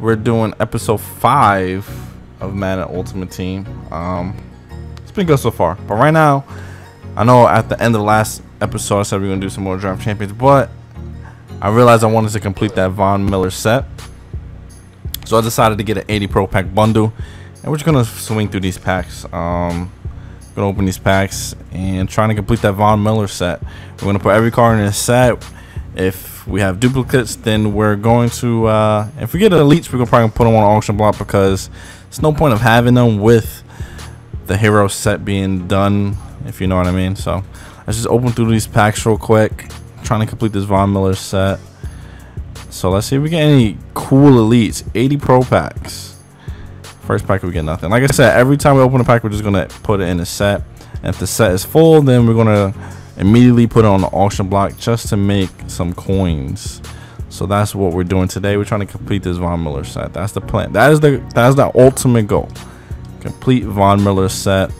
We're doing episode 5 of Madden Ultimate Team. It's been good so far, but right now, I know at the end of the last episode I said we were gonna do some more draft champions, but I realized I wanted to complete that Von Miller set, so I decided to get an 80 Pro pack bundle, and we're just gonna swing through these packs. Gonna open these packs and trying to complete that Von Miller set. We're gonna put every card in a set. If we have duplicates, then we're going to, if we get elites, we're probably gonna put them on auction block because there's no point of having them with the hero set being done, if you know what I mean. So let's just open through these packs real quick, trying to complete this Von Miller set. So let's see if we get any cool elites. 80 pro packs. First pack, we get nothing. Like I said, every time we open a pack, we're just gonna put it in a set. And if the set is full, then we're gonna immediately put it on the auction block just to make some coins. So that's what we're doing today. We're trying to complete this Von Miller set. That's the plan. That is the ultimate goal. Complete Von Miller set.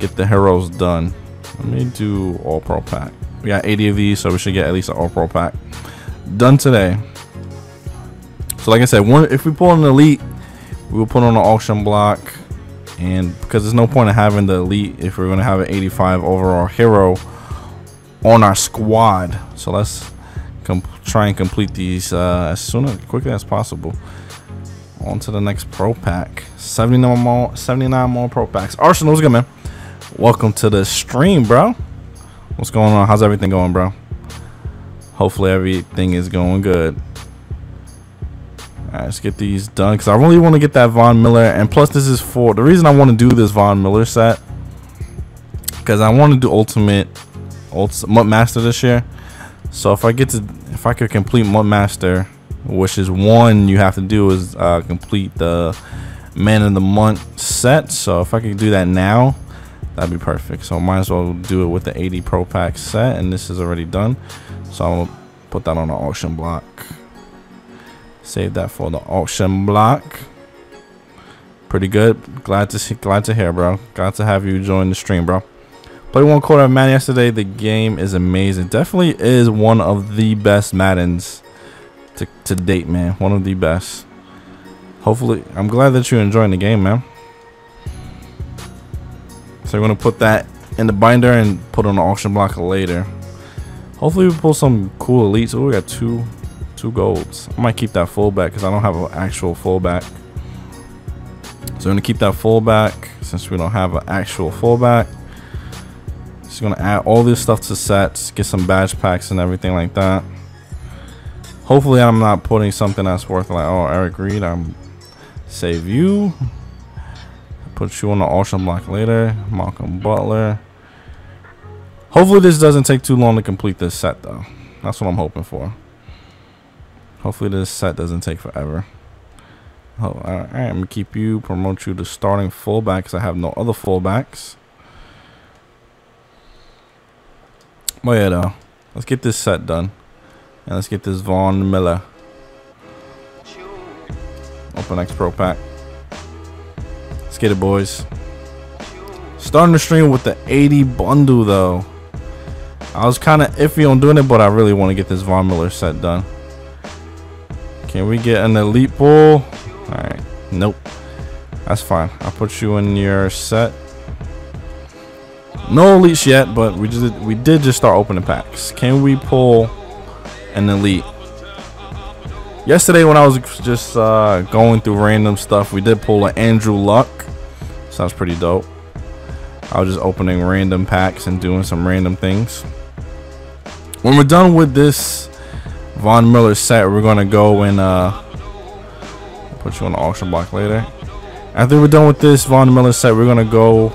Get the heroes done. Let me do all pro pack. We got 80 of these, so we should get at least an all pro pack done today. So like I said, if we pull an elite, we will put on the auction block, and because there's no point in having the elite if we're gonna have an 85 overall hero on our squad. So let's try and complete these as quickly as possible. On to the next pro pack. 79 more pro packs. Arsenal, what's good, man? Welcome to the stream, bro. What's going on? How's everything going, bro? Hopefully everything is going good. All right, let's get these done because I really want to get that Von Miller, and plus this is for the reason I want to do this Von Miller set, because I want to do ultimate master this year. So if I could complete Mutt Master, which is one you have to do, is complete the Man of the Month set. So if I could do that now, that'd be perfect. So might as well do it with the 80 pro pack set, and this is already done, so I'll put that on the auction block. Save that for the auction block. Pretty good. Glad to hear, bro. Glad to have you join the stream, bro. Played one quarter of Madden yesterday. The game is amazing. Definitely is one of the best Maddens to date, man. One of the best. Hopefully, I'm glad that you're enjoying the game, man. So we're going to put that in the binder and put on the auction block later. Hopefully, we pull some cool elites. Oh, we got two golds. I might keep that fullback because I don't have an actual fullback. So we're going to keep that fullback since we don't have an actual fullback. Just gonna add all this stuff to sets, get some badge packs and everything like that. Hopefully I'm not putting something that's worth like, oh, Eric Reed, I'm save you, put you on the auction block later. Malcolm Butler. Hopefully this doesn't take too long to complete this set though. That's what I'm hoping for. Hopefully this set doesn't take forever. Oh, all right, I'm gonna keep you, promote you to starting fullback because I have no other fullbacks. But yeah, though, let's get this set done, and let's get this Von Miller. Open next pro pack. Let's get it, boys. Starting the stream with the 80 bundle, though. I was kind of iffy on doing it, but I really want to get this Von Miller set done. Can we get an elite pull? All right, nope. That's fine. I'll put you in your set. No elites yet, but we did just start opening packs. Can we pull an elite? Yesterday when I was just going through random stuff, we did pull an Andrew Luck. Sounds pretty dope. I was just opening random packs and doing some random things. When we're done with this Von Miller set, we're gonna go and put you on the auction block later. After we're done with this Von Miller set, we're gonna go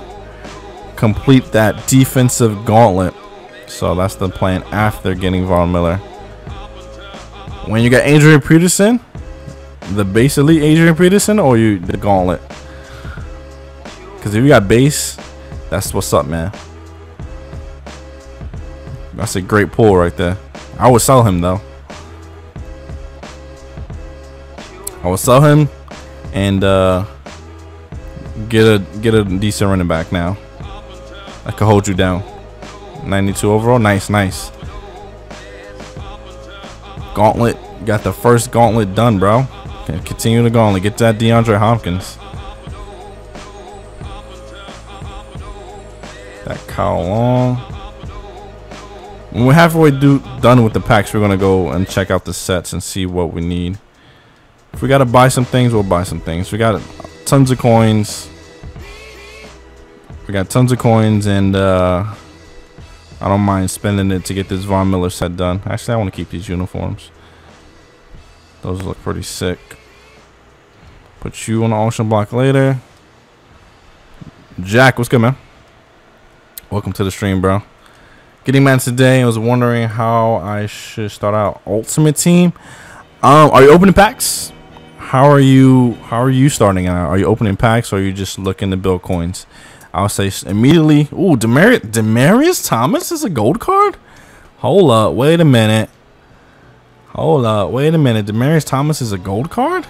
complete that defensive gauntlet. So that's the plan after getting Von Miller. When you get Adrian Peterson, the base elite Adrian Peterson, or you the gauntlet, because if you got base, that's what's up, man. That's a great pull right there. I would sell him though. I would sell him and get a decent running back now. I could hold you down. 92 overall. Nice, nice. Gauntlet. Got the first gauntlet done, bro. And continue to go and get that DeAndre Hopkins. That Kyle Long. When we're halfway done with the packs, we're going to go and check out the sets and see what we need. If we got to buy some things, we'll buy some things. We got tons of coins. We got tons of coins, and I don't mind spending it to get this Von Miller set done. Actually, I want to keep these uniforms. Those look pretty sick. Put you on the auction block later. Jack, what's good, man? Welcome to the stream, bro. Getting mad today. I was wondering how I should start out Ultimate Team. Are you opening packs? How are you starting out? Are you opening packs, or are you just looking to build coins? I'll say immediately. Ooh, Demaryius Thomas is a gold card? Hold up, wait a minute. Hold up, wait a minute. Demaryius Thomas is a gold card?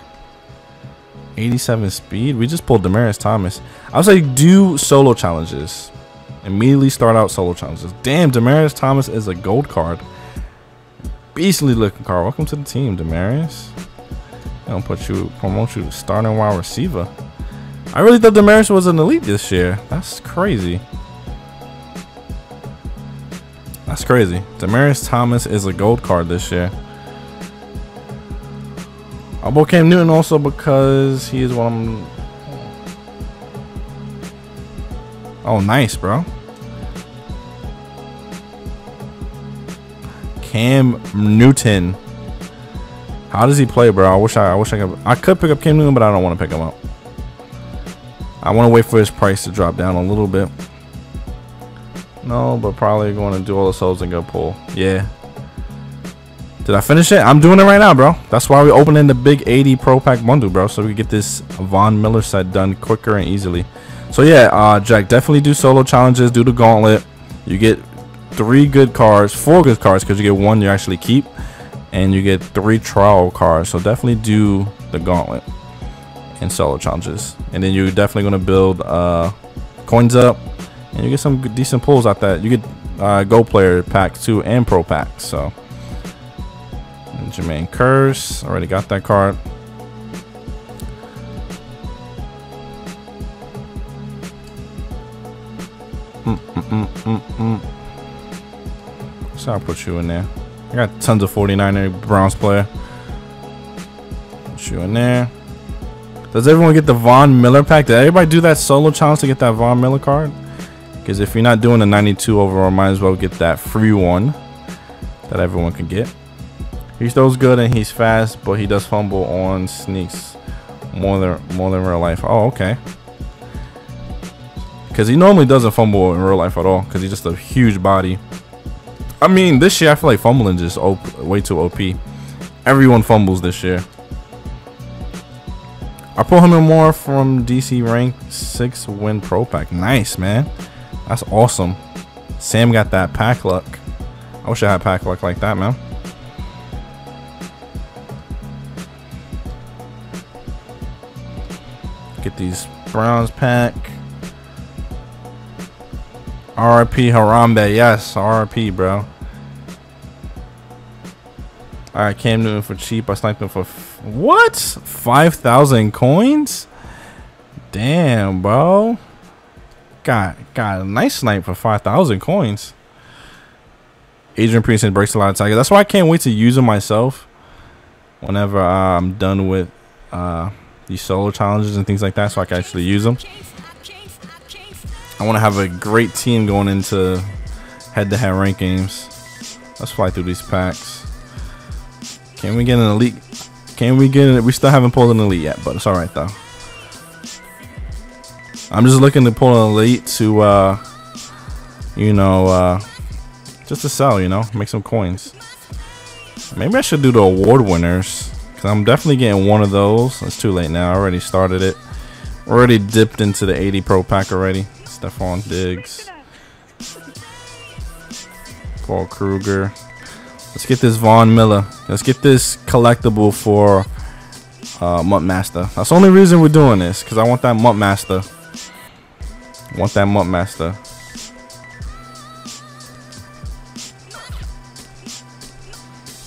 87 speed. We just pulled Demaryius Thomas. I was like, do solo challenges. Immediately start out solo challenges. Damn, Demaryius Thomas is a gold card. Beastly looking card. Welcome to the team, Demaryius. I'm gonna promote you to starting wide receiver. I really thought Demaryius was an elite this year. That's crazy. That's crazy. Demaryius Thomas is a gold card this year. I bought Cam Newton also because he is one of them. Oh, nice, bro. Cam Newton. How does he play, bro? I could pick up Cam Newton, but I don't want to pick him up. I want to wait for his price to drop down a little bit. No, but probably going to do all the souls and go pull. Yeah. Did I finish it? I'm doing it right now, bro. That's why we're opening the big 80 Pro Pack bundle, bro. So we can get this Von Miller set done quicker and easily. So yeah, Jack, definitely do solo challenges. Do the gauntlet. You get 3 good cards, 4 good cards, because you get 1 you actually keep. And you get 3 trial cards. So definitely do the gauntlet and solo challenges. And then you're definitely going to build coins up. And you get some decent pulls out that. You get Go Player Pack too and Pro Pack. So... Jermaine Curse, already got that card. So I'll put you in there. I got tons of 49er Browns player. Put you in there. Does everyone get the Von Miller pack? Did everybody do that solo challenge to get that Von Miller card? Because if you're not doing the 92 overall, might as well get that free one that everyone can get. He throws good and he's fast, but he does fumble on sneaks more than real life. Oh, okay. Because he normally doesn't fumble in real life at all, because he's just a huge body. I mean, this year I feel like fumbling just way too OP. Everyone fumbles this year. I pull Herman Moore from DC rank 6 win pro pack. Nice, man. That's awesome. Sam got that pack luck. I wish I had pack luck like that, man. Get these Browns pack. RP Harambe. Yes, RP, bro. Alright, Cam Newton for cheap. I sniped him for what? 5,000 coins? Damn, bro. Got a nice snipe for 5,000 coins. Adrian Peterson breaks a lot of tackles. That's why I can't wait to use him myself whenever I'm done with these solo challenges and things like that, so I can actually use them. I want to have a great team going into head-to-head rank games. Let's fly through these packs. Can we get an elite? Can we get it? We still haven't pulled an elite yet, but it's all right though. I'm just looking to pull an elite to, you know, just to sell. You know, make some coins. Maybe I should do the award winners. I'm definitely getting one of those. It's too late now. I already started it. Already dipped into the 80 Pro Pack already. Stephon Diggs. Paul Kruger. Let's get this Von Miller. Let's get this collectible for Mutt Master. That's the only reason we're doing this. Because I want that Mutt Master. I want that Mutt Master.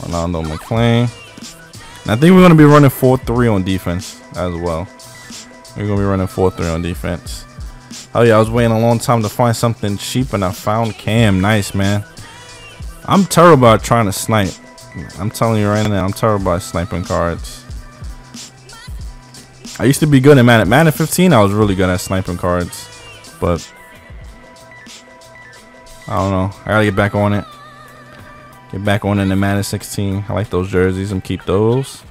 Rolando McClain. And I think we're going to be running 4-3 on defense as well. We're going to be running 4-3 on defense. Oh, yeah, I was waiting a long time to find something cheap, and I found Cam. Nice, man. I'm terrible at trying to snipe. I'm telling you right now, I'm terrible at sniping cards. I used to be good at Madden. Madden 15, I was really good at sniping cards. But I don't know. I gotta get back on it. Get back on in the Madden 16. I like those jerseys. I'm keep those.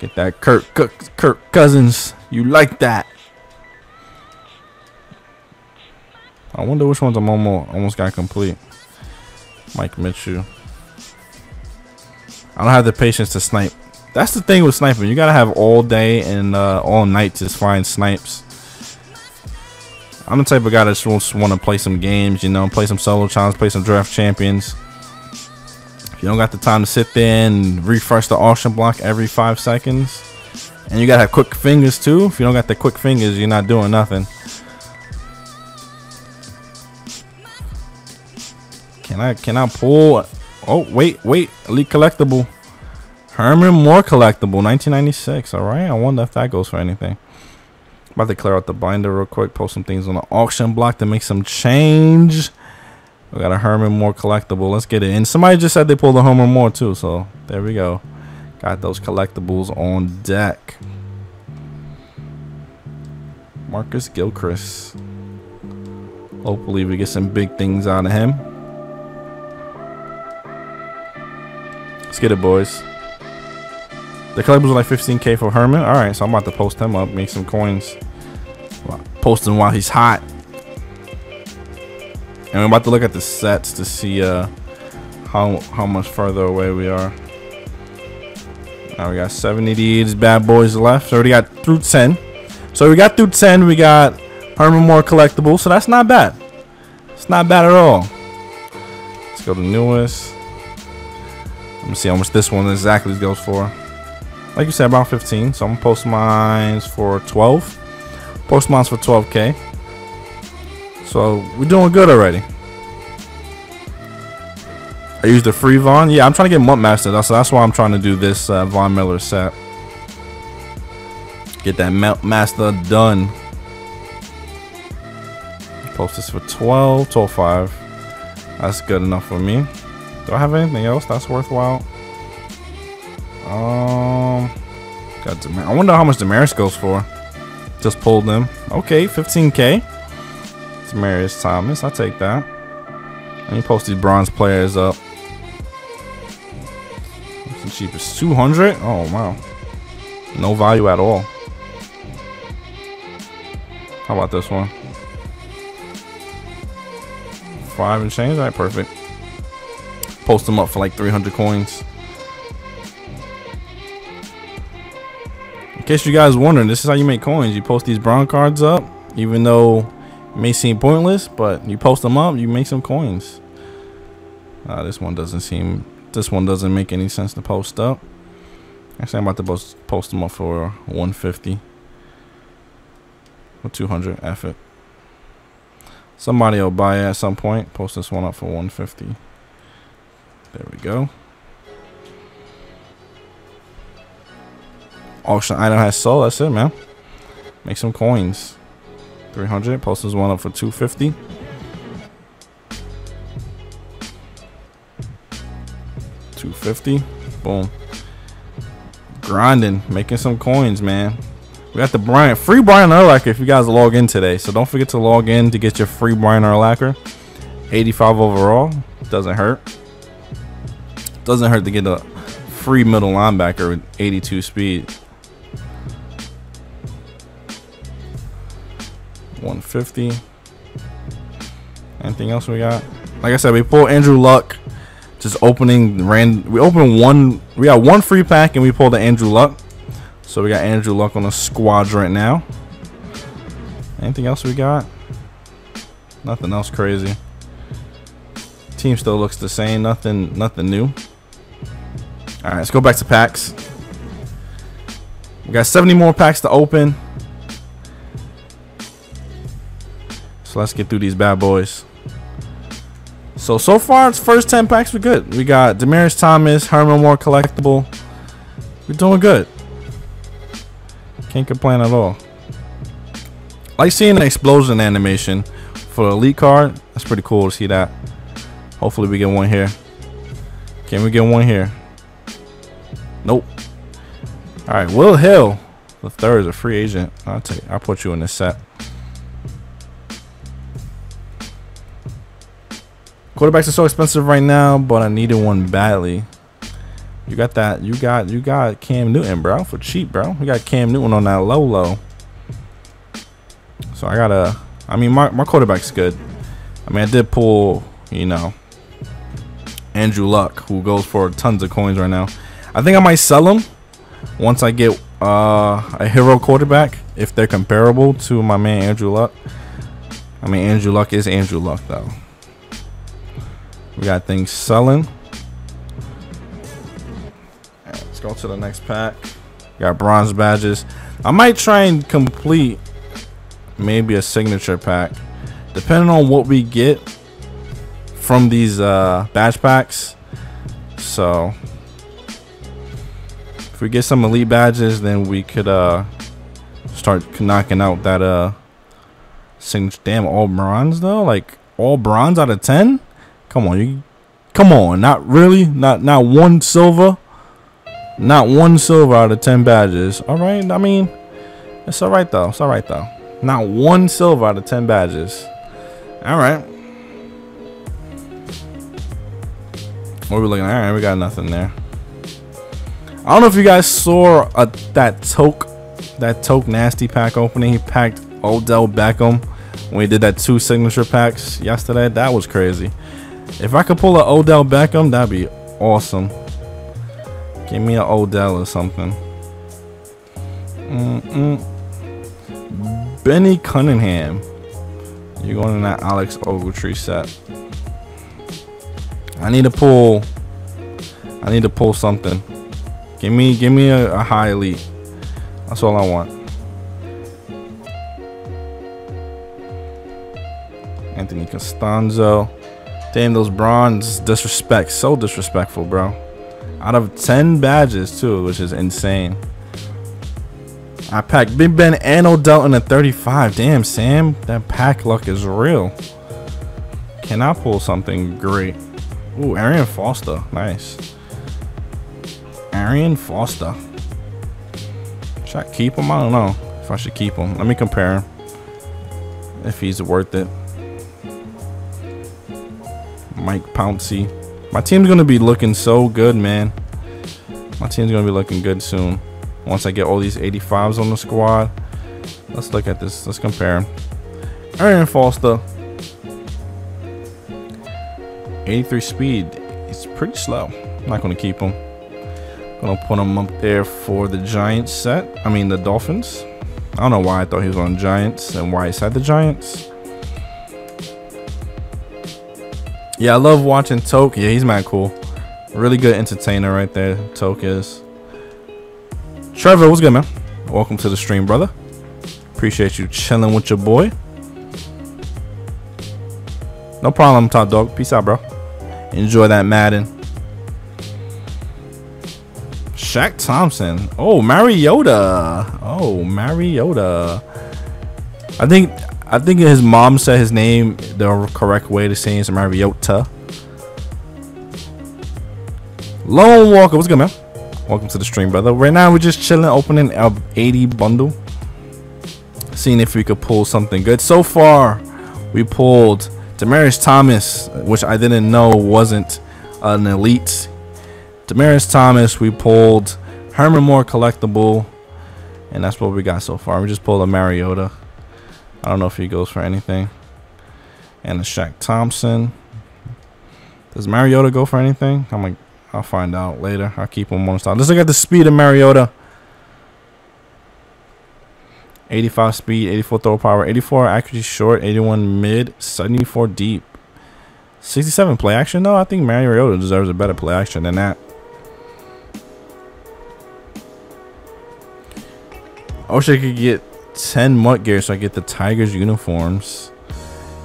Get that Kirk Cousins. You like that? I wonder which ones I'm almost got complete. Mike Mitchell. I don't have the patience to snipe. That's the thing with sniping. You gotta have all day and all night to find snipes. I'm the type of guy that just want to play some games, you know, play some solo challenges, play some draft champions. If you don't got the time to sit there and refresh the auction block every 5 seconds, and you gotta have quick fingers too. If you don't got the quick fingers, you're not doing nothing. Can I pull? Oh, wait, elite collectible. Herman Moore collectible, 1996. All right, I wonder if that goes for anything. I'm about to clear out the binder real quick. Post some things on the auction block to make some change. We got a Herman Moore collectible. Let's get it in. Somebody just said they pulled a Herman Moore too, so there we go. Got those collectibles on deck. Marcus Gilchrist. Hopefully we get some big things out of him. Let's get it, boys. The collectibles are like 15K for Herman. All right, so I'm about to post him up, make some coins. Post him while he's hot. And we're about to look at the sets to see how much further away we are. Now we got 70 of these bad boys left. So we got through 10. So we got through 10. We got Herman Moore collectible. So that's not bad. It's not bad at all. Let's go to newest. Let me see how much this one exactly goes for. Like you said, about 15. So I'm gonna post mines for 12. Post mines for 12K. So we're doing good already. I used the free Von. Yeah, I'm trying to get Mutt Master. So that's why I'm trying to do this Von Miller set. Get that Master done. Post this for 12. 12.5. That's good enough for me. Do I have anything else that's worthwhile? Got I wonder how much Demaryius goes for. Just pulled them. Okay, 15K. Demaryius Thomas, I'll take that. Let me post these bronze players up. What's the cheapest? 200? Oh wow. No value at all. How about this one? 5 and change. Alright, perfect. Post them up for like 300 coins. In case you guys wondering, this is how you make coins. You post these bronze cards up, even though it may seem pointless, but you post them up, you make some coins. This one doesn't make any sense to post up. Actually, I'm about to post them up for 150 or 200. F it. Somebody will buy it at some point. Post this one up for 150. There we go. Auction item has sold. That's it, man. Make some coins. 300. Post this one up for 250. Boom. Grinding. Making some coins, man. We got the Bryant. Free Bryant Urlacher if you guys log in today. So don't forget to log in to get your free Bryant Urlacher. 85 overall. Doesn't hurt. Doesn't hurt to get a free middle linebacker with 82 speed. 150. Anything else we got? Like I said, we pulled Andrew Luck. Just opening random. We opened one. We got one free pack and we pulled the Andrew Luck. So we got Andrew Luck on the squad right now. Anything else we got? Nothing else crazy. Team still looks the same. Nothing new. All right, let's go back to packs. We got 70 more packs to open. So let's get through these bad boys. So far, it's first 10 packs were good. We got Demaryius Thomas, Herman Moore collectible, We're doing good. Can't complain at all. I like seeing an explosion animation for an elite card. That's pretty cool to see that. Hopefully we get one here. Can we get one here? Nope. All right, Will Hill, the third, is a free agent. I'll put you in this set. Quarterbacks are so expensive right now, but I needed one badly. You got that. You got Cam Newton, bro, for cheap, bro. We got Cam Newton on that low. So I gotta. I mean, my quarterback's good. I mean, I did pull, you know, Andrew Luck, who goes for tons of coins right now. I think I might sell him once I get a hero quarterback if they're comparable to my man Andrew Luck. I mean, Andrew Luck is Andrew Luck though. We got things selling. All right, let's go to the next pack. We got bronze badges. I might try and complete maybe a signature pack, depending on what we get from these badge packs. So if we get some elite badges, then we could start knocking out that signature. Damn, all bronze though. Like all bronze out of 10. Come on, come on, not really, not one silver, not one silver out of 10 badges. All right, I mean, it's all right though, it's all right though. Not one silver out of 10 badges. All right. What are we looking at? All right, we got nothing there. I don't know if you guys saw that Toke nasty pack opening. He packed Odell Beckham when he did that 2 signature packs yesterday. That was crazy. If I could pull an Odell Beckham, that'd be awesome. Give me an Odell or something. Benny Cunningham. You're going in that Alex Ogletree set. I need to pull something. Give me a high elite. That's all I want. Anthony Castonzo. Damn, those bronze disrespect. So disrespectful, bro. Out of 10 badges, too, which is insane. I packed Big Ben and Odell in a 35. Damn, Sam. That pack luck is real. Can I pull something great? Ooh, Arian Foster. Nice. Arian Foster. Should I keep him? I don't know if I should keep him. Let me compare him. If he's worth it. Mike Pouncey. My team's going to be looking so good, man. My team's going to be looking good soon. Once I get all these 85s on the squad. Let's look at this. Let's compare them. Arian Foster. 83 speed. It's pretty slow. I'm not going to keep him. Going to put him up there for the Giants set. I mean, the Dolphins. I don't know why I thought he was on Giants and why he said the Giants. Yeah, I love watching Toke. Yeah, he's mad cool. Really good entertainer right there, Toke is. Trevor, what's good, man? Welcome to the stream, brother. Appreciate you chilling with your boy. No problem, Top Dog. Peace out, bro. Enjoy that Madden. Shaq Thompson. Oh, Mariota. Oh, Mariota. I think his mom said his name the correct way to say it's Mariota. Lone Walker, what's good, man? Welcome to the stream, brother. Right now, we're just chilling, opening our 80 bundle. Seeing if we could pull something good. So far, we pulled Demaryius Thomas, which I didn't know wasn't an elite. Demaryius Thomas, we pulled Herman Moore collectible. And that's what we got so far. We just pulled a Mariota. I don't know if he goes for anything. And the Shaq Thompson. Does Mariota go for anything? I'm like, I'll find out later. I'll keep him on style. Let's look at the speed of Mariota. 85 speed, 84 throw power, 84 accuracy short, 81 mid, 74 deep. 67 play action? No, I think Mariota deserves a better play action than that. I wish I could get 10 Mutt gear so I get the Tigers uniforms.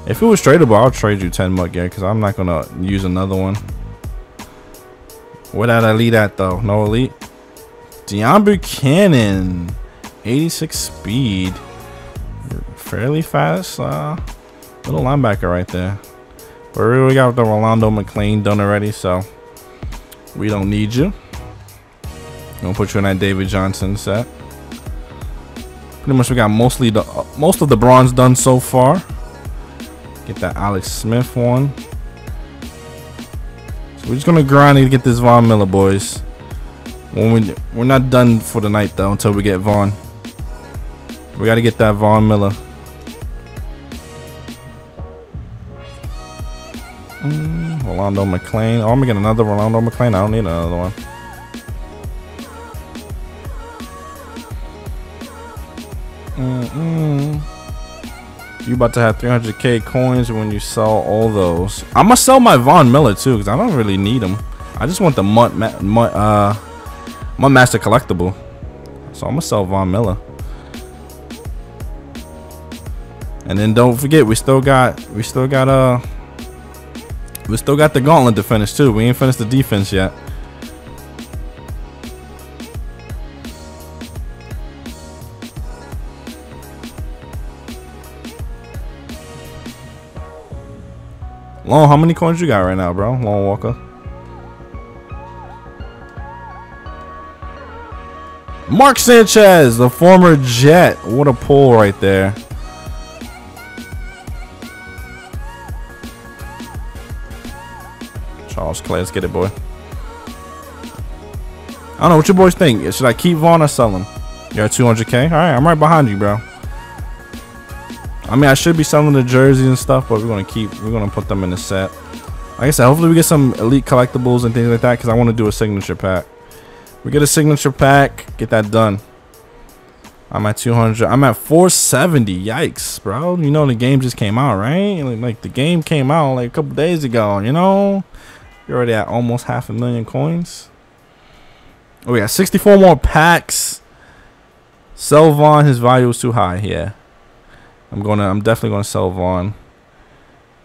If it was tradable, I'll trade you 10 Mutt gear because I'm not gonna use another one. Where that elite at though? No elite. Deion Buchanan, 86 speed, fairly fast little linebacker right there. We really got the Rolando McClain done already, so we don't need you. We'll put you in that David Johnson set. Pretty much we got mostly the most of the bronze done so far. Get that Alex Smith one. So we're just gonna grind and get this Von Miller, boys. When we're not done for the night though until we get Von. We gotta get that Von Miller. Rolando McClain. Oh, I'm gonna get another Rolando McClain. I don't need another one. You about to have 300k coins when you sell all those. I'm gonna sell my Von Miller too because I don't really need them. I just want the Mud Master collectible. So I'm gonna sell Von Miller. And then don't forget, we still got the gauntlet to finish too. We ain't finished the defense yet. Long, how many coins you got right now, bro? Long Walker. Mark Sanchez, the former Jet. What a pull right there. Charles Clay, let's get it, boy. I don't know what your boys think. Should I keep Vaughn or sell him? You're at 200k. All right, I'm right behind you, bro. I mean, I should be selling the jerseys and stuff, but we're gonna put them in the set. Like I said, hopefully we get some elite collectibles and things like that because I want to do a signature pack. We get a signature pack, get that done. I'm at 200. I'm at 470. Yikes, bro! You know the game just came out, right? Like the game came out like a couple days ago. You know, you're already at almost 500,000 coins. Oh, we got 64 more packs. Sell Vaughn, his value is too high. Yeah. I'm definitely gonna sell Vaughn.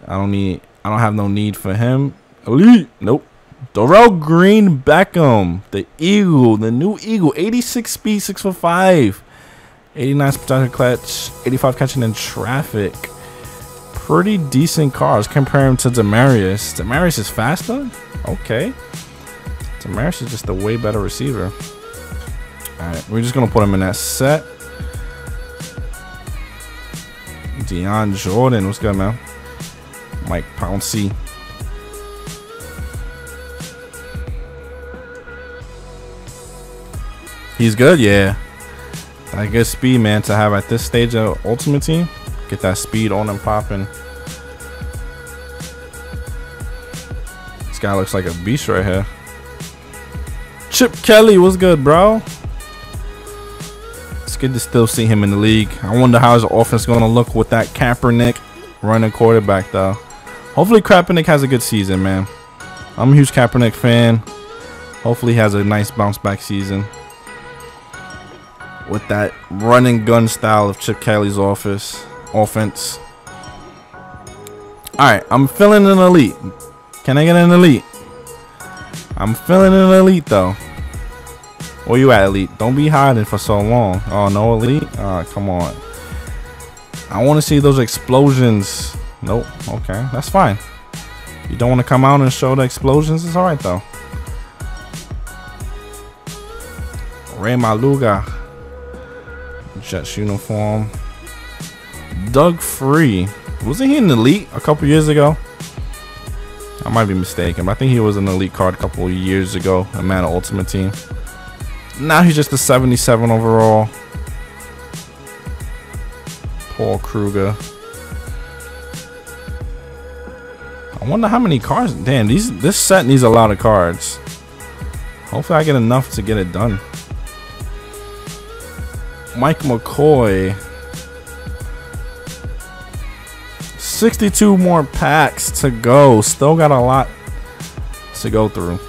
I don't have no need for him. Elite. Nope. Darrell Green Beckham, the Eagle, the new Eagle, 86 speed, 6'5", 89 spectacular clutch, 85 catching in traffic. Pretty decent cars. Compare him to Demaryius. Demaryius is faster. Okay. Demaryius is just a way better receiver. All right, we're just gonna put him in that set. Deion Jordan, what's good, man? Mike Pouncey. He's good, yeah. That good speed, man, to have at this stage of Ultimate Team. Get that speed on and popping. This guy looks like a beast right here. Chip Kelly, what's good, bro? Good to still see him in the league. I wonder how his offense going to look with that Kaepernick running quarterback, though. Hopefully, Kaepernick has a good season, man. I'm a huge Kaepernick fan. Hopefully, he has a nice bounce-back season with that run-and-gun style of Chip Kelly's offense. All right, I'm feeling an elite. Can I get an elite? I'm feeling an elite, though. Where you at, elite? Don't be hiding for so long. Oh, no elite? Come on. I want to see those explosions. Nope. Okay, that's fine. You don't want to come out and show the explosions? It's all right, though. Ray Maualuga. Jets uniform. Doug Free. Wasn't he an elite a couple years ago? I might be mistaken, but I think he was an elite card a couple years ago. A man of Ultimate Team. Now he's just a 77 overall. Paul Kruger. I wonder how many cards. Damn, this set needs a lot of cards. Hopefully I get enough to get it done. Mike McCoy. 62 more packs to go. Still got a lot to go through.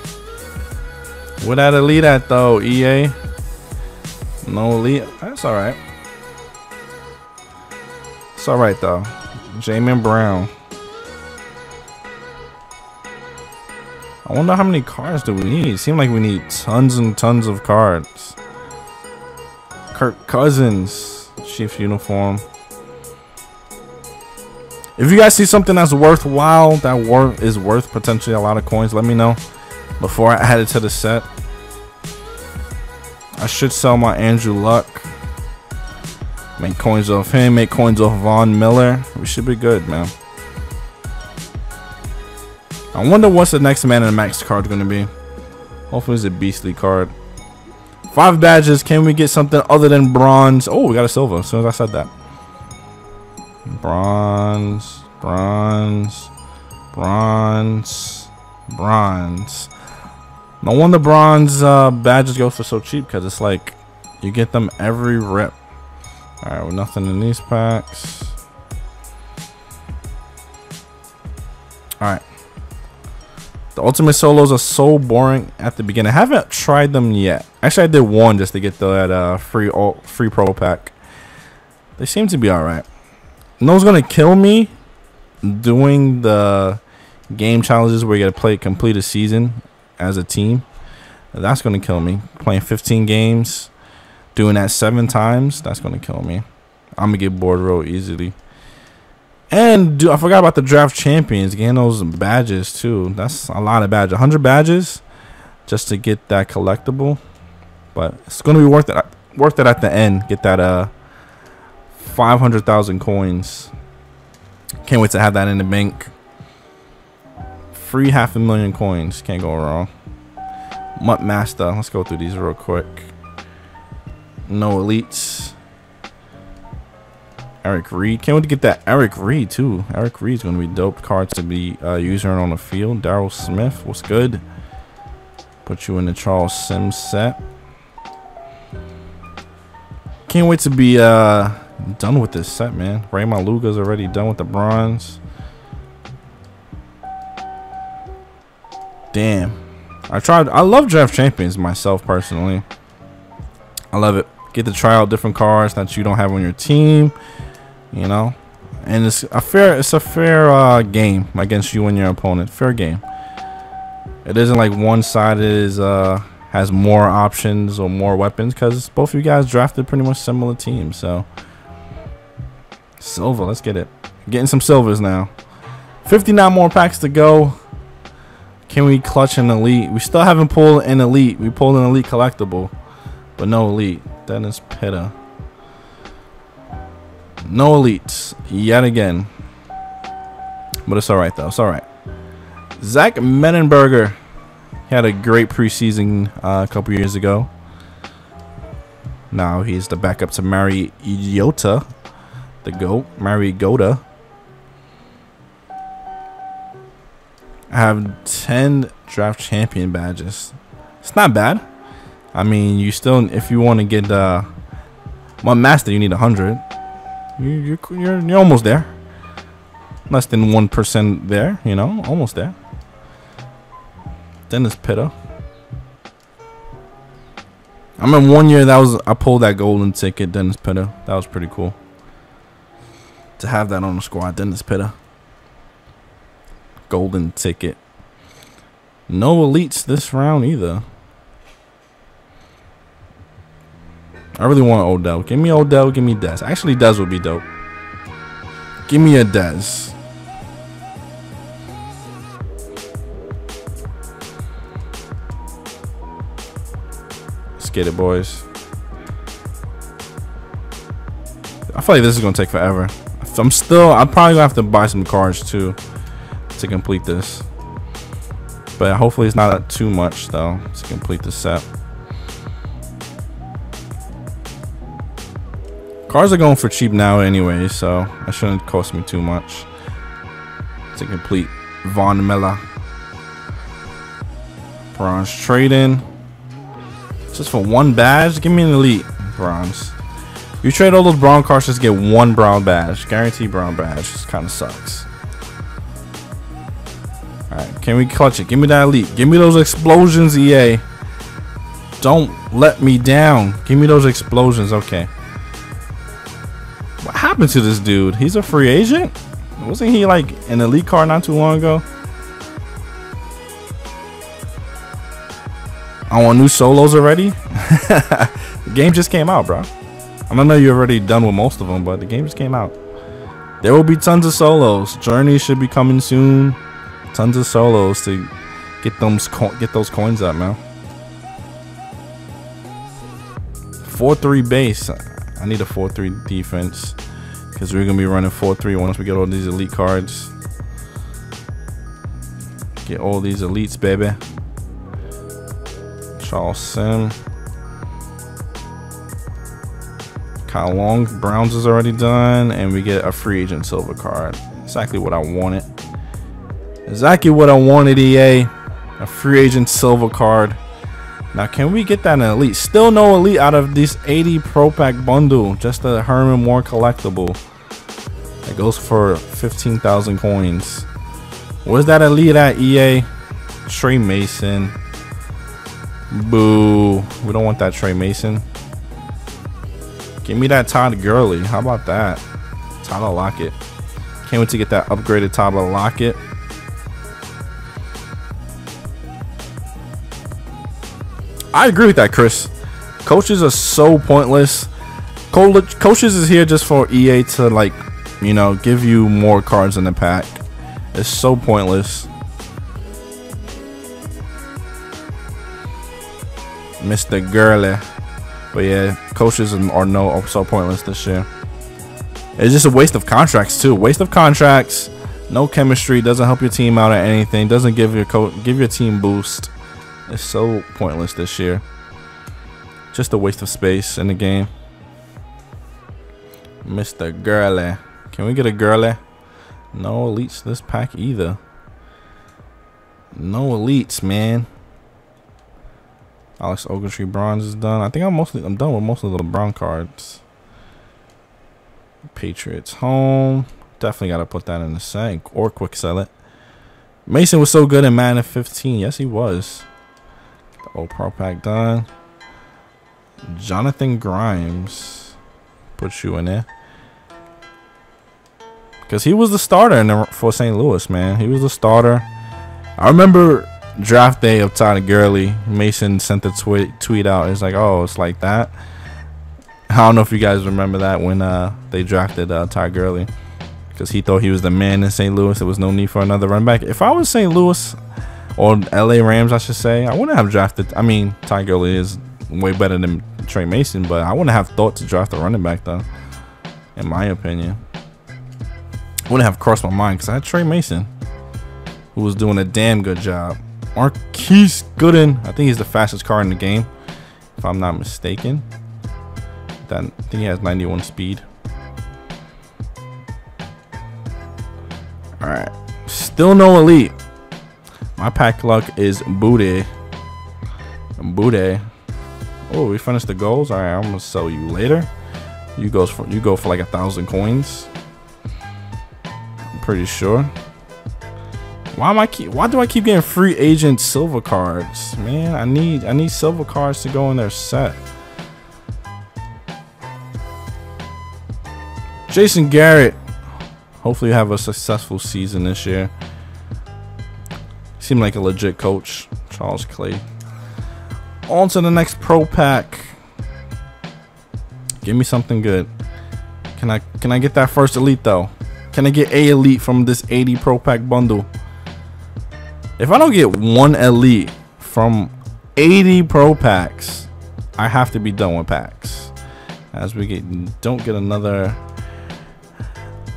Where that elite at though, EA? No elite. That's alright. It's alright though. Jamin Brown. I wonder how many cards do we need? It seems like we need tons and tons of cards. Kirk Cousins, Chiefs uniform. If you guys see something that's worthwhile, that is worth potentially a lot of coins, let me know before I add it to the set. I should sell my Andrew Luck. Make coins off him, make coins off Von Miller. We should be good, man. I wonder what's the next man in the max card going to be. Hopefully it's a beastly card. 5 badges. Can we get something other than bronze? Oh, we got a silver as soon as I said that. Bronze, bronze, bronze, bronze. No wonder bronze badges go for so cheap, because it's like you get them every rep. All right, well, nothing in these packs. All right. The ultimate solos are so boring at the beginning. I haven't tried them yet. Actually, I did one just to get that free pro pack. They seem to be all right. No one's gonna kill me doing the game challenges where you gotta play complete a season as a team. That's gonna kill me. Playing 15 games, doing that 7 times. That's gonna kill me. I'm gonna get bored real easily. And dude, I forgot about the draft champions, getting those badges too. That's a lot of badges. 100 badges just to get that collectible. But it's gonna be worth it. Worth it at the end. Get that 500,000 coins. Can't wait to have that in the bank. Free 500,000 coins. Can't go wrong. Mutt Master. Let's go through these real quick. No elites. Eric Reed. Can't wait to get that Eric Reed too. Eric Reed's gonna be dope cards to be using on the field. Daryl Smith, what's good? Put you in the Charles Sims set. Can't wait to be done with this set, man. Ray Maualuga's already done with the bronze. Damn. I love draft champions myself personally. I love it. Get to try out different cards that you don't have on your team, you know, and it's a fair game against you and your opponent. Fair game. It isn't like one side is has more options or more weapons, because both of you guys drafted pretty much similar teams. So silver, let's get it. Getting some silvers now. 59 more packs to go. Can we clutch an elite? We still haven't pulled an elite. We pulled an elite collectible, but no elite. Dennis Pitta. No elites yet again, but it's all right though. It's all right. Zach Menenberger had a great preseason a couple years ago. Now he's the backup to Mariota, the GOAT. Mariota. I have 10 draft champion badges. It's not bad. I mean, you still, if you want to get my master, you need 100. You're almost there. Less than 1% there, you know, almost there. Dennis Pitta. I remember one year I pulled that golden ticket, Dennis Pitta. That was pretty cool to have that on the squad, Dennis Pitta. Golden ticket. No elites this round either. I really want Odell. Give me Odell. Give me Dez. Actually, Dez would be dope. Give me a Dez. Let's get it, boys. I feel like this is going to take forever. I'm probably going to have to buy some cards, too, to complete this. But hopefully it's not too much, though, to complete the set. Cars are going for cheap now anyway, so it shouldn't cost me too much to complete Von Miller. Bronze trade-in. Just for one badge? Give me an elite bronze. You trade all those bronze cards, just get one brown badge. Guaranteed brown badge. Just kind of sucks. Alright, can we clutch it? Give me that elite. Give me those explosions, EA. Don't let me down. Give me those explosions. Okay. What happened to this dude? He's a free agent? Wasn't he like an elite card not too long ago? I want new solos already. The game just came out, bro. And I know you're already done with most of them, but the game just came out. There will be tons of solos. Journey should be coming soon. Tons of solos to get those coins up, man. 4-3 base. I need a 4-3 defense because we're gonna be running 4-3 once we get all these elite cards. Get all these elites, baby. Charles Sims. Kyle Long, Browns is already done, and we get a free agent silver card. Exactly what I wanted. Exactly what I wanted, EA. A free agent silver card. Now, can we get that in elite? Still no elite out of this 80 Pro Pack bundle. Just a Herman Moore collectible. That goes for 15,000 coins. Where's that elite at, EA? Tre Mason. Boo. We don't want that Tre Mason. Give me that Todd Gurley. How about that? Tyler Lockett. Can't wait to get that upgraded Tyler Lockett. I agree with that, Chris. Coaches are so pointless. Coaches is here just for EA to, like, you know, give you more cards in the pack. It's so pointless. Mr. Gurley. But yeah, coaches are so pointless this year. It's just a waste of contracts too. Waste of contracts. No chemistry. Doesn't help your team out or anything. Doesn't give your team boost. It's so pointless this year. Just a waste of space in the game. Mr. Gurley. Can we get a Gurley? No elites this pack either. No elites, man. Alex Ogletree bronze is done. I think I'm done with most of the LeBron cards. Patriots home. Definitely gotta put that in the sink or quick sell it. Mason was so good in Madden 15. Yes, he was. The old Pro Pack done. Jonathan Grimes. Put you in there. Cause he was the starter in the, for St. Louis, man. He was the starter. I remember draft day of Todd Gurley. Mason sent the tweet out. It's like, oh, it's like that. I don't know if you guys remember that when they drafted Todd Gurley because he thought he was the man in St. Louis. There was no need for another run back. If I was St. Louis or LA Rams, I should say, I wouldn't have drafted. I mean, Todd Gurley is way better than Tre Mason, but I wouldn't have thought to draft a running back though. In my opinion, wouldn't have crossed my mind because I had Tre Mason, who was doing a damn good job. Marquise Goodin, I think he's the fastest car in the game, if I'm not mistaken. I think he has 91 speed. All right, still no elite. My pack luck is booty. Booty. Oh, we finished the goals. All right, I'm gonna sell you later. You go for like 1,000 coins. I'm pretty sure. Why do I keep getting free agent silver cards? Man, I need silver cards to go in their set. Jason Garrett. Hopefully you have a successful season this year. Seemed like a legit coach. Charles Clay. On to the next Pro Pack. Give me something good. Can I get that first elite though? Can I get a elite from this 80 Pro Pack bundle? If I don't get one elite from 80 Pro Packs, I have to be done with packs. As we don't get another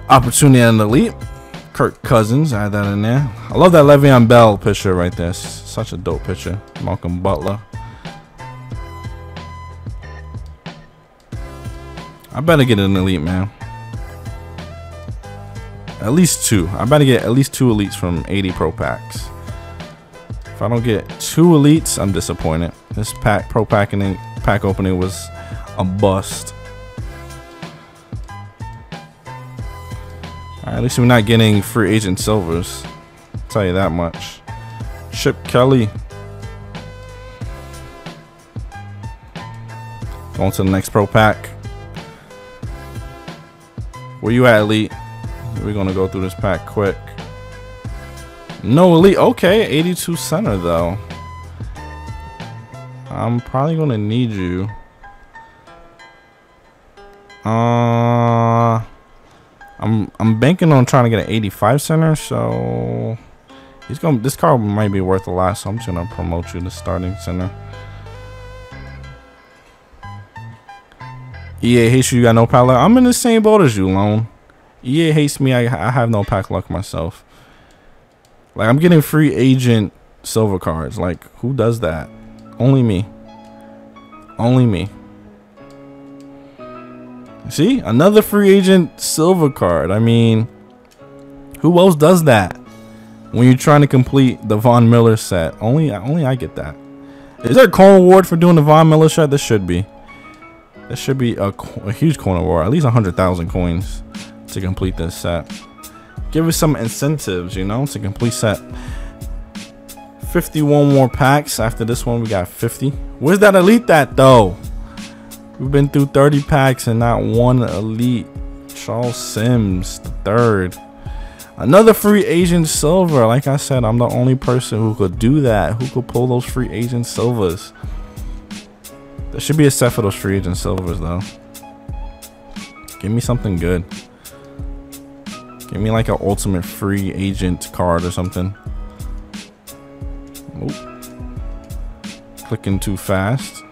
opportunity at an elite. Kirk Cousins, add that in there. I love that Le'Veon Bell picture right there. It's such a dope picture. Malcolm Butler. I better get an elite, man. At least two. I better get at least two elites from 80 Pro Packs. If I don't get two elites, I'm disappointed. This pack, pro pack opening was a bust. All right, at least we're not getting free agent silvers. I'll tell you that much. Chip Kelly. Going to the next pro pack. Where you at, elite? We're gonna go through this pack quick. No elite. Okay, 82 center though. I'm probably gonna need you. I'm banking on trying to get an 85 center, so he's gonna. This card might be worth a lot, so I'm just gonna promote you to starting center. EA hates you, you got no pack luck. I'm in the same boat as you, Lone. EA hates me. I have no pack luck myself. Like, I'm getting free agent silver cards. Like, who does that? Only me. Only me. See? Another free agent silver card. I mean, who else does that? When you're trying to complete the Von Miller set. Only I get that. Is there a coin award for doing the Von Miller set? There should be. There should be a huge coin award, at least 100,000 coins to complete this set. Give us some incentives, you know, to complete set. 51 more packs. After this one, we got 50. Where's that elite at, though? We've been through 30 packs and not one elite. Charles Sims, the third. Another free agent silver. Like I said, I'm the only person who could do that, who could pull those free agent silvers. There should be a set for those free agent silvers, though. Give me something good. Give me like an ultimate free agent card or something. Oop. Clicking too fast.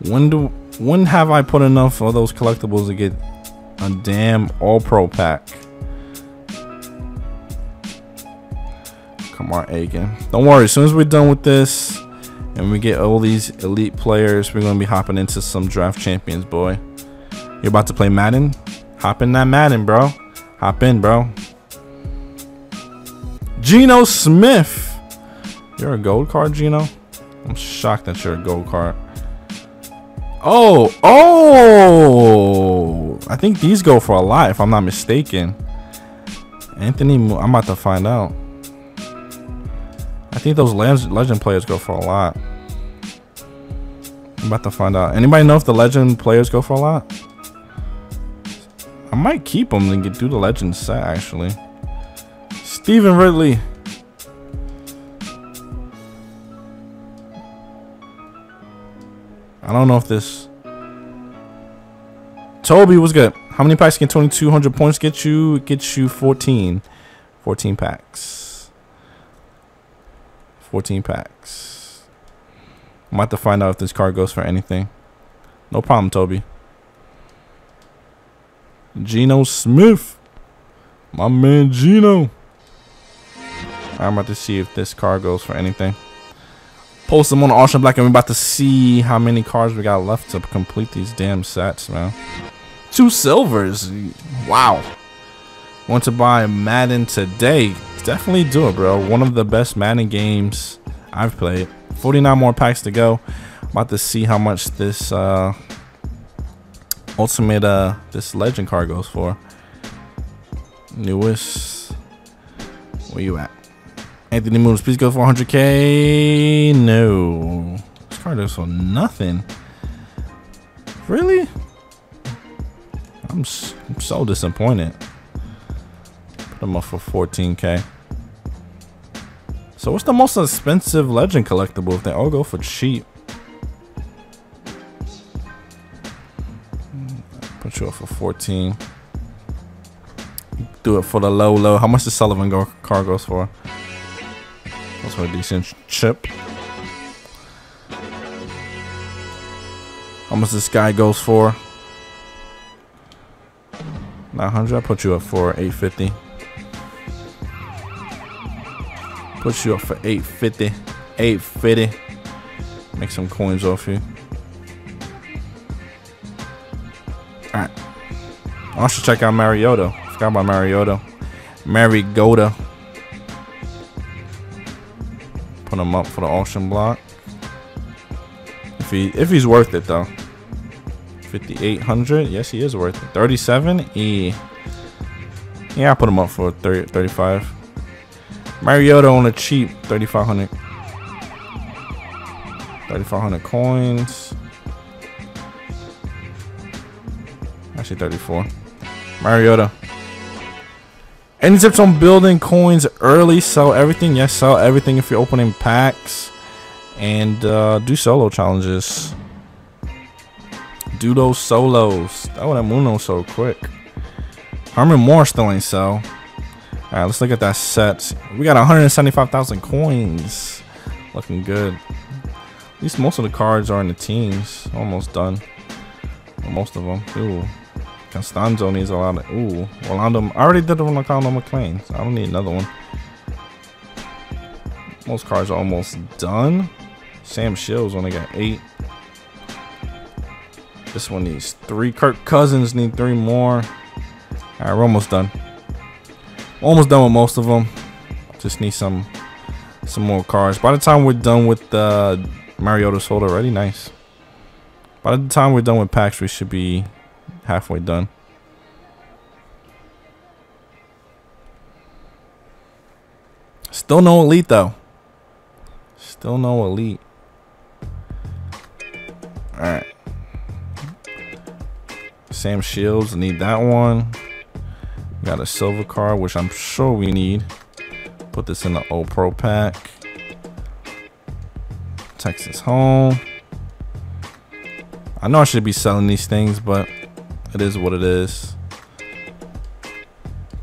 When have I put enough of those collectibles to get a damn all-pro pack? Kamar Aiken. Don't worry, as soon as we're done with this and we get all these elite players, we're going to be hopping into some draft champions, boy. You're about to play Madden? Hop in that Madden, bro. Hop in, bro. Geno Smith. You're a gold card, Geno? I'm shocked that you're a gold card. Oh. I think these go for a lot, if I'm not mistaken. Anthony, I'm about to find out. I think those legend players go for a lot. I'm about to find out. Anybody know if the legend players go for a lot? I might keep them and get through the legend set, actually. Steven Ridley. I don't know if this. Toby was good. How many packs can 2,200 points get you? It gets you 14. 14 packs. 14 packs. I'm about to find out if this card goes for anything. No problem, Toby. Geno Smith. My man Geno. I'm about to see if this card goes for anything. Post them on Auction Black, and we're about to see how many cards we got left to complete these damn sets, man. 2 silvers. Wow. Want to buy Madden today? Definitely do it, bro. One of the best Madden games I've played. 49 more packs to go. About to see how much this ultimate this legend card goes for. Newest. Where you at? Anthony Moons, please go for 100K. No. This card is for nothing. Really? I'm so disappointed. Them up for 14K. So what's the most expensive legend collectible? If they all go for cheap, put you up for 14. Do it for the low, low. How much does Sullivan car goes for? That's for a decent chip. How much this guy goes for? 900. I put you up for 850. Put you up for 850. 850. Make some coins off you. Alright. I should check out Mariota. Forgot about Mariota. Mariota. Put him up for the auction block. If he's worth it though. 5,800. Yes, he is worth it. 37? Yeah, I put him up for 35. Mariota on a cheap 3,500. 3,500 coins. Actually 34. Mariota. Any tips on building coins early? Sell everything. Yes, sell everything if you're opening packs. And do solo challenges. do those solos. That would have Muno so quick. Herman Moore still ain't sell. All right, let's look at that set. We got 175,000 coins. Looking good. At least most of the cards are in the teams. Almost done. Most of them. Ooh. Castonzo needs a lot of. Ooh. Rolando. I already did it on Rolando McClain, so I don't need another one. Most cards are almost done. Sam Shields only got 8. This one needs 3. Kirk Cousins need 3 more. All right, we're almost done. Almost done with most of them. Just need some more cards. By the time we're done with the Mariota's hold already, nice. By the time we're done with packs, we should be halfway done. Still no elite though. Still no elite. All right. Sam Shields, need that one. Got a silver card, which I'm sure we need. Put this in the old pro pack. Texas home. I know I should be selling these things, but it is what it is.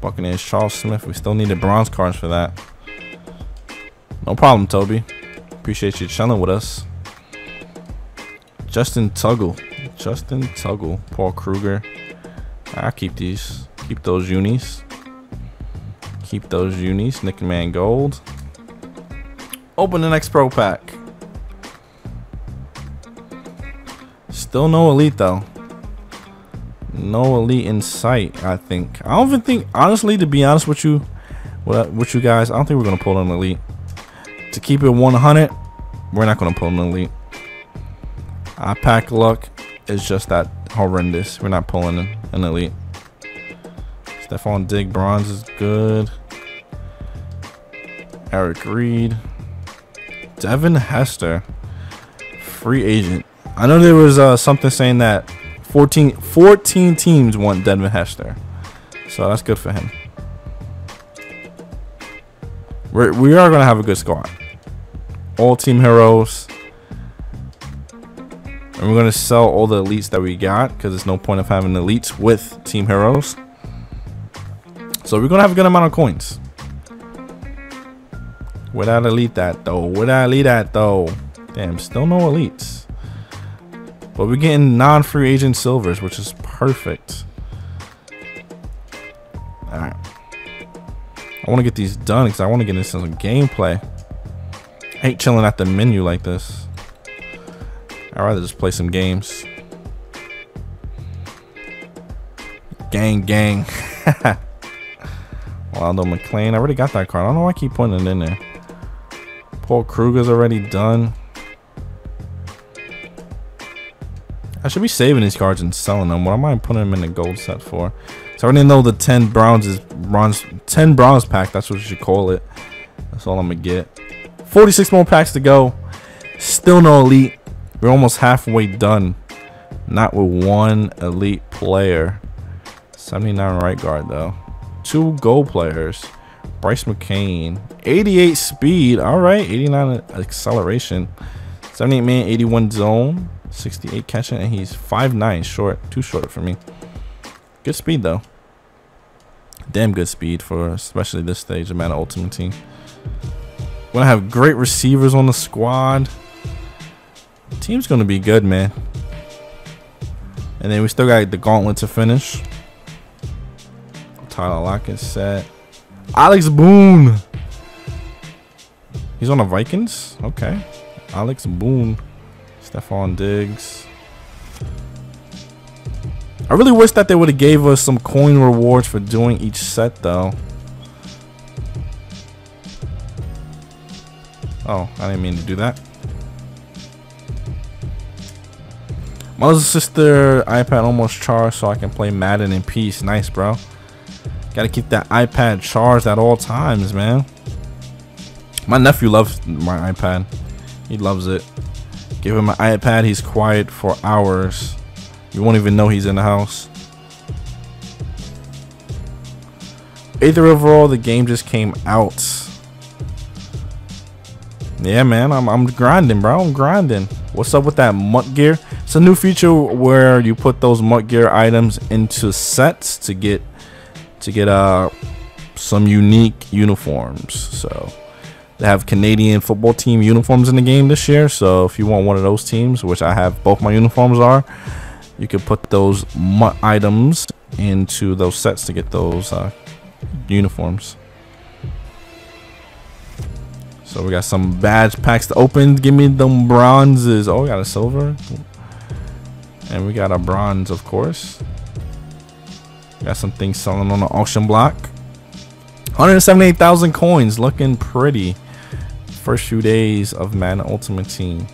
Buccaneers, Charles Smith. We still needed bronze cards for that. No problem, Toby. Appreciate you chilling with us. Justin Tuggle. Justin Tuggle. Paul Kruger. I keep these. Keep those unis. Keep those unis. Nick Man Gold. Open the next pro pack. Still no elite though. No elite in sight, I think. I don't even think, honestly, to be honest with you, guys, I don't think we're gonna pull an elite. To keep it 100, we're not gonna pull an elite. Our pack luck is just that horrendous. We're not pulling an elite. Stephon Diggs bronze is good. Eric Reed. Devin Hester. Free agent. I know there was something saying that 14 teams want Devin Hester. So that's good for him. We are going to have a good squad. All team heroes. And we're going to sell all the elites that we got, because there's no point of having elites with team heroes. So we're going to have a good amount of coins. Without elite that though. Without elite that though. Damn, still no elites. But we're getting non-free agent silvers, which is perfect. Alright. I want to get these done because I want to get into some gameplay. I hate chilling at the menu like this. I'd rather just play some games. Gang, gang. Rolando McClain. I already got that card. I don't know why I keep putting it in there. Paul Kruger's already done. I should be saving these cards and selling them. What am I putting them in the gold set for? So I already know the 10 bronze is bronze. 10 bronze pack. That's what you should call it. That's all I'm gonna get. 46 more packs to go. Still no elite. We're almost halfway done. Not with one elite player. 79 right guard though. 2 goal players. Bryce McCain. 88 speed. All right. 89 acceleration. 78 man. 81 zone. 68 catching. And he's 5'9 short. Too short for me. Good speed though. Damn good speed for especially this stage of Madden Ultimate Team. We're going to have great receivers on the squad. The team's going to be good, man. And then we still got the gauntlet to finish. Tyler Lockett set. Alex Boone. He's on the Vikings. Okay. Alex Boone. Stephon Diggs. I really wish that they would have gave us some coin rewards for doing each set though. Oh, I didn't mean to do that. My little sister iPad almost charged so I can play Madden in peace. Nice, bro. Gotta keep that iPad charged at all times, man. My nephew loves my iPad. He loves it. Give him an iPad, he's quiet for hours. You won't even know he's in the house. 8th overall, the game just came out. Yeah, man, I'm grinding, bro. I'm grinding. What's up with that mutt gear? It's a new feature where you put those Mutt Gear items into sets to get some unique uniforms. So they have Canadian football team uniforms in the game this year. So if you want one of those teams, which I have, both my uniforms are, you can put those Mutt items into those sets to get those uniforms. So we got some badge packs to open. Give me them bronzes. Oh, we got a silver. And we got a bronze, of course. Got some things selling on the auction block. 178,000 coins, looking pretty. First few days of Madden Ultimate Team.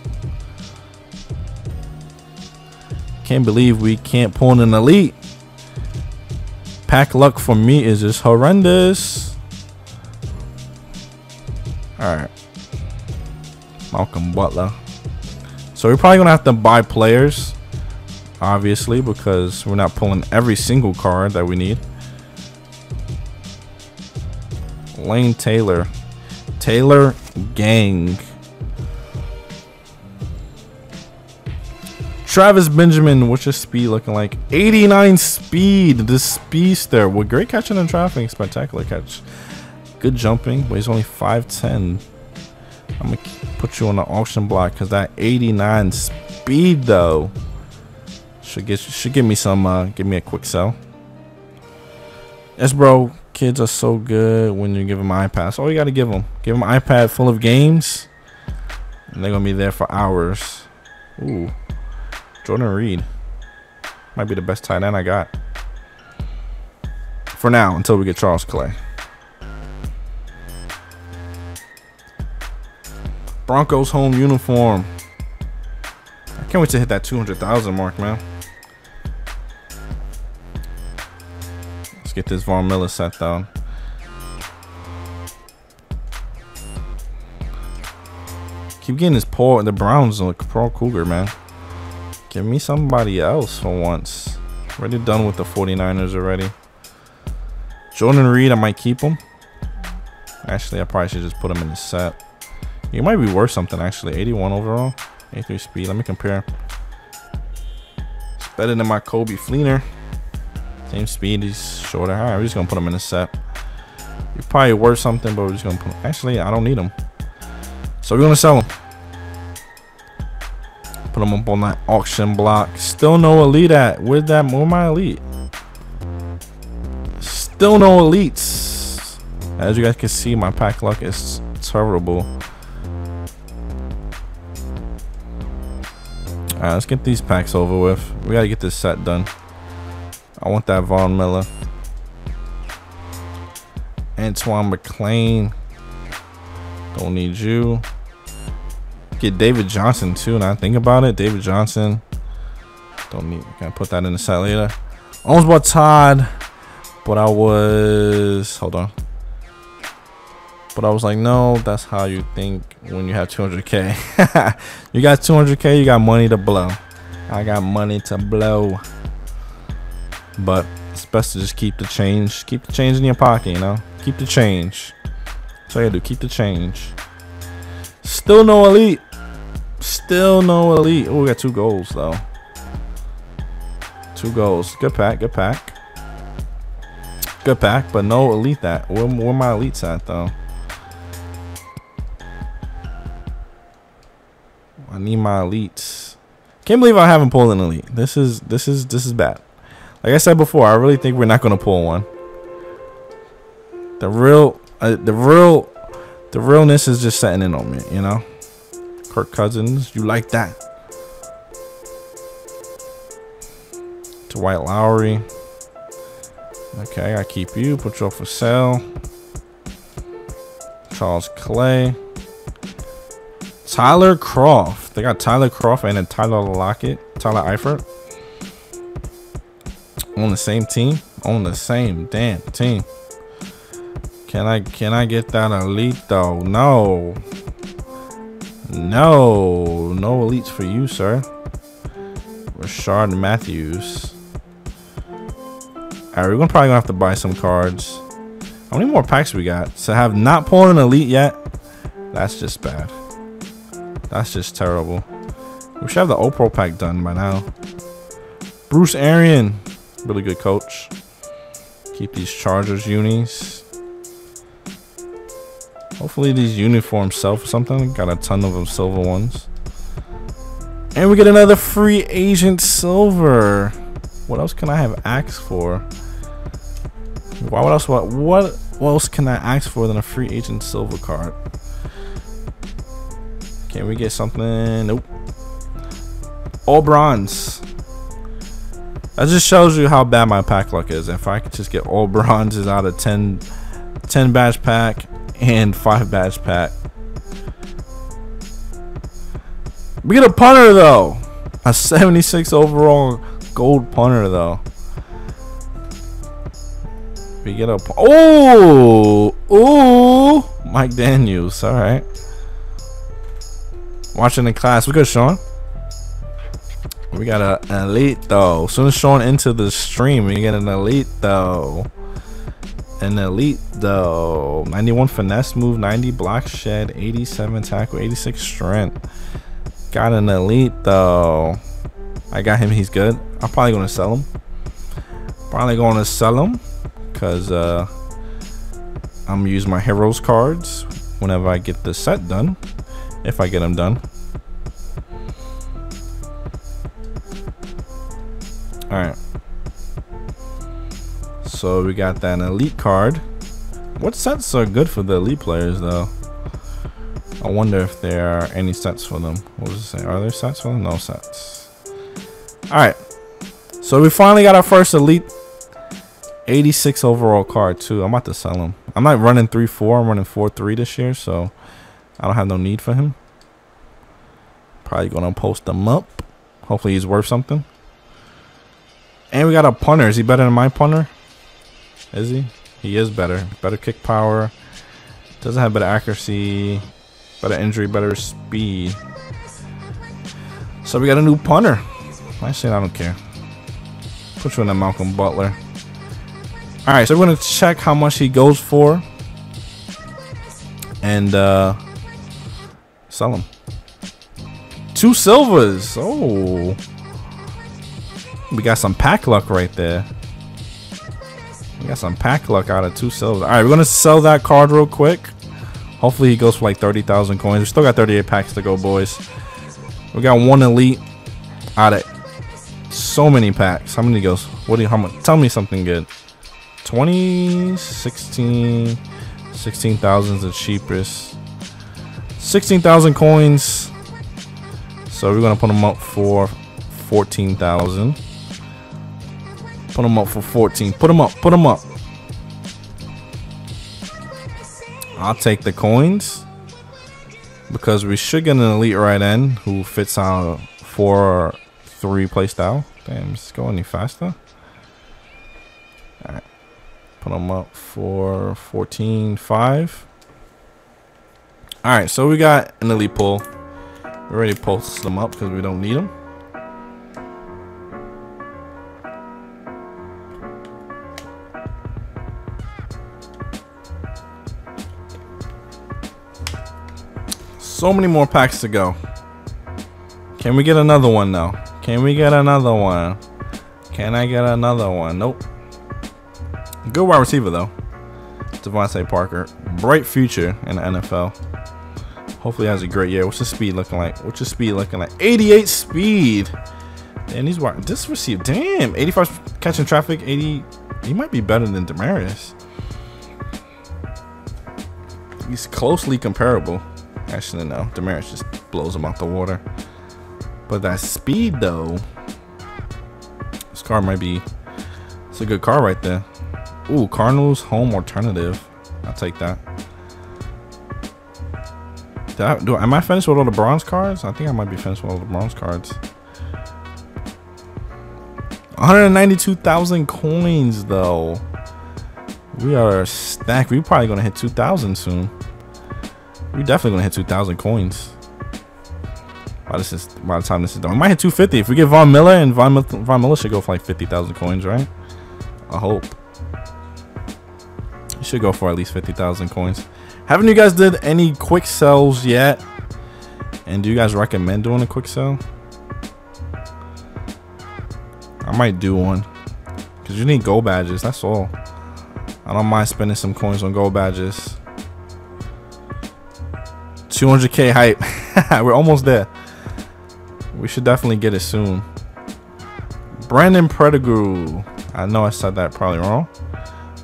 Can't believe we can't pull in an elite. Pack luck for me is just horrendous. All right, Malcolm Butler. So we're probably gonna have to buy players, obviously, because we're not pulling every single card that we need. Lane Taylor. Taylor Gang. Travis Benjamin. What's your speed looking like? 89 speed. The speedster. Well, great catching and traffic. Spectacular catch. Good jumping. But he's only 5'10". I'm going to put you on the auction block because that 89 speed, though, should give me some, give me a quick sell. Yes, bro. Kids are so good when you give them iPads. All you got to give them. Give them an iPad full of games. And they're going to be there for hours. Ooh. Jordan Reed. Might be the best tight end I got. For now, until we get Charles Clay. Broncos home uniform. I can't wait to hit that 200,000 mark, man. Get this Von Miller set down. Keep getting this Paul and the Browns look. Paul Kruger, man. Give me somebody else for once. Already done with the 49ers already. Jordan Reed, I might keep him. Actually, I probably should just put him in the set. He might be worth something, actually. 81 overall, 83 speed. Let me compare. It's better than my Kobe Fleener. Same speed, he's shorter. All right, we're just gonna put him in a set. He's probably worth something, but we're just gonna put him. Actually, I don't need him, so we're gonna sell him. Put him up on that auction block. Still no elite at. Where my elite? Still no elites. As you guys can see, my pack luck is terrible. All right, let's get these packs over with. We gotta get this set done. I want that Von Miller. Antoine McClain. Don't need you. Get David Johnson too. Now I think about it. David Johnson. Don't need. Can I put that in the set later? Almost bought Todd. But I was. Hold on. But I was like, no, that's how you think when you have 200K. You got 200K, you got money to blow. I got money to blow. But it's best to just keep the change. Keep the change in your pocket, you know? Keep the change. That's all you gotta do. Keep the change. Still no elite. Still no elite. Oh, we got two goals, though. Two goals. Good pack. Good pack. Good pack, but no elite that. Where my elites at, though? I need my elites. Can't believe I haven't pulled an elite. This is bad. Like I said before, I really think we're not gonna pull one. The realness is just setting in on me, you know. Kirk Cousins, you like that? Dwight Lowry. Okay, I keep you. Put you up for sale. Charles Clay. Tyler Croft. They got Tyler Croft and then Tyler Lockett, Tyler Eifert. On the same team, on the same damn team. Can I get that elite though? No, no, no elites for you, sir. Rashard Matthews. All right, we're probably gonna have to buy some cards. How many more packs we got? So I have not pulled an elite yet. That's just bad. That's just terrible. We should have the All-Pro pack done by now. Bruce Arian, really good coach. Keep these Chargers unis. Hopefully these uniforms sell for something. Got a ton of them silver ones. And we get another free agent silver. What else can I have asked for? What else can I ask for than a free agent silver card? Can we get something? Nope. All bronze. That just shows you how bad my pack luck is. If I could just get all bronzes out of 10 badge pack and 5 badge pack. We get a punter though. A 76 overall gold punter though. We get a Mike Daniels. All right. Watching the class. What's good, Sean? We got an elite though. As soon as Sean into the stream, we get an elite though. An elite though. 91 finesse move, 90 block shed, 87 tackle, 86 strength. Got an elite though. I got him. He's good. I'm probably gonna sell him. Probably gonna sell him because I'm gonna use my heroes cards whenever I get the set done. If I get them done. All right. So we got that elite card. What sets are good for the elite players though? I wonder if there are any sets for them. What was it saying? Are there sets for them? No sets. Alright. So we finally got our first elite 86 overall card too. I'm about to sell him. I'm not running 3-4. I'm running 4-3 this year. So I don't have no need for him. Probably going to post him up. Hopefully he's worth something. And we got a punter. Is he better than my punter? Is he? He is better. Better kick power. Doesn't have better accuracy. Better injury, better speed. So we got a new punter. I said I don't care. Put you in a Malcolm Butler. Alright, so we're going to check how much he goes for. And sell him. 2 silvers. Oh. We got some pack luck right there. We got some pack luck out of 2 silvers. Alright, we're going to sell that card real quick. Hopefully he goes for like 30,000 coins. We still got 38 packs to go, boys. We got 1 elite out of so many packs. How many goes? What do you, how much? Tell me something good. 20, 16, 16,000 is the cheapest. 16,000 coins. So we're going to put them up for 14,000. Put them up for 14. Put them up. Put them up. I'll take the coins because we should get an elite right end who fits our 4-3 play style. Damn, is this going any faster? All right, put them up for 14.5. All right, so we got an elite pull. We already posted them up because we don't need them. So many more packs to go. Can we get another one now? Can we get another one? Can I get another one? Nope. Good wide receiver though. Devontae Parker. Bright future in the NFL. Hopefully has a great year. What's his speed looking like? What's his speed looking like? 88 speed. And he's wide. This receiver. Damn. 85 catching traffic. 80. He might be better than Demaryius. He's closely comparable. Actually, no. Demaryius just blows him out the water. But that speed, though. This car might be... It's a good car right there. Ooh, Cardinals home alternative. I'll take that. Am I finished with all the bronze cards? I think I might be finished with all the bronze cards. 192,000 coins, though. We are stacked. We're probably going to hit 2,000 soon. We're definitely gonna hit 2,000 coins. Wow, this is by the time this is done. We might hit 250 if we get Von Miller, and Von Miller should go for like 50,000 coins, right? I hope he should go for at least 50,000 coins. Haven't you guys did any quick sells yet? And do you guys recommend doing a quick sell? might do one, because you need gold badges, that's all. I don't mind spending some coins on gold badges. 200k hype. We're almost there. We should definitely get it soon. Brandon Predigrew. I know I said that probably wrong.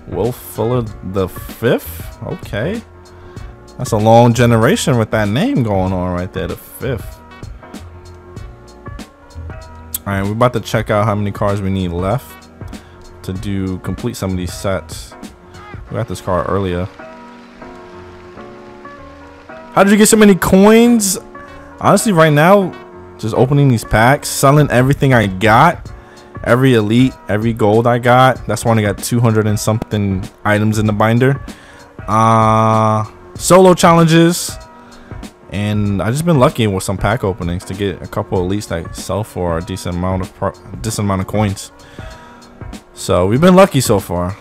Will Fuller the fifth. Okay. That's a long generation with that name going on right there. The fifth. All right. We're about to check out how many cards we need left to do complete some of these sets. We got this card earlier. How did you get so many coins? Honestly, right now, just opening these packs, selling everything I got, every elite, every gold I got. That's when I got 200 and something items in the binder. Solo challenges, and I've just been lucky with some pack openings to get a couple elites that sell for a decent amount of coins. So we've been lucky so far.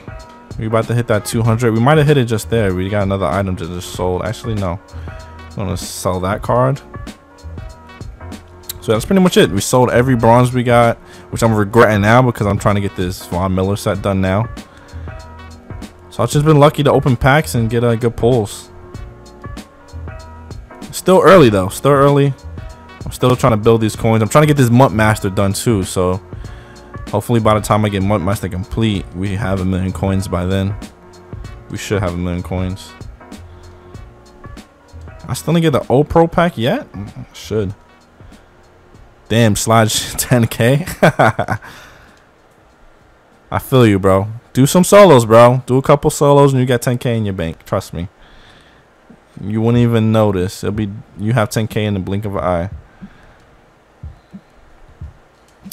We're about to hit that 200. We might have hit it just there. We got another item that just sold. Actually, no. I'm going to sell that card. So that's pretty much it. We sold every bronze we got, which I'm regretting now because I'm trying to get this Von Miller set done now. So I've just been lucky to open packs and get good pulls. Still early, though. Still early. I'm still trying to build these coins. I'm trying to get this Mutt Master done, too. So hopefully by the time I get Mutt Master complete, we have 1,000,000 coins by then. We should have 1,000,000 coins. I still didn't get the O Pro pack yet? I should. Damn, slide 10k. I feel you, bro. Do some solos, bro. Do a couple solos and you got 10k in your bank. Trust me. You wouldn't even notice. It'll be, you have 10k in the blink of an eye.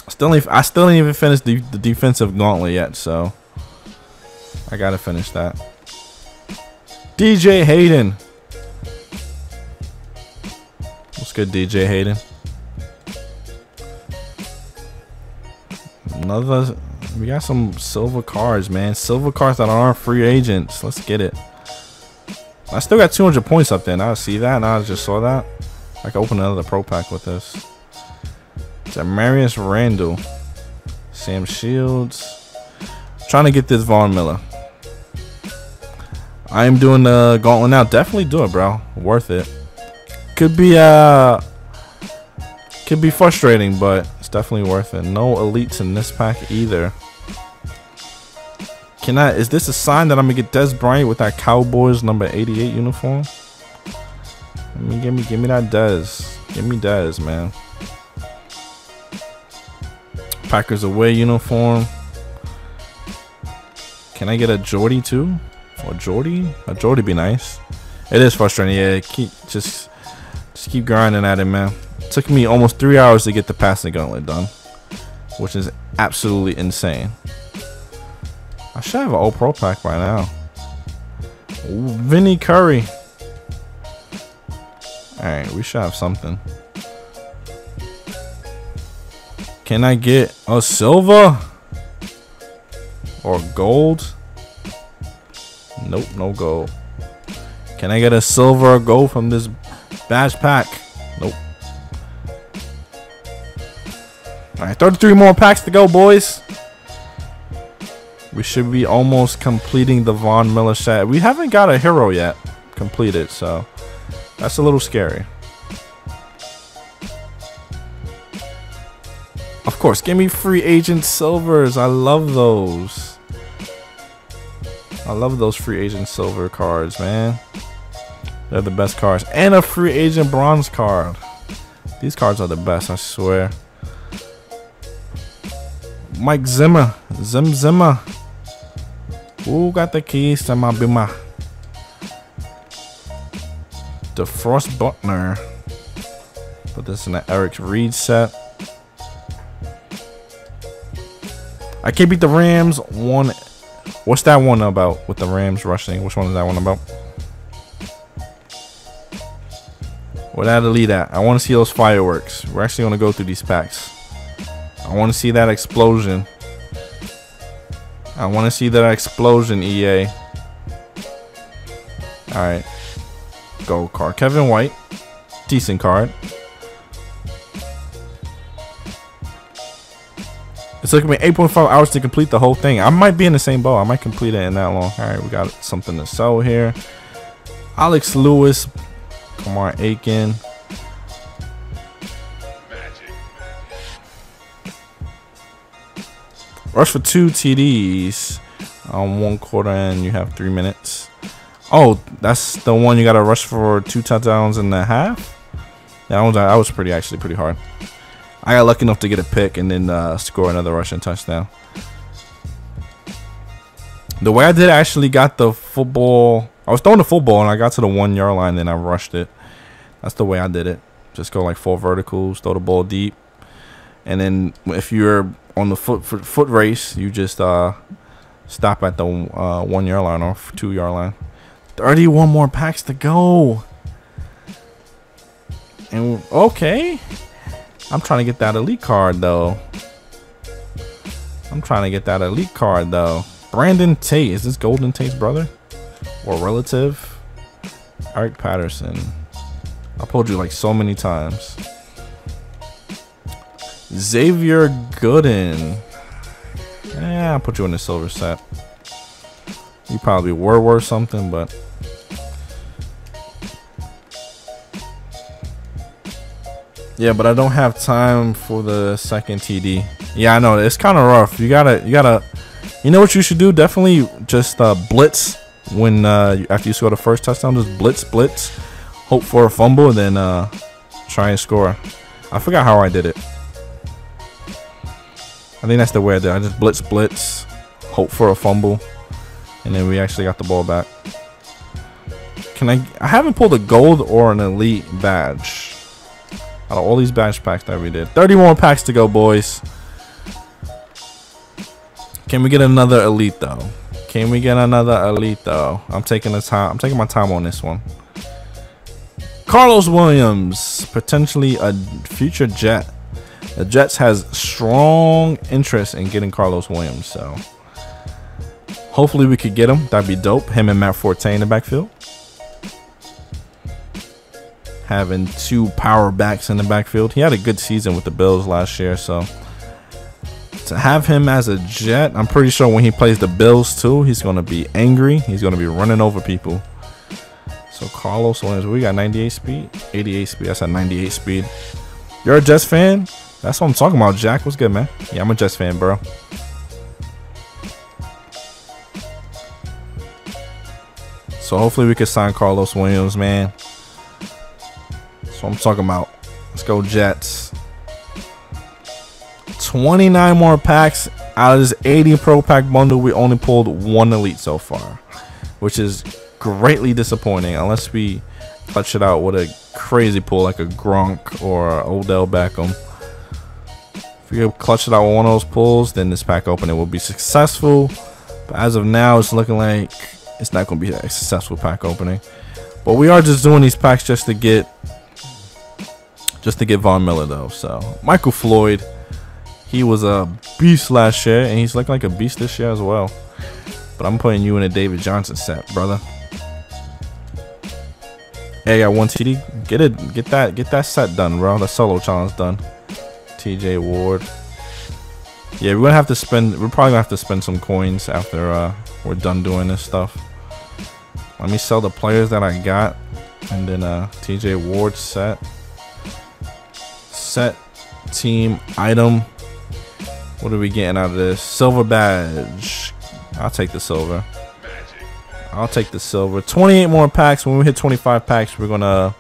I still didn't even finish the defensive gauntlet yet, so I gotta finish that. DJ Hayden, what's good, DJ Hayden? Another, we got some silver cards, man. Silver cards that aren't free agents. Let's get it. I still got 200 points up there. Now I see that. Now I just saw that. I can open another pro pack with this. Demarius Randall, Sam Shields. Trying to get this Von Miller. I am doing the gauntlet now. Definitely do it, bro. Worth it. Could be frustrating, but it's definitely worth it. No elites in this pack either. Is this a sign that I'm gonna get Dez Bryant with that Cowboys number 88 uniform? Give me that Dez. Give me Dez, man. Packers away uniform. Can I get a Jordy too? Or Jordy? A Jordy be nice. It is frustrating. Yeah, just keep grinding at it, man. It took me almost 3 hours to get the passing gauntlet done, which is absolutely insane. I should have an old pro pack by now. Ooh, Vinny Curry. All right, we should have something. Can I get a silver or gold? Nope, no gold. Can I get a silver or gold from this badge pack? Nope. All right, 33 more packs to go, boys. We should be almost completing the Von Miller set. We haven't got a hero yet completed, so that's a little scary. Of course, give me free agent silvers. I love those. I love those free agent silver cards, man. They're the best cards. And a free agent bronze card. These cards are the best, I swear. Mike Zimmer. Zim Zimmer. Who got the keys to my bima? DeFrost Buckner. Put this in the Eric Reed set. I can't beat the Rams. One. What's that one about with the Rams rushing? Which one is that one about? Where that elite at? I want to see those fireworks. We're actually going to go through these packs. I want to see that explosion. I want to see that explosion, EA. Alright. Gold card. Kevin White. Decent card. It's taking me 8.5 hours to complete the whole thing. I might be in the same ball. I might complete it in that long. All right, we got something to sell here. Alex Lewis, Kamar Aiken. Rush for 2 TDs on one quarter, and you have 3 minutes. Oh, that's the one you got to rush for 2 touchdowns and a half. That was actually pretty hard. I got lucky enough to get a pick and then score another rushing touchdown. The way I did, I actually got the football. I was throwing the football and I got to the 1 yard line, then I rushed it. That's the way I did it. Just go like 4 verticals, throw the ball deep, and then if you're on the foot race, you just stop at the 1 yard line or 2 yard line. 31 more packs to go. And okay, I'm trying to get that elite card though. Brandon Tate, is this Golden Tate's brother or relative? Eric Patterson. I told you like so many times. Xavier Gooden. Yeah, I'll put you in the silver set. You probably were worth something, but yeah, but I don't have time for the second TD. Yeah, I know it's kind of rough. You know what you should do? Definitely just blitz when after you score the first touchdown. Just blitz, hope for a fumble, and then try and score. I forgot how I did it. I think that's the way I did. I just blitz, hope for a fumble, and then we actually got the ball back. Can I haven't pulled a gold or an elite badge out of all these badge packs that we did. 31 packs to go, boys. Can we get another elite though? I'm taking the time. I'm taking my time on this one. Carlos Williams, potentially a future Jet. The Jets has strong interest in getting Carlos Williams, so hopefully we could get him. That'd be dope. Him and Matt Forte in the backfield. Having 2 power backs in the backfield. He had a good season with the Bills last year, so to have him as a Jet, I'm pretty sure when he plays the Bills too, he's going to be angry. He's going to be running over people. So Carlos Williams, we got 98 speed, 88 speed. That's a 98 speed. You're a Jets fan? That's what I'm talking about, Jack. What's good, man? Yeah, I'm a Jets fan, bro. So hopefully we can sign Carlos Williams, man. That's what I'm talking about. Let's go, Jets. 29 more packs. Out of this 80 Pro Pack bundle, we only pulled 1 Elite so far, which is greatly disappointing unless we clutch it out with a crazy pull like a Gronk or Odell Beckham. If you clutch it out with one of those pulls, then this pack opening will be successful. But as of now, it's looking like it's not going to be a successful pack opening. But we are just doing these packs just to get Von Miller though. So Michael Floyd, he was a beast last year, and he's looking like a beast this year as well. But I'm putting you in a David Johnson set, brother. Hey, I got 1 TD. Get that set done, bro. The solo challenge done. TJ Ward. Yeah, we're probably gonna have to spend some coins after we're done doing this stuff. Let me sell the players that I got, and then TJ Ward set team item. What are we getting out of this? Silver badge. I'll take the silver. 28 more packs. When we hit 25 packs, we're gonna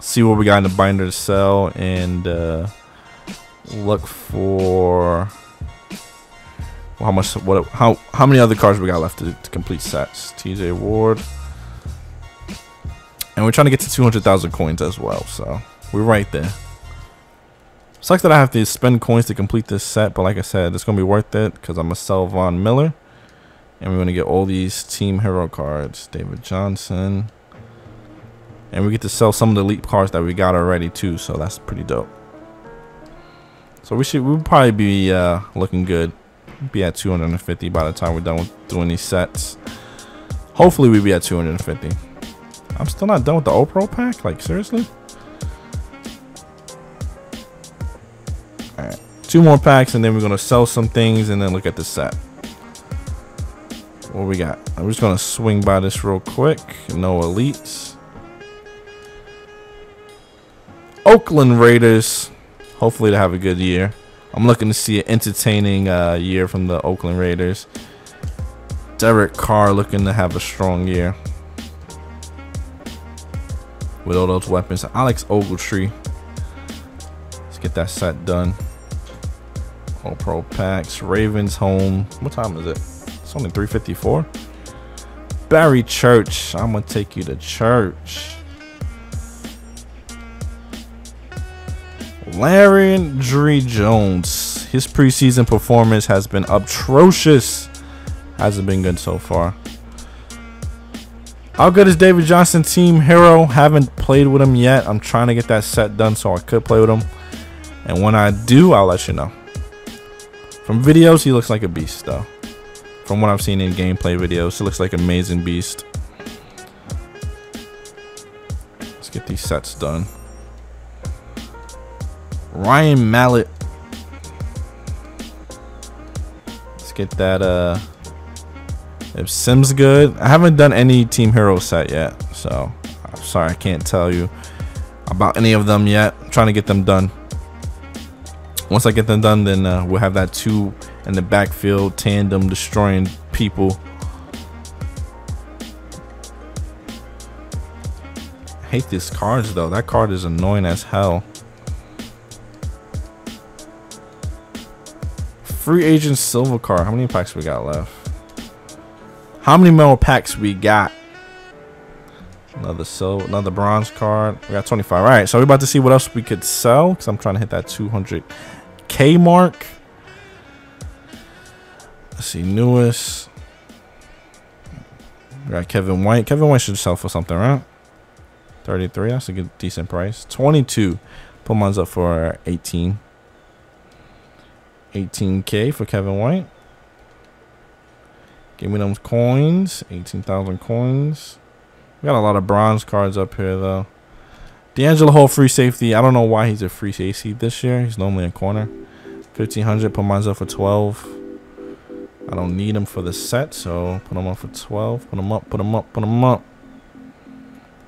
see what we got in the binder to sell and look for how many other cards we got left to complete sets. TJ Ward, and we're trying to get to 200,000 coins as well, so we're right there. Sucks that I have to spend coins to complete this set, but like I said, it's gonna be worth it because I'm gonna sell Von Miller. And we're going to get all these team hero cards. David Johnson. And we get to sell some of the elite cards that we got already too. So that's pretty dope. So we'll probably be looking good. We'll be at 250 by the time we're done with doing these sets. Hopefully we'll be at 250. I'm still not done with the All-Pro pack. Like seriously? Alright. Two more packs, and then we're going to sell some things and then look at the set. What we got? I'm just going to swing by this real quick. No elites. Oakland Raiders. Hopefully they have a good year. I'm looking to see an entertaining year from the Oakland Raiders. Derek Carr looking to have a strong year with all those weapons. Alex Ogletree. Let's get that set done. All Pro Packs. Ravens home. What time is it? It's only 3:54. Barry Church. I'm going to take you to church. Landry Jones. His preseason performance has been atrocious. Hasn't been good so far. How good is David Johnson, team hero? Haven't played with him yet. I'm trying to get that set done so I could play with him. And when I do, I'll let you know. From videos, he looks like a beast, though. From what I've seen in gameplay videos, he looks like an amazing beast. Let's get these sets done. Ryan Mallett. Let's get that, if Sims good. I haven't done any team hero set yet, so I'm sorry I can't tell you about any of them yet. I'm trying to get them done. Once I get them done, then we'll have that two in the backfield tandem destroying people. I hate these cards though. That card is annoying as hell. Free agent silver card. How many packs we got left? How many more packs we got? Another silver, another bronze card. We got 25. All right, so we're about to see what else we could sell because I'm trying to hit that 200K mark. Let's see, newest. We got Kevin White. Kevin White should sell for something, right? 33. That's a good, decent price. 22. Put mine's up for 18. 18K for Kevin White. Give me those coins. 18,000 coins. We got a lot of bronze cards up here, though. D'Angelo Hall, free safety. I don't know why he's a free safety this year. He's normally a corner. 1,500. Put mine up for 12. I don't need him for the set, so put him up for 12. Put him up, put him up, put him up.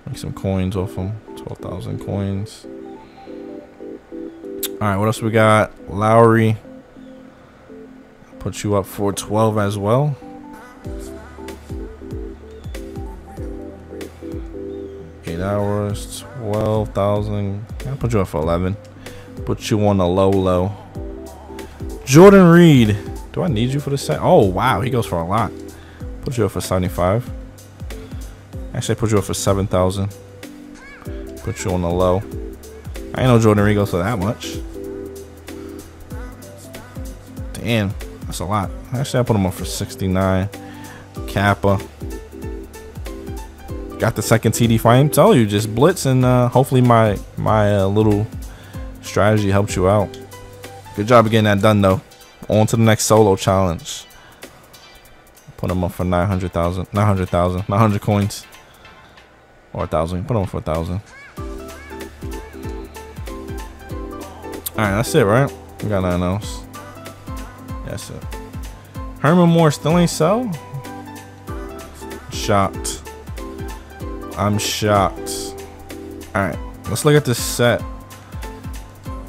Make some coins off him. 12,000 coins. All right, what else we got? Lowry. Put you up for 12 as well. Hours 12,000. I'll put you up for 11. Put you on a low low. Jordan Reed. Do I need you for the set? Oh wow, he goes for a lot. Put you up for 75. Actually, I put you up for 7,000. Put you on the low. I know Jordan Reed goes for that much. Damn, that's a lot. Actually, I put him up for 69. Kappa. Got the second TD for him. Tell you, just blitz, and hopefully my little strategy helped you out. Good job of getting that done, though. On to the next solo challenge. Put him up for 900,000, 900,000, 900 coins, or 1,000. Put him up for 1,000. All right, that's it, right? We got nothing else. That's it. Herman Moore still ain't sell. Shocked. I'm shocked. All right, let's look at this set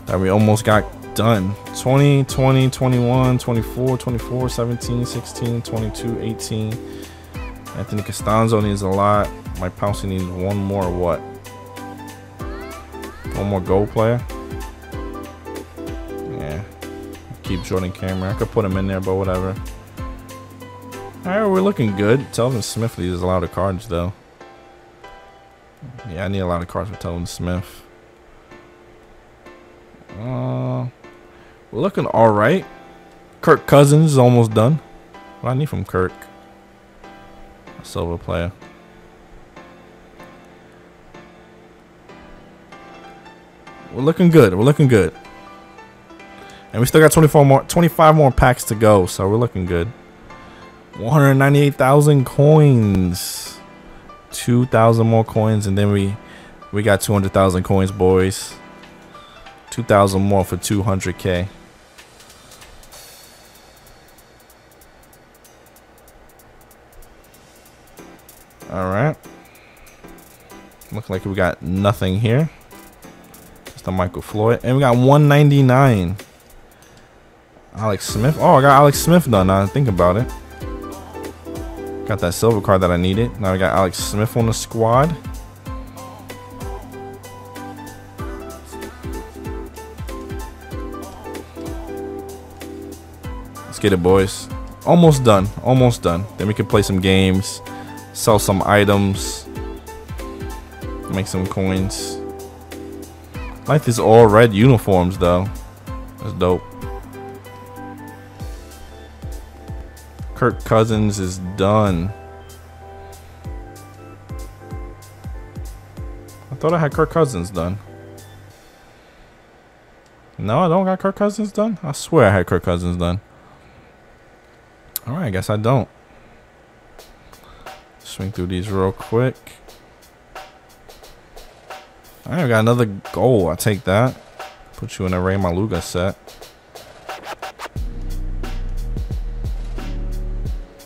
that we almost got done. 20, 20, 21, 24, 24, 17, 16, 22, 18. Anthony Castonzo needs a lot. Mike Pouncey needs one more what? One more goal player? Yeah. Keep Jordan Cameron. I could put him in there, but whatever. All right, we're looking good. Telvin Smith needs a lot of cards, though. Yeah, I need a lot of cards for Telvin Smith. We're looking all right. Kirk Cousins is almost done. What I need from Kirk? A silver player. We're looking good. We're looking good. And we still got 25 more packs to go, so we're looking good. 198,000 coins. 2,000 more coins, and then we got 200,000 coins, boys. 2,000 more for 200K. All right. Looks like we got nothing here. Just a Michael Floyd. And we got 199. Alex Smith. Oh, I got Alex Smith done now. Think about it. Got that silver card that I needed. Now I got Alex Smith on the squad. Let's get it, boys. Almost done. Almost done. Then we can play some games, sell some items, make some coins. I like these all red uniforms, though. That's dope. Kirk Cousins is done. I thought I had Kirk Cousins done. No, I don't got Kirk Cousins done. I swear I had Kirk Cousins done. All right, I guess I don't. Swing through these real quick. All right, we got another goal. I take that. Put you in a Ray Maualuga set.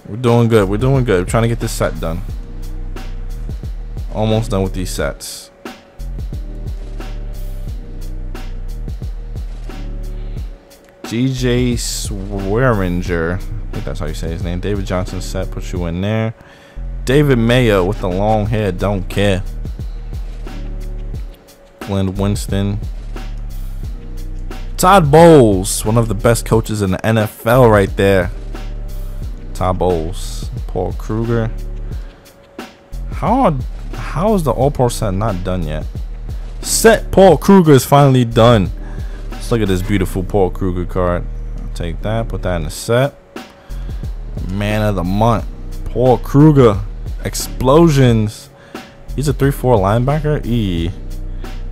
We're doing good. We're doing good. We're trying to get this set done. Almost done with these sets. DJ Swearinger. I think that's how you say his name. David Johnson set. Put you in there. David Mayo with the long hair. Don't care. Glenn Winston. Todd Bowles. One of the best coaches in the NFL right there. Todd Bowles, Paul Kruger. How is the All Pro set not done yet? Set Paul Kruger is finally done. Let's look at this beautiful Paul Kruger card. I'll take that, put that in the set. Man of the month, Paul Kruger. Explosions. He's a 3-4 linebacker. E.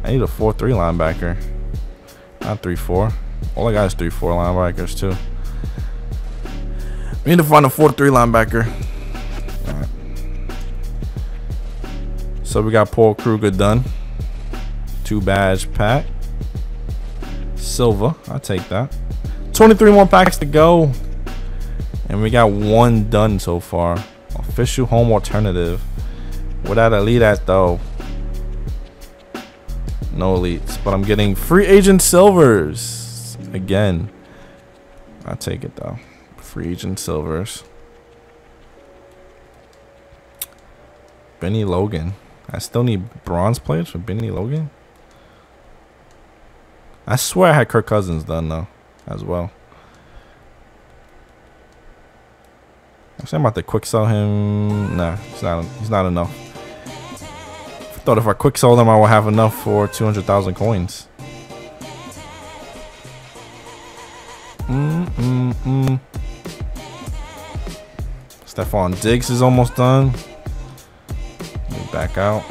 I need a 4-3 linebacker. Not 3-4. All I got is 3-4 linebackers too. We need to find a 4-3 linebacker. All right. So we got Paul Kruger done. 2 badge pack. Silver. I'll take that. 23 more packs to go. And we got 1 done so far. Official home alternative. Without elite at though. No elites. But I'm getting free agent silvers. Again. I'll take it though. Free agent silvers. Benny Logan. I still need bronze players for Benny Logan. I swear I had Kirk Cousins done though as well. I'm saying about to quick sell him. Nah, he's not enough. I thought if I quick sold him I would have enough for 200,000 coins. Stephon Diggs is almost done. Let me back out.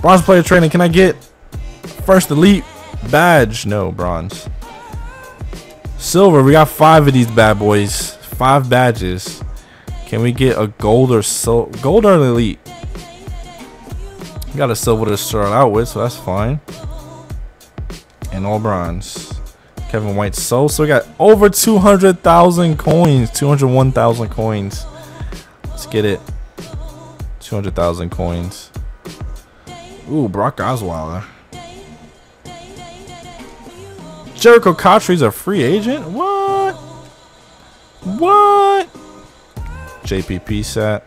Bronze player training. Can I get first elite badge? No, bronze. Silver. We got 5 of these bad boys. 5 badges. Can we get a gold or gold or an elite? We got a silver to start out with, so that's fine. And all bronze. Kevin White. So we got over 200,000 coins. 201,000 coins. Let's get it. 200,000 coins. Ooh, Brock Osweiler. Jericho Cottree's a free agent? What? What? JPP set.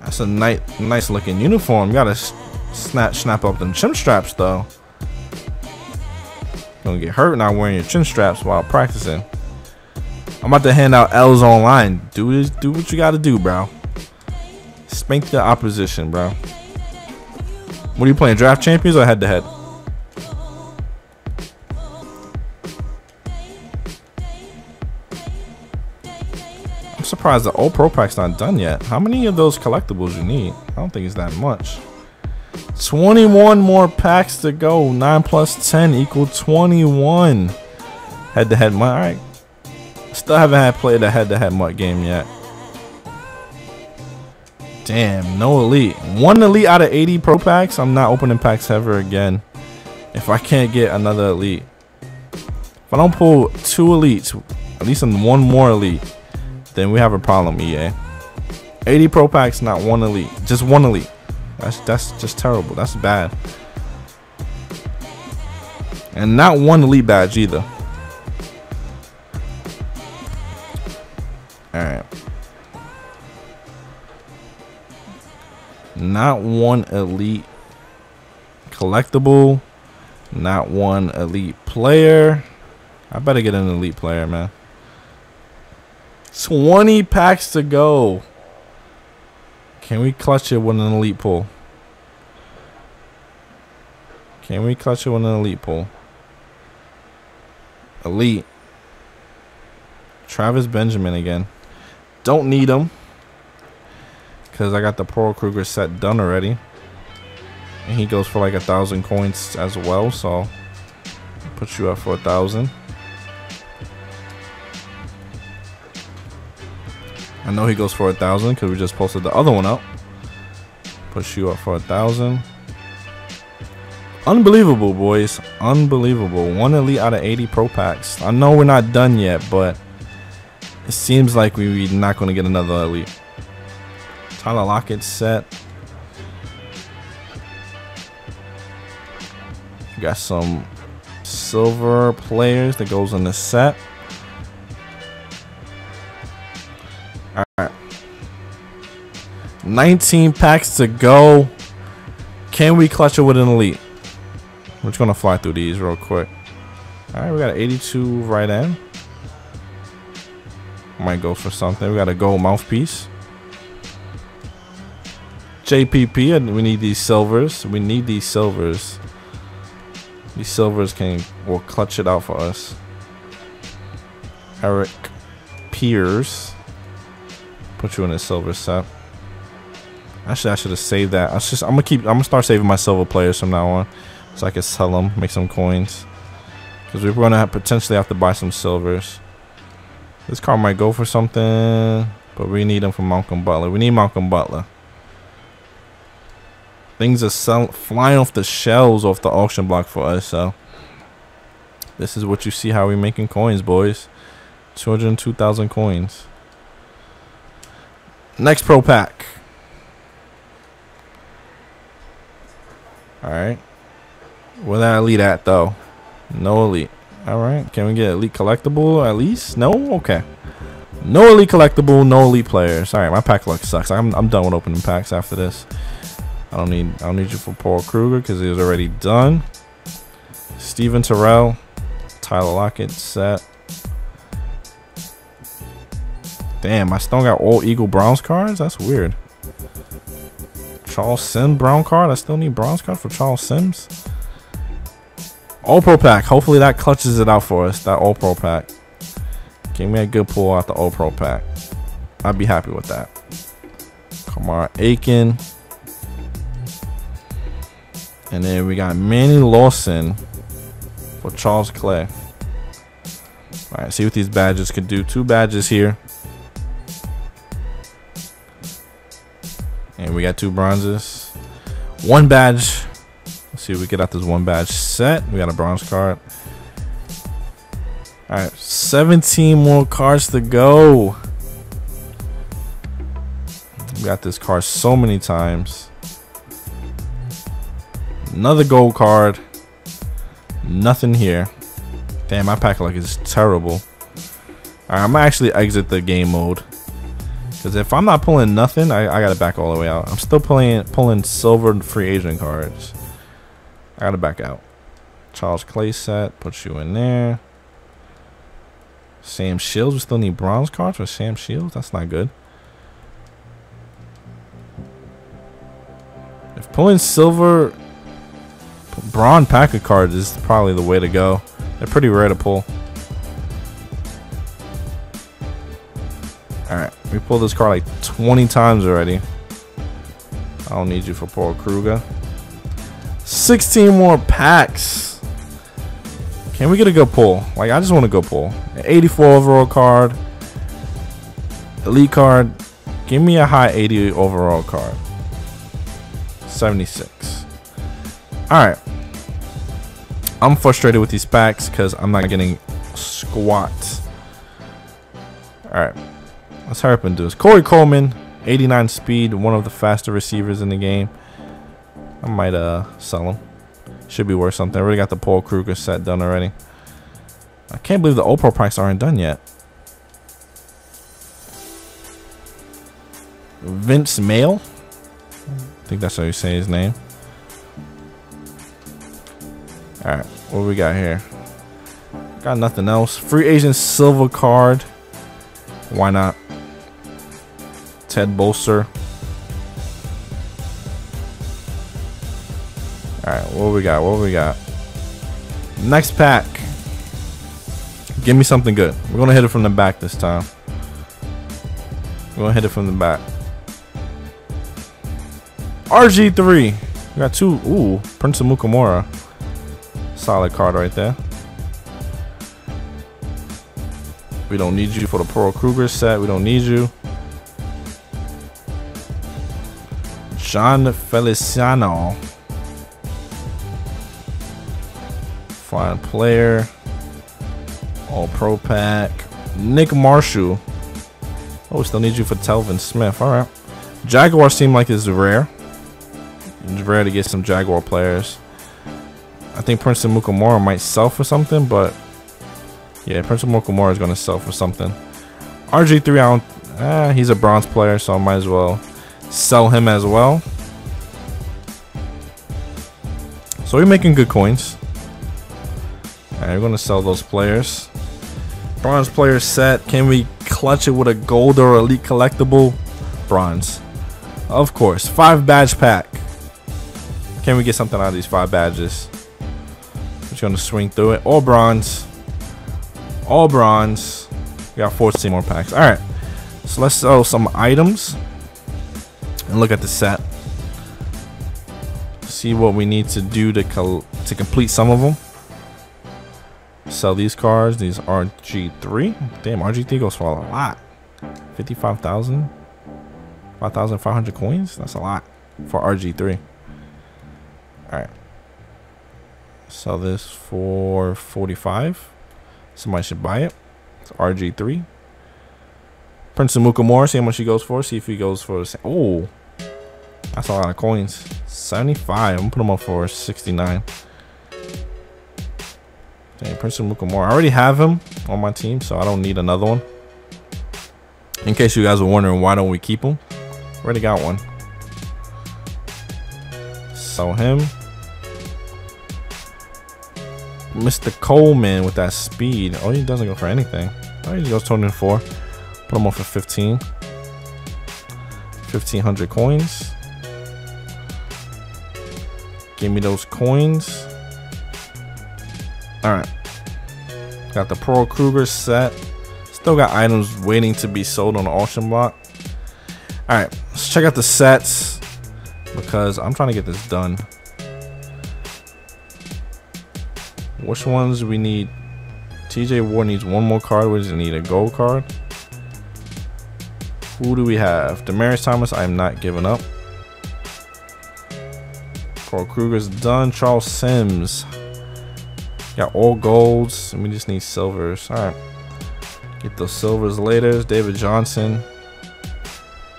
That's a nice looking uniform. Got a snap up them chin straps though. Gonna get hurt not wearing your chin straps while practicing. I'm about to hand out L's online. Do what you gotta do, bro. Spank the opposition, bro. What are you playing, draft champions or head to head? I'm surprised the old pro pack's not done yet. How many of those collectibles you need? I don't think it's that much. 21 more packs to go. 9 plus 10 equal 21. Head to head mutt. All right. Still haven't played a head to head mutt game yet. Damn, no elite. 1 elite out of 80 pro packs. I'm not opening packs ever again. If I can't get another elite. If I don't pull 2 elites, at least in one more elite, then we have a problem, EA. 80 pro packs, not one elite, just one elite. That's just terrible. That's bad. And not one elite badge either. All right. Not one elite collectible. Not one elite player. I better get an elite player, man. 20 packs to go. Can we clutch it with an elite pull? Can we clutch it with an elite pull? Elite. Travis Benjamin again. Don't need him, because I got the Paul Kruger set done already. And he goes for like 1,000 coins as well, so put you up for 1,000. I know he goes for 1,000 because we just posted the other one up. Push you up for 1,000. Unbelievable, boys. Unbelievable. One elite out of 80 pro packs. I know we're not done yet, but it seems like we're not going to get another elite. Tyler Lockett set. We got some silver players that goes in the set. All right, 19 packs to go. Can we clutch it with an elite? We're just gonna fly through these real quick. All right, we got an 82 right end. Might go for something. We got a gold mouthpiece. JPP, and we need these silvers. We need these silvers. These silvers will clutch it out for us. Eric Pierce. Put you in a silver set. Actually, I should have saved that. I'm gonna start saving my silver players from now on, so I can sell them, make some coins, because we're gonna potentially have to buy some silvers. This car might go for something, but we need them for Malcolm Butler. We need Malcolm Butler. Things are flying off the shelves off the auction block for us. So this is what you see how we making coins, boys. 202,000 coins. Next pro pack. Alright. Where that elite at though? No elite. Alright. Can we get elite collectible at least? No? Okay. No elite collectible, no elite players. Alright, my pack luck sucks. I'm done with opening packs after this. I don't need you for Paul Kruger because he was already done. Steven Terrell. Tyler Lockett set. Damn, I still got all Eagle Browns cards? That's weird. Charles Sims Brown card? I still need Browns card for Charles Sims? All Pro Pack. Hopefully that clutches it out for us, that All Pro Pack. Give me a good pull out the All Pro Pack. I'd be happy with that. Kamar Aiken. And then we got Manny Lawson for Charles Clay. Alright, see what these badges could do. Two badges here. And we got two bronzes. One badge. Let's see if we get out this one badge set. We got a bronze card. Alright, 17 more cards to go. We got this card so many times. Another gold card. Nothing here. Damn, my pack luck is terrible. Alright, I'm gonna actually exit the game mode. Because if I'm not pulling nothing, I got to back all the way out. I'm still pulling silver free agent cards. I got to back out. Charles Clay set. Put you in there. Sam Shields. We still need bronze cards for Sam Shields. That's not good. If pulling silver bronze pack of cards is probably the way to go. They're pretty rare to pull. Alright, we pulled this card like 20 times already. I don't need you for Paul Kruger. 16 more packs. Can we get a good pull? Like, I just want to go pull. An 84 overall card. Elite card. Give me a high 80 overall card. 76. Alright. I'm frustrated with these packs because I'm not getting squat. All right, let's hurry up and do this. Corey Coleman, 89 speed, one of the faster receivers in the game. I might sell him. Should be worth something. I already got the Paul Kruger set done already. I can't believe the Opal price aren't done yet. Vince Mail, I think that's how you say his name. All right, what we got here? Got nothing else. Free agent silver card. Why not? Ted Bolser. All right, what we got? What we got? Next pack. Give me something good. We're gonna hit it from the back this time. We're gonna hit it from the back. RG3. We got two. Ooh, Prince of Mukamura. Solid card right there. We don't need you for the Pearl Kruger set. We don't need you. John Feliciano. Fine player. All Pro pack. Nick Marshall. Oh, still need you for Telvin Smith. All right. Jaguar seem like it's rare. It's rare to get some Jaguar players. I think Prince of Mukamura might sell for something, but yeah, Prince of Mukamura is going to sell for something. RG3, he's a bronze player, so I might as well sell him as well. So we're making good coins. All right, we're going to sell those players. Bronze player set. Can we clutch it with a gold or elite collectible? Bronze. Of course. 5 badge pack. Can we get something out of these 5 badges? Just going to swing through it. All bronze. All bronze. We got 14 more packs. All right. So let's sell some items and look at the set. See what we need to do to complete some of them. Sell these cards. These RG3. Damn, RG3 goes for a lot. 55,000. 5,500 coins. That's a lot for RG3. All right. Sell this for 45. Somebody should buy it. It's RG3. Prince of Mukamura. See how much he goes for. See if he goes for the same. Oh, that's a lot of coins. 75. I'm gonna put him up for 69. Dang, Prince of Mukamura. I already have him on my team, so I don't need another one. In case you guys were wondering why don't we keep him, already got one. Sell him. Mr. Coleman with that speed. Oh, he doesn't go for anything. Oh, he goes 24. Put him on for 15. 1,500 coins. Give me those coins. All right. Got the Pearl Kruger set. Still got items waiting to be sold on the auction block. All right. Let's check out the sets because I'm trying to get this done. Which ones we need? TJ Ward needs one more card. We just need a gold card. Who do we have? Demaryius Thomas, I'm not giving up. Paul Kruger's done. Charles Sims. Got all golds. And we just need silvers. All right. Get those silvers later. David Johnson.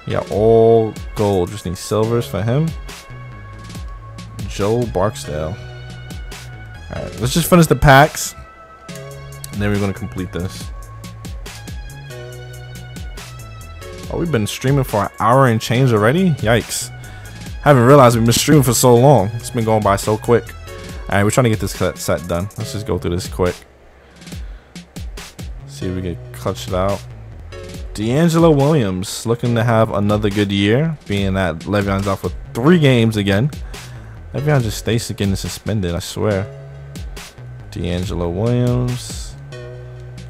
Yeah, all gold. Just need silvers for him. Joe Barksdale. All right, let's just finish the packs, and then we're going to complete this. Oh, we've been streaming for an hour and change already? Yikes. Haven't realized we've been streaming for so long. It's been going by so quick. All right, we're trying to get this set done. Let's just go through this quick. See if we can clutch it out. D'Angelo Williams looking to have another good year, being that Le'Veon's out for 3 games again. Le'Veon just stays getting suspended, I swear. D'Angelo Williams.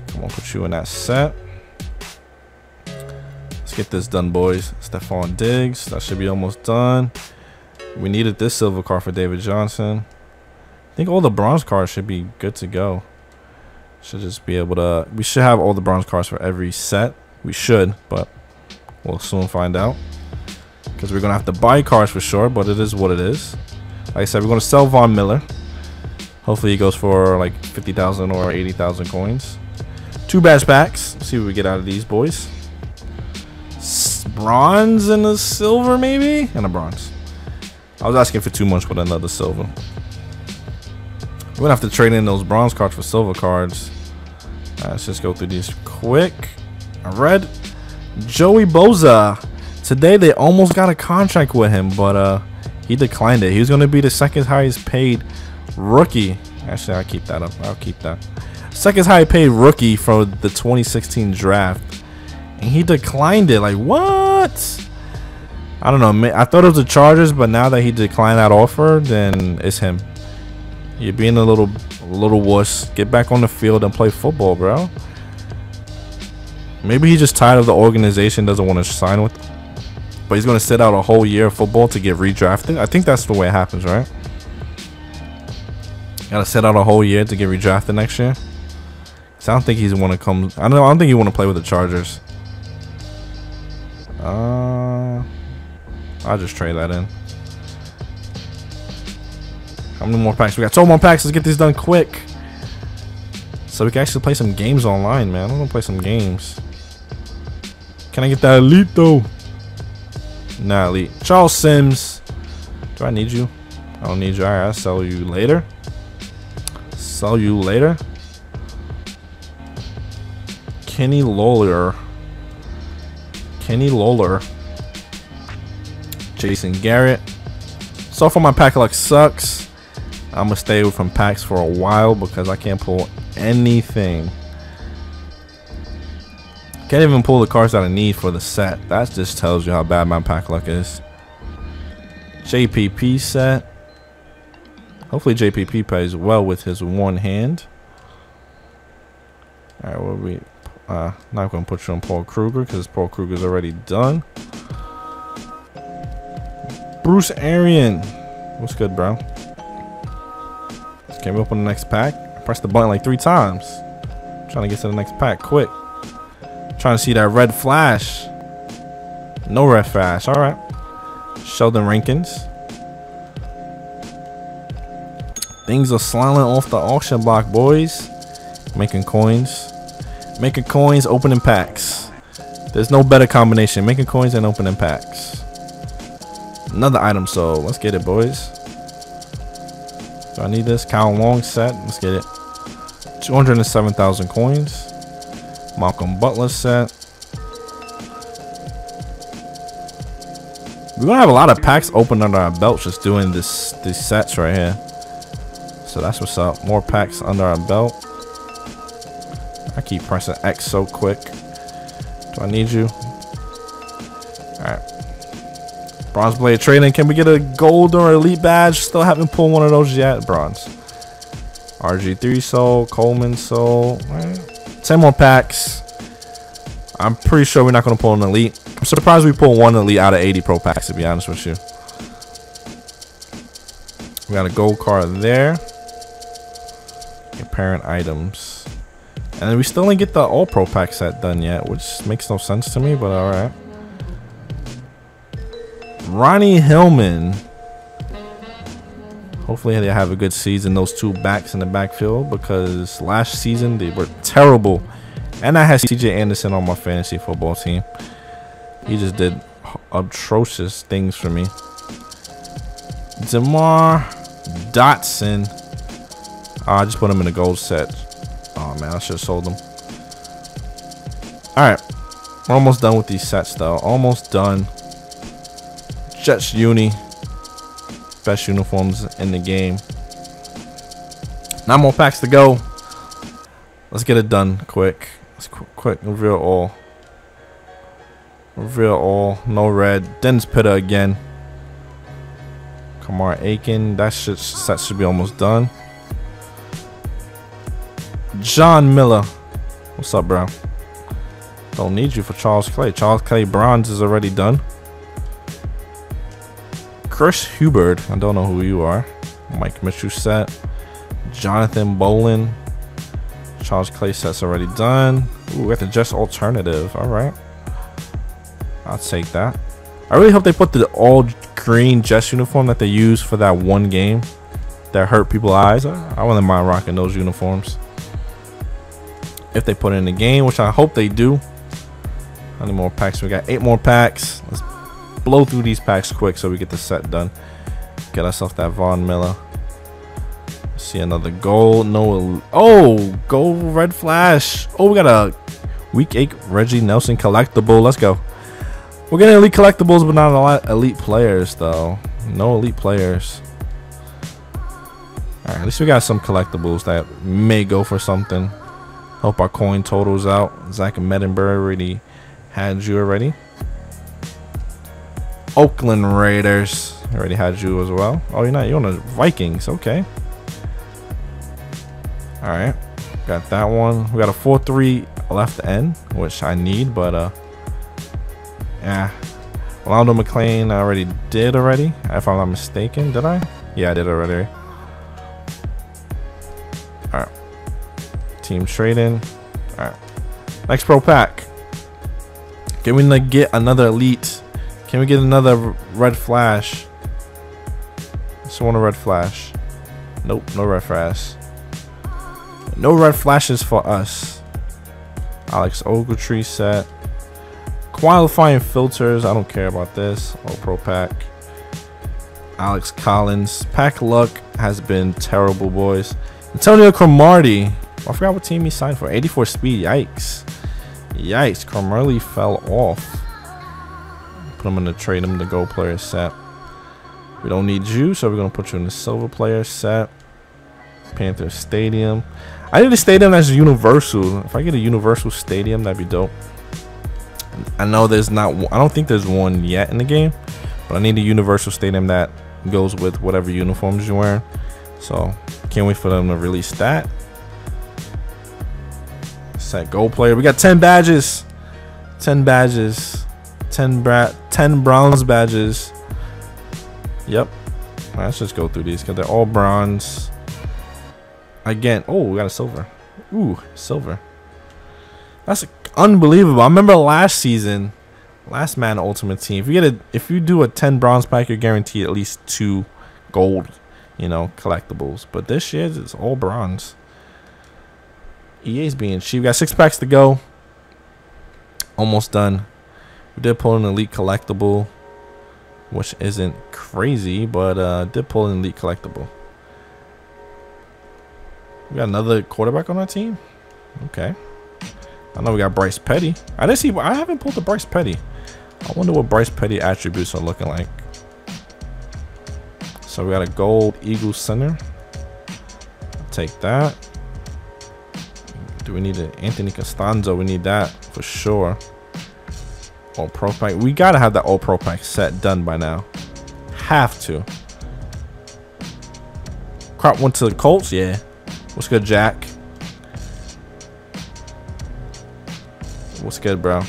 Come on, put you in that set. Let's get this done, boys. Stephon Diggs. That should be almost done. We needed this silver card for David Johnson. I think all the bronze cards should be good to go. Should just be able to... We should have all the bronze cards for every set. We should, but we'll soon find out. Because we're going to have to buy cards for sure, but it is what it is. Like I said, we're going to sell Von Miller. Hopefully he goes for like 50,000 or 80,000 coins. Two bash packs. Let's see what we get out of these boys. Bronze and a silver, maybe? And a bronze. I was asking for too much with another silver. We're going to have to trade in those bronze cards for silver cards. Let's just go through these quick. I read Joey Bosa. Today they almost got a contract with him, but he declined it. He was going to be the second highest paid rookie. Actually, I'll keep that up. I'll keep that. Second highest paid rookie for the 2016 draft. And he declined it. Like, what? I don't know. I thought it was the Chargers, but now that he declined that offer, then it's him. You're being a little wuss. Get back on the field and play football, bro. Maybe he's just tired of the organization, doesn't want to sign with them. But he's going to sit out a whole year of football to get redrafted. I think that's the way it happens, right? Got to sit out a whole year to get redrafted next year. So I don't think he's want to come. I don't think you want to play with the Chargers. I'll just trade that in. How many more packs? We got 12 more packs. Let's get these done quick. So we can actually play some games online, man. I'm going to play some games. Can I get that elite, though? Nah, elite. Charles Sims. Do I need you? I don't need you. All right, I'll sell you later. Sell you later. Kenny Lawler. Kenny Lawler. Jason Garrett. So far, my pack luck sucks. I'm going to stay away from packs for a while because I can't pull anything. Can't even pull the cards that I need for the set. That just tells you how bad my pack luck is. JPP set. Hopefully JPP plays well with his one hand. Alright, well, we not going to put you on Paul Kruger because Paul Kruger's already done. Bruce Arian. What's good, bro? Can we open the next pack? I pressed the button like 3 times. I'm trying to get to the next pack quick. I'm trying to see that red flash. No red flash. All right. Sheldon Rankins. Things are sliding off the auction block, boys. Making coins. Making coins, opening packs. There's no better combination. Making coins and opening packs. Another item, so let's get it, boys. So I need this Kyle Long set. Let's get it. 207,000 coins. Malcolm Butler set. We're gonna have a lot of packs open under our belts just doing these sets right here. So that's what's up. More packs under our belt. I keep pressing X so quick. Do I need you? Alright. Bronze Blade Trading. Can we get a gold or elite badge? Still haven't pulled one of those yet. Bronze. RG3 sold. Coleman sold. Right. 10 more packs. I'm pretty sure we're not going to pull an elite. I'm surprised we pulled one elite out of 80 pro packs, to be honest with you. We got a gold card there. Apparent items. And then we still didn't get the all pro pack set done yet, which makes no sense to me, but alright. Ronnie Hillman. Hopefully they have a good season, those two backs in the backfield, because last season they were terrible. And I had CJ Anderson on my fantasy football team. He just did atrocious things for me. Demar Dotson. Oh, I just put him in a gold set. Oh man, I should have sold him. Alright. We're almost done with these sets though. Almost done. Jets uni, best uniforms in the game. 9 more packs to go. Let's get it done quick. Let's quick reveal all. Reveal all. No red. Dennis Pitta again. Kamar Aiken. That should be almost done. John Miller. What's up, bro? Don't need you for Charles Clay. Charles Clay bronze is already done. Chris Hubbard, I don't know who you are. Mike Mitchell set. Jonathan Bolin. Charles Clay set's already done. Ooh, we got the Jets alternative. Alright. I'll take that. I really hope they put the all green Jets uniform that they used for that one game that hurt people's eyes. I wouldn't mind rocking those uniforms. if they put in the game, which I hope they do. How many more packs? We got 8 more packs. Let's blow through these packs quick so we get the set done. Get ourselves that Von Miller. See another gold. No. Oh, gold red flash. Oh, we got a week 8 Reggie Nelson collectible. Let's go. We're getting elite collectibles, but not a lot of elite players, though. No elite players. All right, at least we got some collectibles that may go for something. Hope our coin totals out. Zach Mettenberg already had you already. Oakland Raiders already had you as well. Oh, you're not. You're on the Vikings. Okay. All right. Got that one. We got a 4-3 left end, which I need, but yeah. Rolando McClain I already did if I'm not mistaken. Did I? Yeah, I did already. All right. Team trading. All right. Next pro pack. Can we get another elite? Can we get another red flash? Just want a red flash. Nope, no red flash. No red flashes for us. Alex Ogletree set. Qualifying filters. I don't care about this. All pro pack. Alex Collins. Pack luck has been terrible, boys. Antonio Cromartie. I forgot what team he signed for. 84 speed. Yikes. Yikes. Cromartie fell off. Put him in the trade him to go player set. We don't need you, so we're going to put you in the silver player set. Panther Stadium. I need a stadium that's universal. If I get a universal stadium, that'd be dope. I know there's not, I don't think there's one yet in the game, but I need a universal stadium that goes with whatever uniforms you're wearing. So can't wait for them to release that. Set gold player. We got 10 badges. 10 badges. 10 bronze badges. Yep. Let's just go through these because they're all bronze. Again. Oh, we got a silver. Ooh, silver. That's unbelievable. I remember last season, last Madden Ultimate Team. If you get a, if you do a 10 bronze pack, you're guaranteed at least 2 gold, you know, collectibles. But this year it's all bronze. EA's being cheap. We got 6 packs to go. Almost done. We did pull an elite collectible, which isn't crazy, but did pull an elite collectible. We got another quarterback on our team. Okay. I know we got Bryce Petty. I didn't see. I haven't pulled the Bryce Petty. I wonder what Bryce Petty attributes are looking like. So we got a gold Eagles center. I'll take that. Do we need an Anthony Castonzo? We need that for sure. All pro pack. We gotta have that all pro pack set done by now. Have to. Crop went to the Colts. Yeah. What's good, Jack? What's good, bro?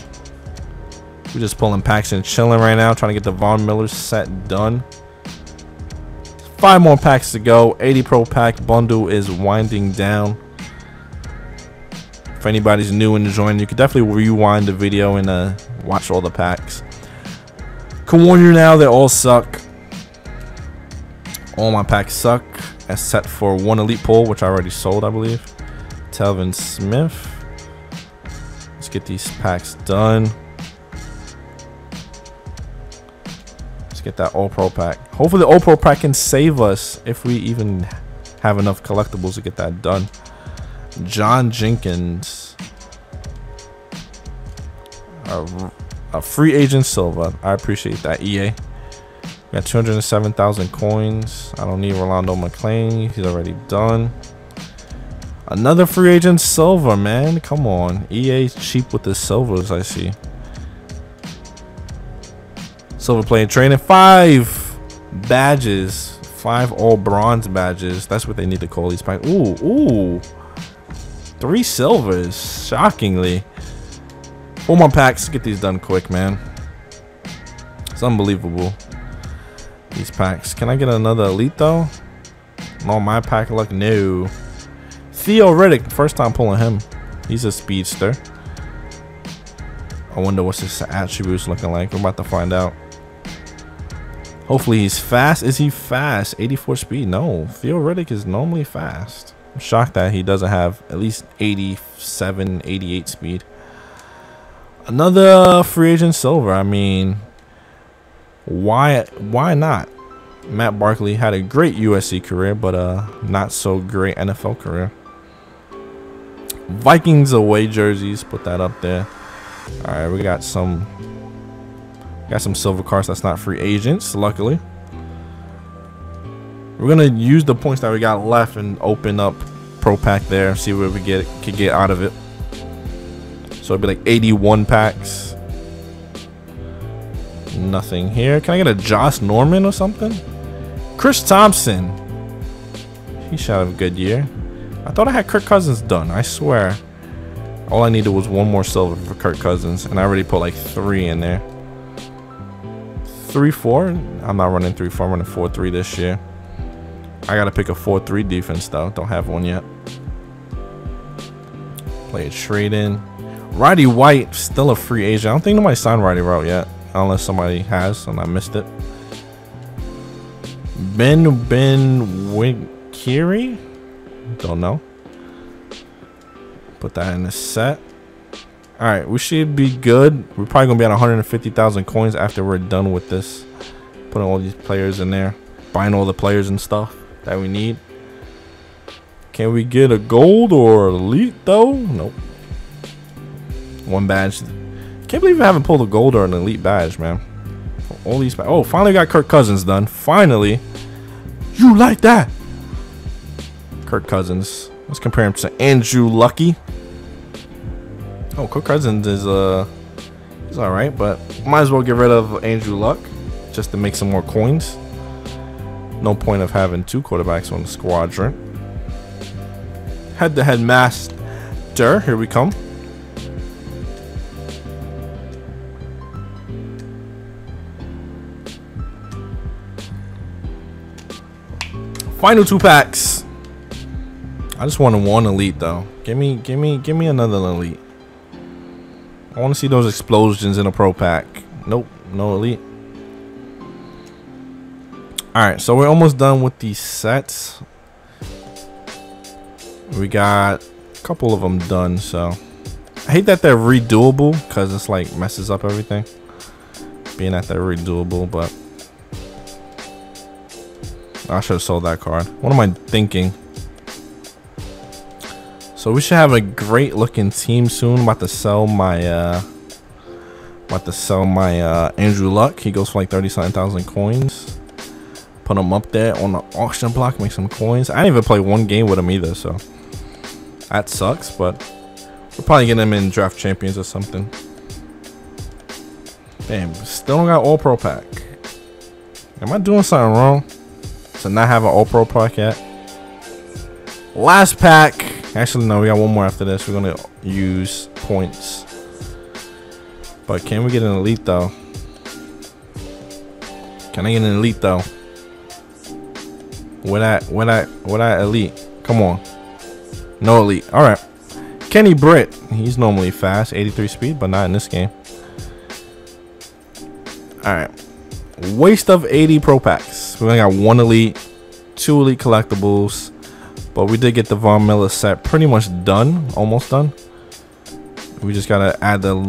We're just pulling packs and chilling right now, trying to get the Von Miller set done. 5 more packs to go. 80 pro pack bundle is winding down. If anybody's new and joined, you could definitely rewind the video and watch all the packs. Can warn you now, they all suck. All my packs suck, except for one elite pull, which I already sold, I believe. Telvin Smith. Let's get these packs done. Let's get that all pro pack. Hopefully the all pro pack can save us if we even have enough collectibles to get that done. John Jenkins, a free agent silver. I appreciate that, EA. We got 207,000 coins. I don't need Rolando McClain. He's already done. Another free agent silver, man. Come on. EA's cheap with the silvers, I see. Silver player training. 5 badges. 5 all bronze badges. That's what they need to call these packs. Ooh, ooh. 3 silvers. Shockingly. 4 more packs. Get these done quick, man. It's unbelievable. These packs. Can I get another elite though? No, my pack luck. No. Theo Riddick. First time pulling him. He's a speedster. I wonder what's his attributes looking like. We're about to find out. Hopefully he's fast. Is he fast? 84 speed. No. Theo Riddick is normally fast. I'm shocked that he doesn't have at least 87, 88 speed. Another free agent silver. I mean, why not? Matt Barkley had a great USC career, but not so great NFL career. Vikings away jerseys, put that up there. All right, we got some silver cards that's not free agents, luckily. We're gonna use the points that we got left and open up Pro Pack there, see what we could get out of it. So it'd be like 81 packs. Nothing here. Can I get a Josh Norman or something? Chris Thompson. He should have a good year. I thought I had Kirk Cousins done, I swear. All I needed was one more silver for Kirk Cousins, and I already put like 3 in there. 3-4? I'm not running 3-4, I'm running 4-3 this year. I gotta pick a 4-3 defense though. Don't have one yet. Play a trade in. Roddy White, still a free agent. I don't think nobody signed Roddy White yet. Unless somebody has and I missed it. Ben Winkiri? Don't know. Put that in the set. Alright, we should be good. We're probably going to be at 150,000 coins after we're done with this. Putting all these players in there. Buying all the players and stuff that we need. Can we get a gold or elite though? Nope. One badge. Can't believe I haven't pulled a gold or an elite badge, man. All these. Oh, finally got Kirk Cousins done. Finally. You like that? Kirk Cousins. Let's compare him to Andrew Luck. Oh, Kirk Cousins is he's all right, but might as well get rid of Andrew Luck just to make some more coins. No point of having 2 quarterbacks on the squadron. Head-to-head master. Here we come. Final 2 packs. I just wanted 1 elite though. Give me another elite. I want to see those explosions in a pro pack. Nope, no elite. All right, so we're almost done with these sets. We got a couple of them done, so I hate that they're redoable because it's like messes up everything. Being that they're redoable, but I should have sold that card. What am I thinking? So we should have a great looking team soon. About to sell my Andrew Luck. He goes for like 37,000 coins. Put him up there on the auction block, make some coins. I didn't even play 1 game with him either, so that sucks, but we're probably getting him in draft champions or something. Damn, still don't got all pro pack. Am I doing something wrong to not have an all pro pack yet? Last pack. Actually, no, we got 1 more after this. We're going to use points. But can we get an elite, though? Can I get an elite, though? Where that elite? Come on. No elite. All right. Kenny Britt. He's normally fast. 83 speed, but not in this game. All right. Waste of 80 pro packs. We only got 1 elite, 2 elite collectibles. But we did get the Von Miller set pretty much done, almost done. We just gotta add the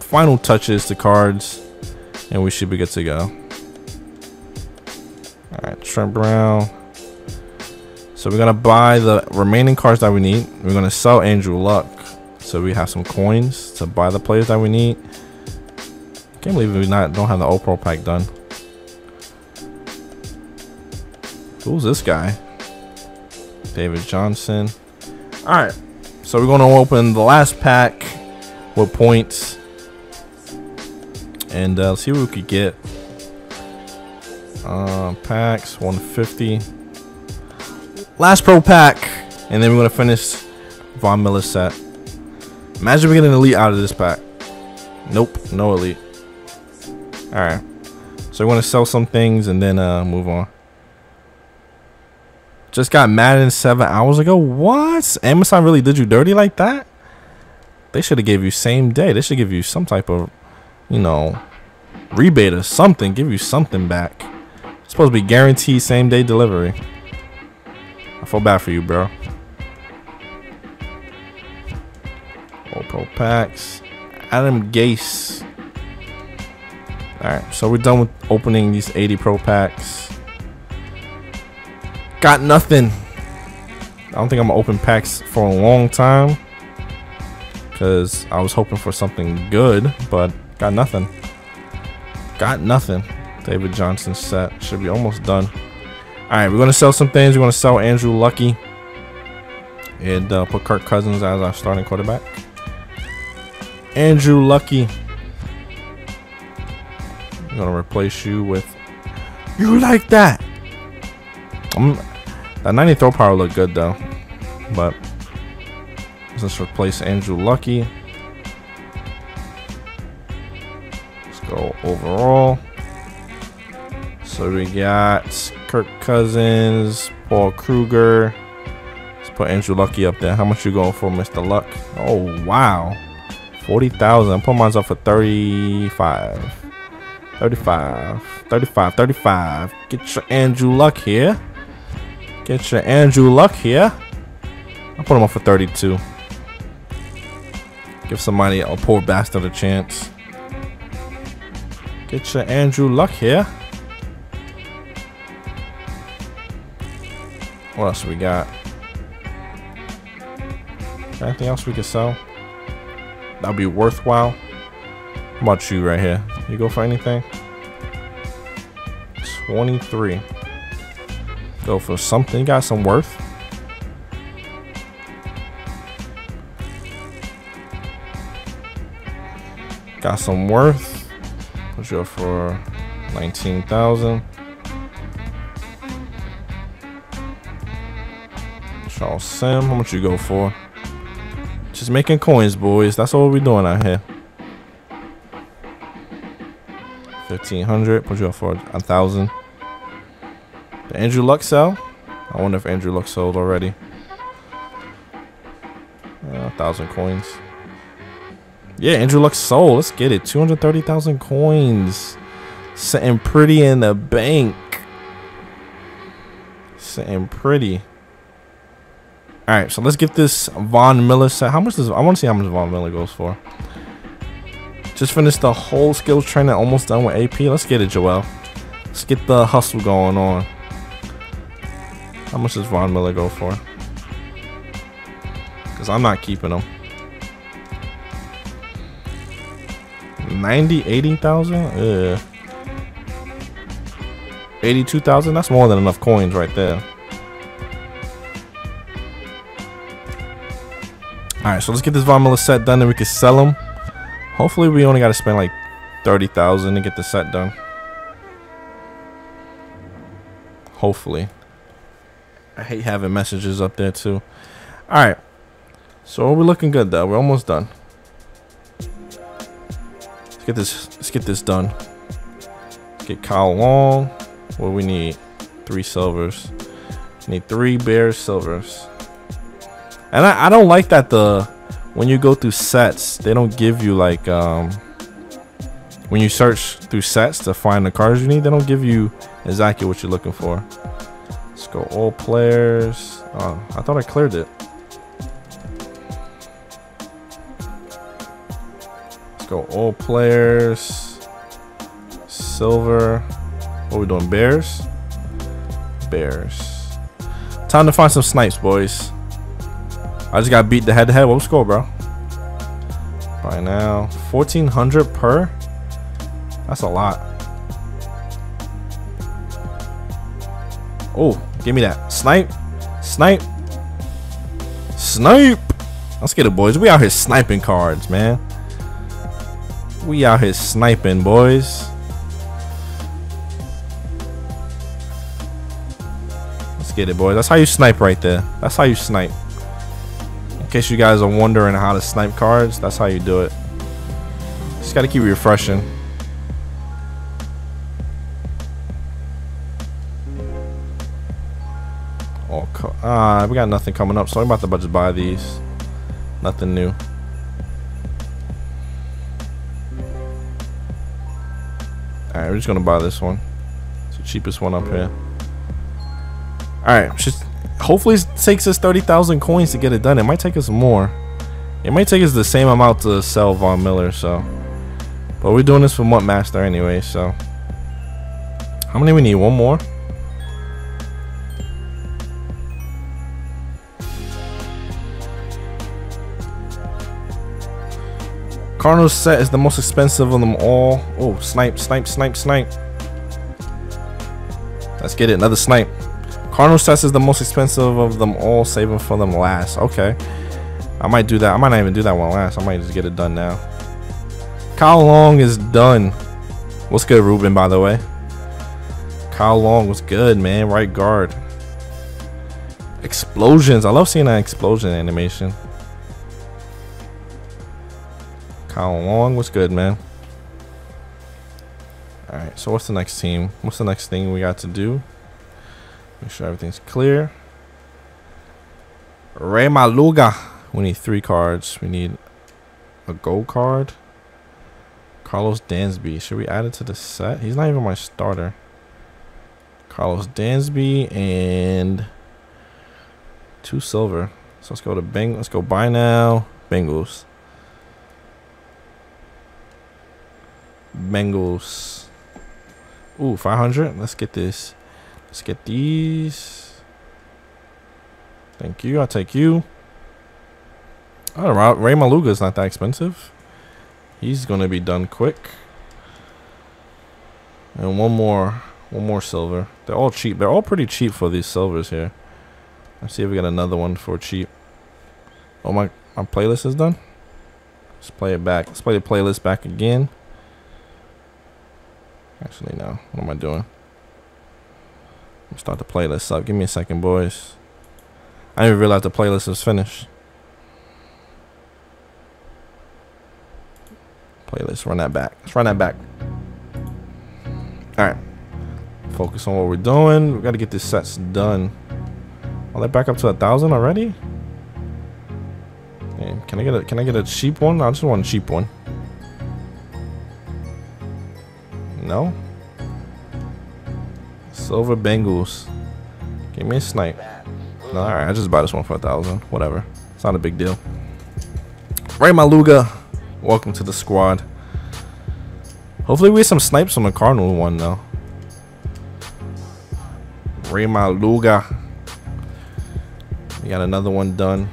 final touches to cards, and we should be good to go. All right, Trent Brown. So we're gonna buy the remaining cards that we need. We're gonna sell Andrew Luck, so we have some coins to buy the players that we need. Can't believe we don't have the All Pro pack done. Who's this guy? David Johnson. All right, so we're going to open the last pack with points and see what we could get. Packs 150. Last pro pack, and then we're going to finish Von Miller set. Imagine we get an elite out of this pack. Nope, no elite. All right, so we're going to sell some things and then move on. Just got Madden 7 hours ago. What? Amazon really did you dirty like that? They should have gave you same day. They should give you some type of, you know, rebate or something. Give you something back. It's supposed to be guaranteed same day delivery. I feel bad for you, bro. All Pro Packs. Adam Gase. Alright, so we're done with opening these 80 Pro Packs. Got nothing. I don't think I'm going to open packs for a long time, because I was hoping for something good, but got nothing. Got nothing. David Johnson set. Should be almost done. Alright, we're going to sell some things. We're going to sell Andrew Luck and put Kirk Cousins as our starting quarterback. Andrew Luck, I'm going to replace you with... You like that? That 90 throw power looked good, though. But let's replace Andrew Luck. Let's go overall. So we got Kirk Cousins, Paul Kruger. Let's put Andrew Luck up there. How much you going for, Mr. Luck? Oh, wow. 40,000. I'm putting mine up for 35. 35. Get your Andrew Luck here. Get your Andrew Luck here. I'll put him up for 32. Give somebody, a poor bastard, a chance. Get your Andrew Luck here. What else we got? Anything else we could sell? That'd be worthwhile. How about you right here? You go for anything? 23. Go for something. Got some worth. Got some worth. Put you up for 19,000. Charles Sims. How much you go for? Just making coins, boys. That's all we're doing out here. 1,500. Put you up for 1,000. Did Andrew Luck sell? I wonder if Andrew Luck sold already. 1,000 coins. Yeah, Andrew Luck sold. Let's get it. 230,000 coins. Sitting pretty in the bank. Sitting pretty. Alright, so let's get this Von Miller set. How much does... I want to see how much Von Miller goes for. Just finished the whole skills training. Almost done with AP. Let's get it, Joel. Let's get the hustle going on. How much does Von Miller go for? Because I'm not keeping him. 90, 80,000? Yeah. 82,000? That's more than enough coins right there. Alright, so let's get this Von Miller set done and we can sell them. Hopefully we only got to spend like 30,000 to get the set done. Hopefully. I hate having messages up there too. Alright. So we're looking good though. We're almost done. Let's get this done. Let's get Kyle Long. What do we need? 3 silvers. We need 3 bare silvers. And I don't like that when you go through sets, they don't give you like, when you search through sets to find the cards you need, they don't give you exactly what you're looking for. Let's go all players. Oh, I thought I cleared it. Let's go all players, silver. What are we doing? Bears? Bears. Time to find some snipes, boys. I just got beat the head-to-head. What was the score, bro? By now, 1,400 per. That's a lot. Oh, give me that snipe, snipe, snipe. Let's get it, boys. We out here sniping cards, man. We out here sniping, boys. Let's get it, boys. That's how you snipe right there. That's how you snipe. In case you guys are wondering how to snipe cards, that's how you do it. Just gotta keep refreshing. Oh, we got nothing coming up, so I'm about to just buy these. Nothing new. Alright, we're just gonna buy this one. It's the cheapest one up here. Alright, just... Hopefully it takes us 30,000 coins to get it done. It might take us more. It might take us the same amount to sell Von Miller, so. But we're doing this for Mutt Master anyway, so. How many we need? One more? Cardinals set is the most expensive of them all. Oh, snipe, snipe, snipe, snipe. Let's get it, another snipe. Cardinals set is the most expensive of them all, saving for them last. Okay. I might do that. I might not even do that one last. I might just get it done now. Kyle Long is done. What's good, Ruben, by the way? Kyle Long was good, man. Right guard. Explosions. I love seeing that explosion animation. Kyle Long was good, man. Alright, so what's the next team? What's the next thing we got to do? Make sure everything's clear. Ray Maualuga. We need 3 cards. We need a gold card. Carlos Dansby. Should we add it to the set? He's not even my starter. Carlos Dansby and 2 silver. So let's go to Bengals. Let's go buy now. Bengals. Bengals. Ooh, 500. Let's get this. Let's get these. Thank you. I'll take you. Oh, Ray Maualuga is not that expensive. He's gonna be done quick. And one more silver. They're all cheap. They're all pretty cheap for these silvers here. Let's see if we got another one for cheap. Oh, my playlist is done. Let's play it back. Let's play the playlist back again. Actually, no. What am I doing? Let's start the playlist up. Give me a second, boys. I didn't even realize the playlist was finished. Playlist, run that back. Let's run that back. Alright. Focus on what we're doing. We gotta get these sets done. All that back up to 1,000 already? Man, can I get a cheap one? I just want a cheap one. No? Silver Bengals. Give me a snipe. No, alright, I just bought this one for 1,000. Whatever. It's not a big deal. Ray Maualuga. Welcome to the squad. Hopefully we get some snipes on the Cardinal one though. Ray Maualuga. We got another one done.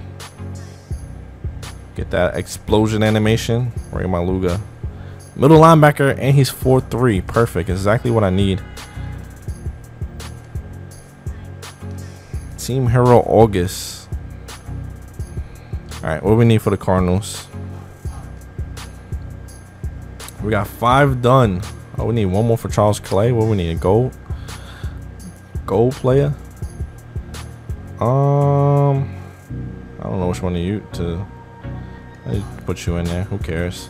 Get that explosion animation. Ray Maualuga. Middle linebacker and he's 4'3". Perfect. Exactly what I need. Team Hero August. Alright, what do we need for the Cardinals? We got 5 done. Oh, we need one more for Charles Clay. What do we need? A gold? Gold player? I don't know which one to put you in there. Who cares?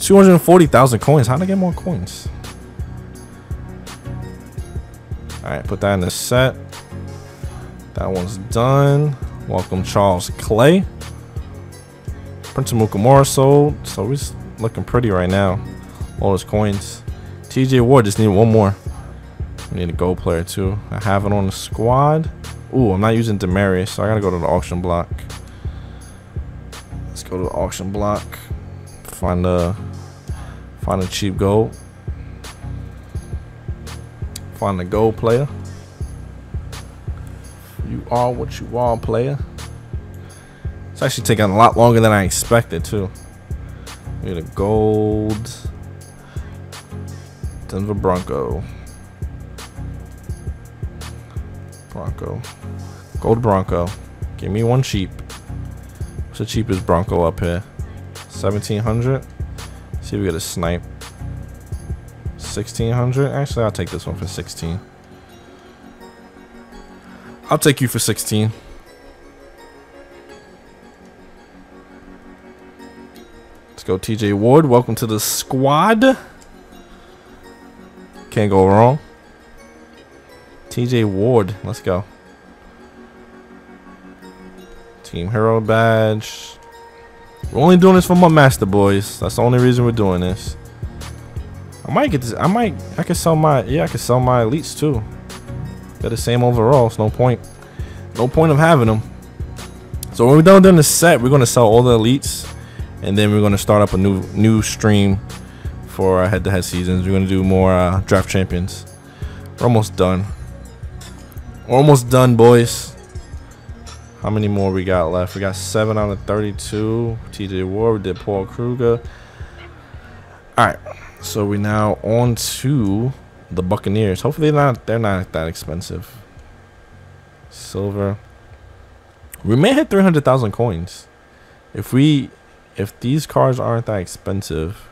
240,000 coins. How'd I get more coins? Alright, put that in the set. That one's done. Welcome, Charles Clay. Prince of Mukamura sold, so he's looking pretty right now. All his coins. TJ Ward just need one more. We need a gold player too. I have it on the squad. Ooh, I'm not using Demaryius, so I gotta go to the auction block. Let's go to the auction block. Find a cheap gold. Find a gold player. You are what you are, player. It's actually taking a lot longer than I expected too. We need a gold Denver Bronco. Gold Bronco. Give me one cheap. What's the cheapest Bronco up here? 1,700. See if we get a snipe. 1,600. Actually, I'll take this one for 16. I'll take you for 16. Let's go, TJ Ward. Welcome to the squad. Can't go wrong. TJ Ward. Let's go. Team Hero badge. We're only doing this for my master, boys. That's the only reason we're doing this. I might get this. I could sell my. Yeah, I could sell my elites too. They're the same overall. It's no point. No point of having them. So when we're done doing the set, we're going to sell all the elites, and then we're going to start up a new stream for our head-to-head seasons. We're going to do more draft champions. We're almost done. We're almost done, boys. How many more we got left? We got 7 out of 32. TJ Ward, we did Paul Kruger. All right, so we now on to the Buccaneers. Hopefully they're not that expensive. Silver. We may hit 300,000 coins if these cards aren't that expensive.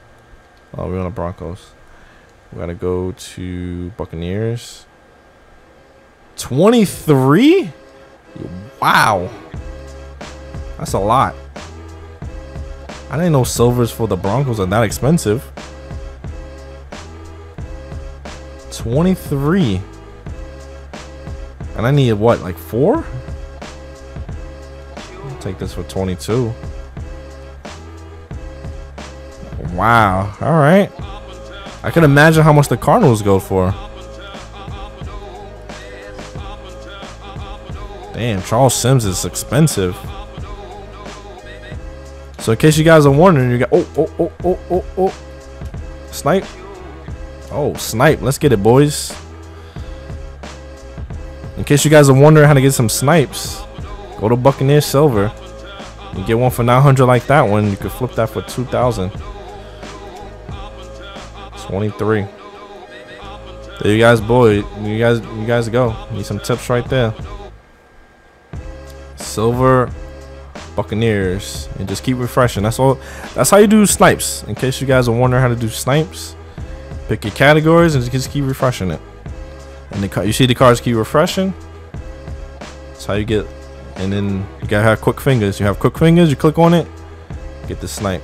Oh, we're on the Broncos. We gotta go to Buccaneers. 23? Wow, that's a lot. I didn't know silvers for the Broncos are that expensive. 23. And I need what, like 4? I'll take this for 22. Wow. All right. I can imagine how much the Cardinals go for. Damn, Charles Sims is expensive. So in case you guys are wondering, you got snipe. Oh, snipe. Let's get it, boys. In case you guys are wondering how to get some snipes, go to Buccaneer Silver. You get one for 900 like that one. You could flip that for 2,000. 23. There you guys, boy. You guys go. Need some tips right there. Silver Buccaneers, and just keep refreshing. That's all. That's how you do snipes. In case you guys are wondering how to do snipes, pick your categories and just keep refreshing it. And you see the cards keep refreshing. That's how you get. And then you gotta have quick fingers. You have quick fingers. You click on it, get the snipe.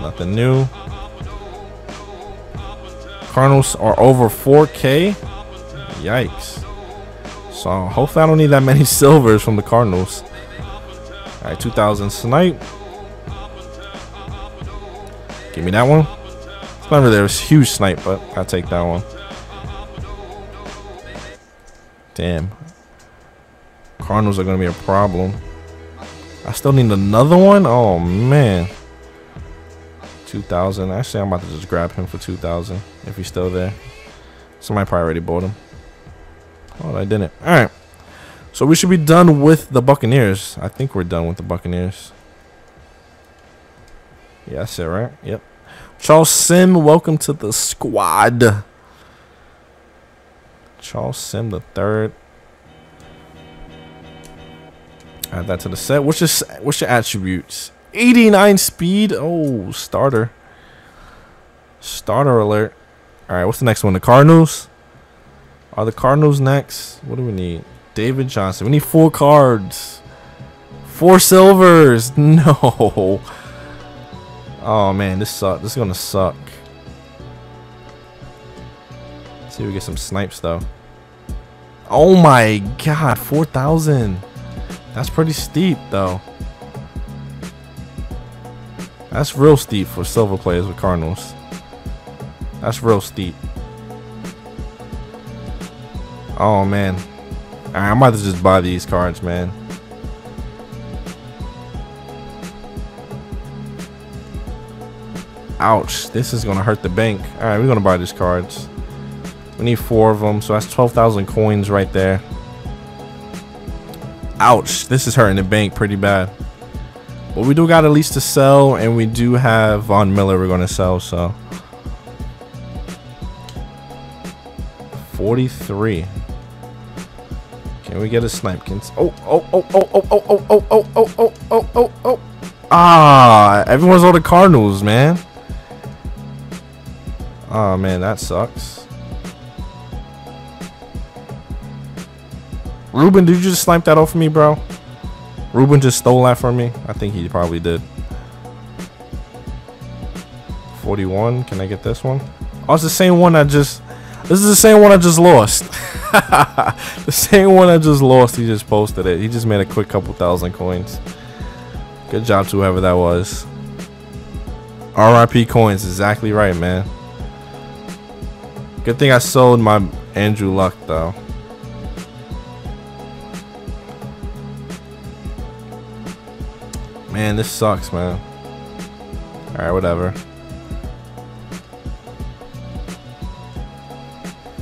Nothing new. Cardinals are over 4K. Yikes. So hopefully I don't need that many silvers from the Cardinals. All right, 2,000 snipe. Give me that one. It's not really a huge snipe, but I'll take that one. Damn. Cardinals are going to be a problem. I still need another one? Oh, man. 2,000. Actually, I'm about to just grab him for 2,000 if he's still there. Somebody probably already bought him. Oh, I didn't. All right. So we should be done with the Buccaneers. I think we're done with the Buccaneers. Yeah, that's it, right? Yep. Charles Sim, welcome to the squad. Charles Sim the third. Add that to the set. What's your attributes? 89 speed. Oh, starter. Starter alert. All right, what's the next one? The Cardinals. Are the Cardinals next? What do we need? David Johnson. We need 4 cards. 4 silvers. No. Oh man, this sucks. This is gonna suck. Let's see if we get some snipes though. Oh my god, 4,000. That's pretty steep though. That's real steep for silver players with Cardinals. That's real steep. Oh man, I might just buy these cards, man. Ouch, this is gonna hurt the bank. All right, we're gonna buy these cards. We need 4 of them, so that's 12,000 coins right there. Ouch, this is hurting the bank pretty bad. But we do got at least to sell, and we do have Von Miller we're gonna sell, so. 43. Can we get a snipekins? Oh. Ah, everyone's on the Cardinals, man. Oh man, that sucks. Ruben, did you just snipe that off me, bro? Ruben just stole that from me. I think he probably did. 41. Can I get this one? Oh, it's the same one I just. This is the same one I just lost. The same one I just lost. He just posted it. He just made a quick couple thousand coins. Good job to whoever that was. RIP coins. Exactly right, man. Good thing I sold my Andrew Luck, though. Man, this sucks, man. Alright, whatever.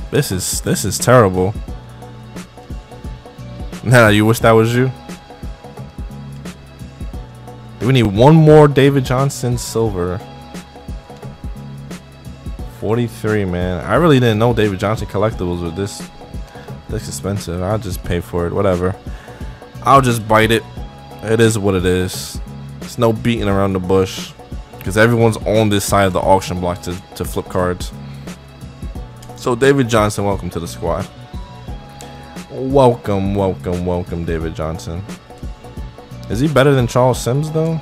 This is terrible. Nah, you wish that was you? We need one more David Johnson silver. 43, man. I really didn't know David Johnson collectibles were this expensive. I'll just pay for it, whatever. I'll just bite it. It is what it is. It's no beating around the bush, because everyone's on this side of the auction block to flip cards. So David Johnson, welcome to the squad. Welcome, welcome, welcome, David Johnson. Is he better than Charles Sims, though?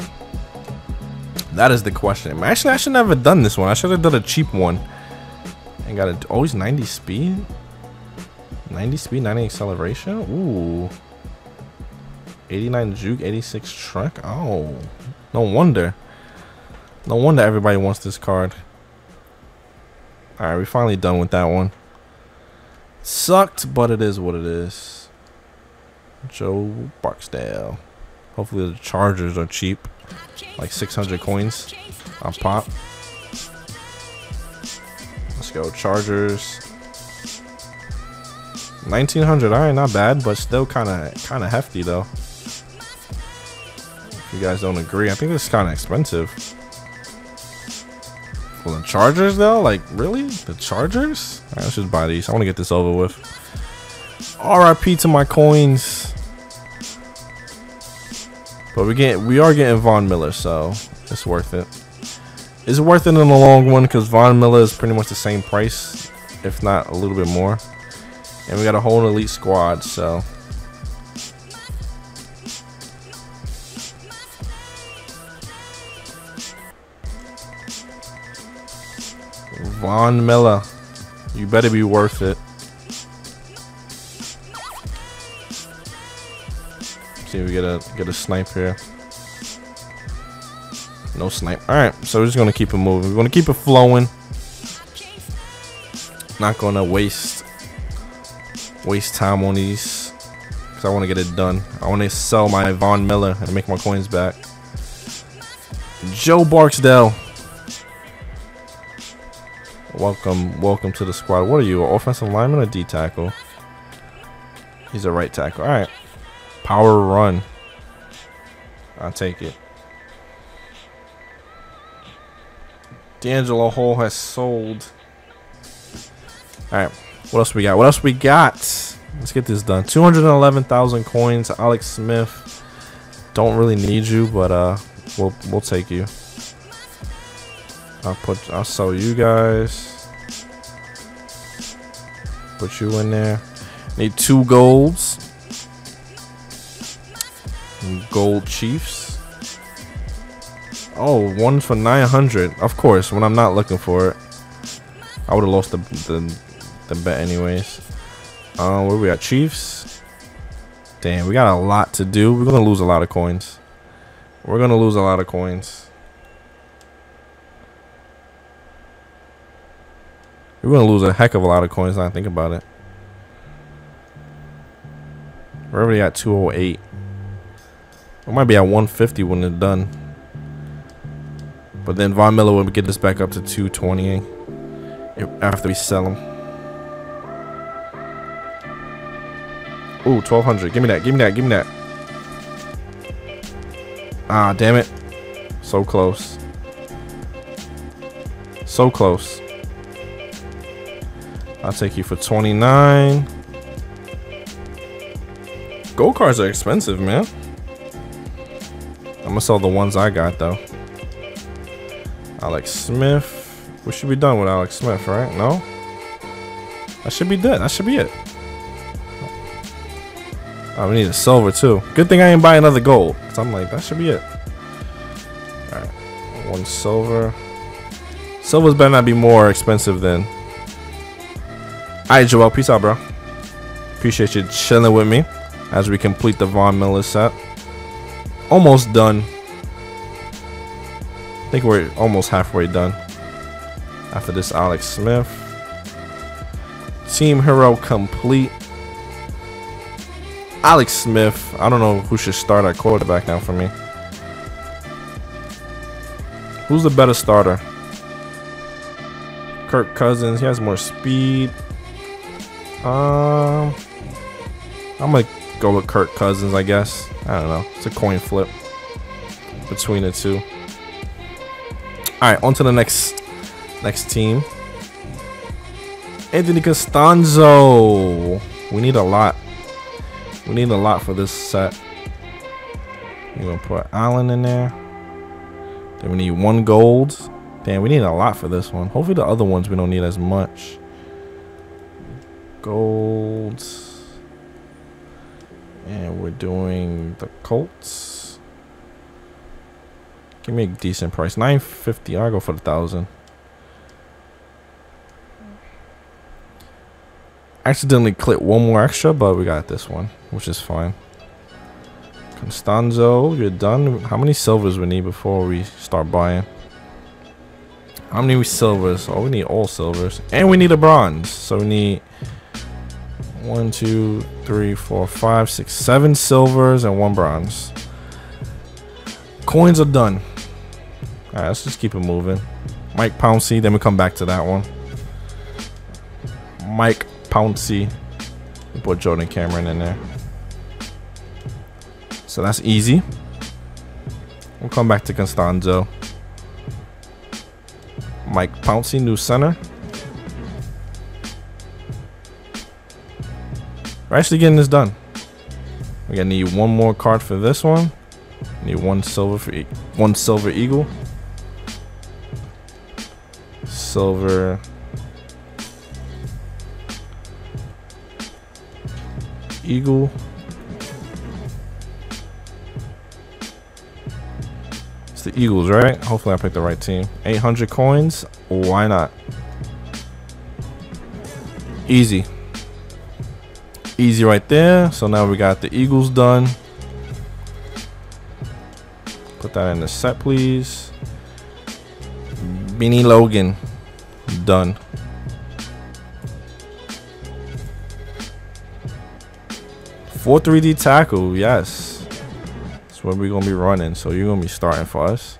That is the question. Actually, I should never have done this one. I should have done a cheap one. And got it. Oh, he's 90 speed? 90 speed, 90 acceleration? Ooh. 89 juke, 86 truck. Oh. No wonder. No wonder everybody wants this card. Alright, we're finally done with that one. Sucked, but it is what it is. Joe Barksdale. Hopefully the Chargers are cheap. Like 600 coins on pop. Let's go, Chargers. 1900, alright, not bad, but still kinda hefty though. If you guys don't agree, I think this is kinda expensive. Well, the Chargers though, like really? The Chargers? Alright, let's just buy these. I wanna get this over with. RIP to my coins. But we are getting Von Miller, so it's worth it. It's worth it in the long run because Von Miller is pretty much the same price, if not a little bit more. And we got a whole elite squad, so Von Miller, you better be worth it. See if we get a snipe here. No snipe. Alright, so we're just gonna keep it moving. We're gonna keep it flowing. Not gonna waste time on these, because I wanna get it done. I wanna sell my Von Miller and make my coins back. Joe Barksdale. Welcome, welcome to the squad. What are you, an offensive lineman or D tackle? He's a right tackle. Alright. Power run. I'll take it. D'Angelo Hall has sold. Alright. What else we got? What else we got? Let's get this done. 211,000 coins. Alex Smith. Don't really need you, but we'll take you. I'll sell you guys. Put you in there. Need 2 golds. Gold Chiefs. Oh, one for 900. Of course, when I'm not looking for it. I would have lost the bet anyways. Where we got Chiefs. Damn, we got a lot to do. We're gonna lose a lot of coins. We're gonna lose a lot of coins. We're gonna lose a heck of a lot of coins now I think about it. We're already at 208. It might be at 150 when it's done. But then Von Miller will get this back up to 220 after we sell him. Ooh, 1200. Give me that. Give me that. Give me that. Ah, damn it. So close. So close. I'll take you for 29. Gold cards are expensive, man. I'm gonna sell the ones I got though. Alex Smith. We should be done with Alex Smith, right? No? I should be done. That should be it. Oh, we need a silver too. Good thing I didn't buy another gold. Cause I'm like, that should be it. Alright. One silver. Silver's better not be more expensive than. Alright, Joel. Peace out, bro. Appreciate you chilling with me as we complete the Von Miller set. Almost done. I think we're almost halfway done. After this, Alex Smith. Team Hero complete. Alex Smith. I don't know who should start at quarterback now for me. Who's the better starter? Kirk Cousins. He has more speed. I'm going to go with Kirk Cousins, I guess. I don't know. It's a coin flip between the two. All right, on to the next team. Anthony Castonzo. We need a lot. We need a lot for this set. We're going to put Allen in there. Then we need 1 gold. Damn, we need a lot for this one. Hopefully the other ones we don't need as much. Gold. And we're doing the Colts. Give me a decent price. 950. I'll go for the 1,000. Accidentally clicked one more extra, but we got this one, which is fine. Castonzo, you're done. How many silvers we need before we start buying? How many silvers? Oh, we need all silvers. And we need a bronze. So we need 1, 2, 3, 4, 5, 6, 7 silvers and 1 bronze. Coins are done. All right, let's just keep it moving. Mike Pouncey, then we come back to that one. Mike Pouncey. We put Jordan Cameron in there. So that's easy. We'll come back to Castonzo. Mike Pouncey, new center. We're actually getting this done. We're gonna need 1 more card for this one. Need 1 silver for 1 silver eagle. Silver. Eagle. The Eagles, right? Hopefully I picked the right team. 800 coins. Why not? Easy. Easy right there. So now we got the Eagles done. Put that in the set, please. Beanie Logan. Done. Four 3D tackle. Yes. Where we're gonna be running, so you're gonna be starting for us.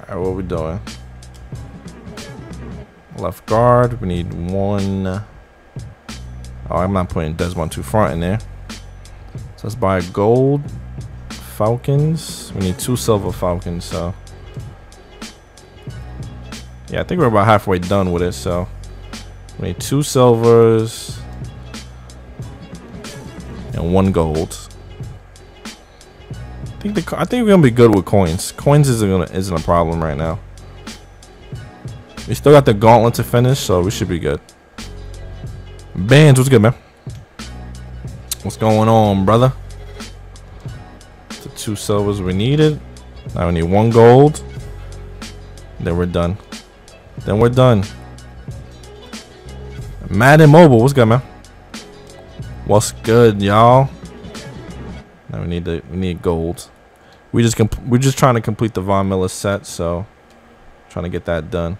All right, what we doing? Left guard, we need 1. Oh, I'm not putting Desmond 2 front in there. So let's buy gold Falcons. We need 2 silver Falcons. So yeah, I think we're about halfway done with it. So we need 2 silvers. And 1 gold. I think we're gonna be good with coins. Coins isn't a problem right now. We still got the gauntlet to finish, so we should be good. Bands, what's good, man? What's going on, brother? The 2 silvers we needed. Now we need 1 gold. Then we're done. Then we're done. Madden Mobile, what's good, man? What's good, y'all? Now we need gold. We're just trying to complete the Von Miller set, so trying to get that done.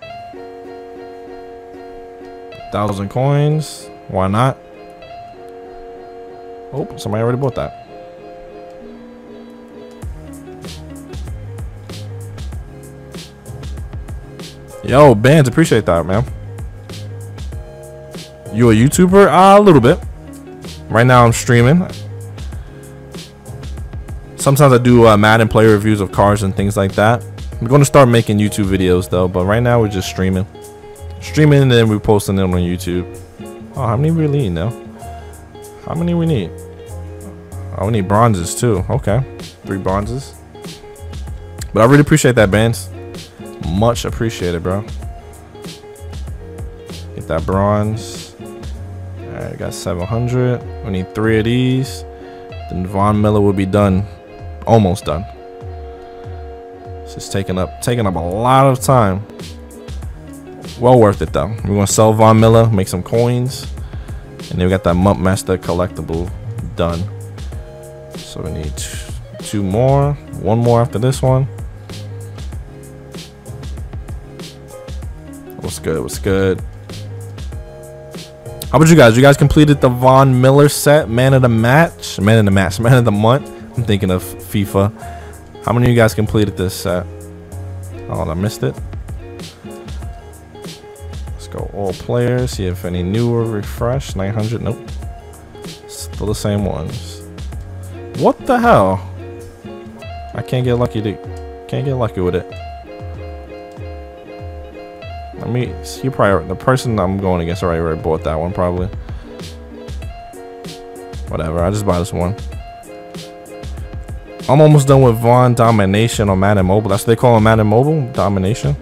A 1,000 coins. Why not? Oh, somebody already bought that. Yo, Bands, appreciate that, man. You a YouTuber? A little bit. Right now I'm streaming. Sometimes I do Madden play reviews of cars and things like that. I'm going to start making YouTube videos though, but right now we're just streaming. Streaming and then we're posting them on YouTube. Oh, how many we need now? How many we need? Oh, we need bronzes too. Okay. 3 bronzes. But I really appreciate that, Bands. Much appreciated, bro. Get that bronze. Alright, got 700. We need 3 of these. Then Von Miller will be done. Almost done. This is taking up a lot of time. Well worth it though. We're gonna sell Von Miller, make some coins. And then we got that Mump Master collectible done. So we need 2 more. 1 more after this one. What's good? What's good? How about you guys? You guys completed the Von Miller set, man of the month. I'm thinking of FIFA. How many of you guys completed this set? Oh, I missed it. Let's go all players, see if any new or refreshed. 900, nope. Still the same ones. What the hell? I can't get lucky, dude. Can't get lucky with it. Let me see. You probably, the person I'm going against already bought that one probably. Whatever, I just buy this one. I'm almost done with Von Domination on Madden Mobile. That's what they call him, Madden Mobile Domination.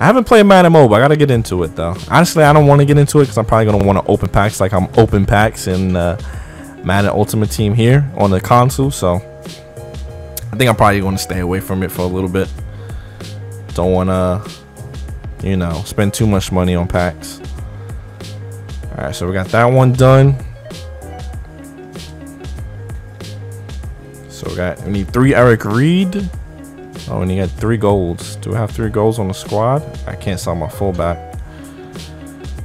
I haven't played Madden Mobile. I gotta get into it though. Honestly, I don't want to get into it because I'm probably gonna want to open packs like I'm open packs in Madden Ultimate Team here on the console. So I think I'm probably gonna stay away from it for a little bit. Don't wanna, you know, spend too much money on packs. All right, so we got that one done. So we need 3 Eric Reed. Oh, and he got 3 golds. Do we have 3 golds on the squad? I can't sell my fullback.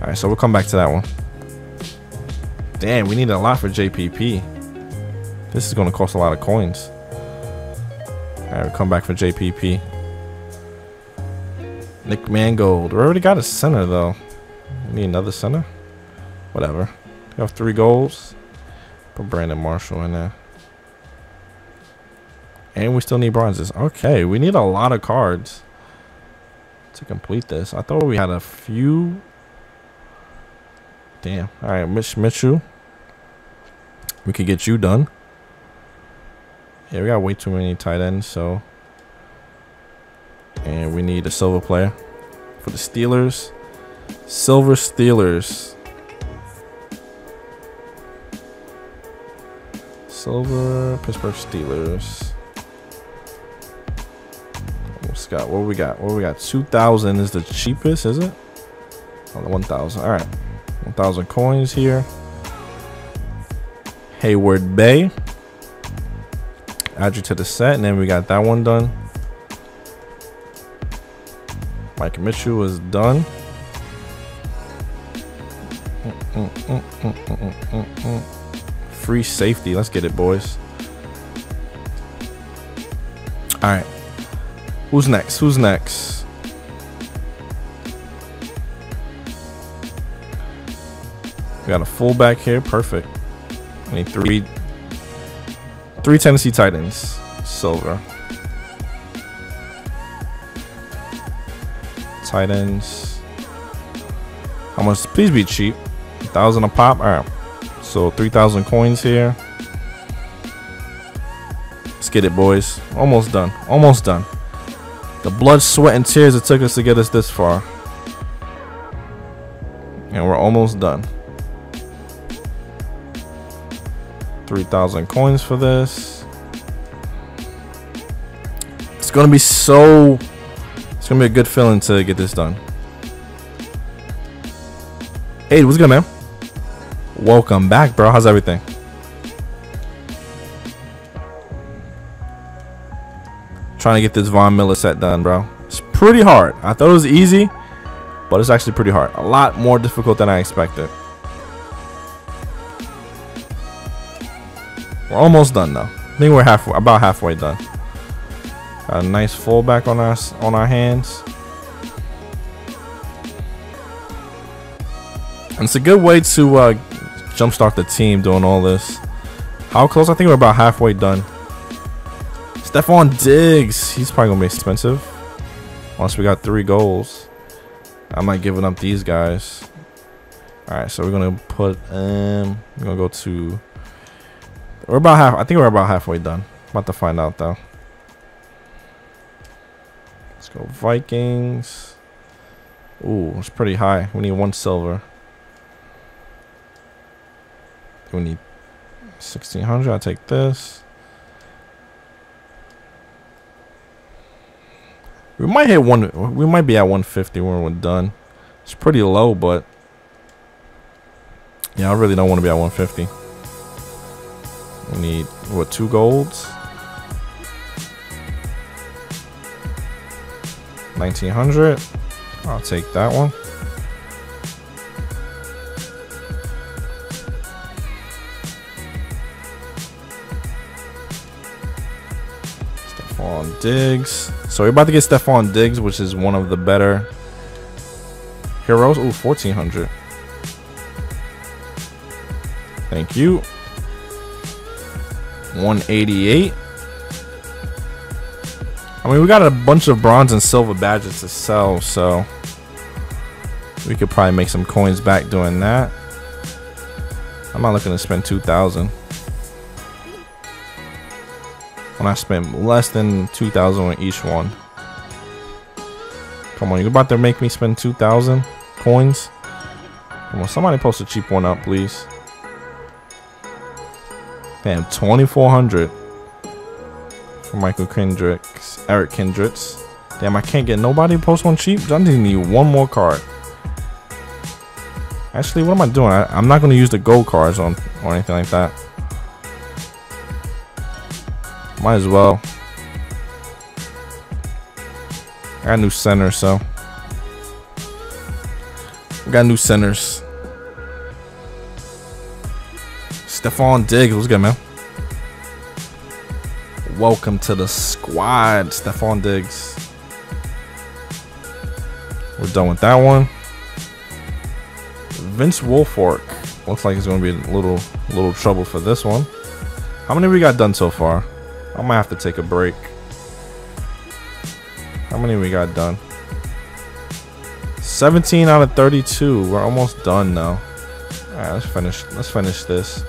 All right, so we'll come back to that one. Damn, we need a lot for JPP. This is going to cost a lot of coins. All right, we'll come back for JPP. Nick Mangold. We already got a center, though. We need another center. Whatever. We have 3 golds. Put Brandon Marshall in there. And we still need bronzes. Okay, we need a lot of cards to complete this. I thought we had a few. Damn. All right, Mitchu. We could get you done. Yeah, we got way too many tight ends, so. And we need a silver player for the Steelers. Silver Steelers. Silver Pittsburgh Steelers. Got what we got? What we got? 2,000 is the cheapest, is it? Oh, 1,000. All right, 1,000 coins here. Hayward Bay. Add you to the set, and then we got that one done. Mike Mitchell was done. Free safety. Let's get it, boys. All right. Who's next? Who's next? We got a fullback here. Perfect. I need three Tennessee Titans. Silver. Titans. How much? Please be cheap. 1,000 a pop. All right. So 3,000 coins here. Let's get it, boys. Almost done. Almost done. The blood, sweat, and tears it took us to get us this far. And we're almost done. 3,000 coins for this. It's going to be so... It's going to be a good feeling to get this done. Hey, what's good, man? Welcome back, bro. How's everything? Trying to get this Von Miller set done, bro. It's pretty hard. I thought it was easy, but it's actually pretty hard. A lot more difficult than I expected. We're almost done though. I think we're halfway, about halfway done. Got a nice fullback on us, on our hands. And it's a good way to jumpstart the team doing all this. How close? I think we're about halfway done. Stephon Diggs, he's probably going to be expensive. Once we got 3 goals, I'm not giving up these guys. All right, so we're going to put, we're going to go to, we're about half, I think we're about halfway done. About to find out though. Let's go Vikings. Ooh, it's pretty high. We need 1 silver. We need 1,600, I'll take this. We might hit one. We might be at 150 when we're done. It's pretty low, but yeah, I really don't want to be at 150. We need what, 2 golds? 1,900. I'll take that one. Stephon Diggs. So we're about to get Stephon Diggs, which is one of the better heroes. Ooh, 1,400. Thank you. 188. I mean, we got a bunch of bronze and silver badges to sell, so we could probably make some coins back doing that. I'm not looking to spend 2,000. When I spend less than 2,000 on each one. Come on, you're about to make me spend 2,000 coins? Come on, somebody post a cheap one up, please. Damn, 2,400. For Michael Kendricks, Eric Kendricks. Damn, I can't get nobody to post one cheap. I just need one more card. Actually, what am I doing? I'm not going to use the gold cards on or anything like that. Might as well. I got a new center, so. We got new centers. Stephon Diggs, what's good, man? Welcome to the squad, Stephon Diggs. We're done with that one. Vince Wilfork. Looks like it's going to be a little trouble for this one. How many we got done so far? I might have to take a break. How many we got done? 17 out of 32. We're almost done now. All right, let's finish this.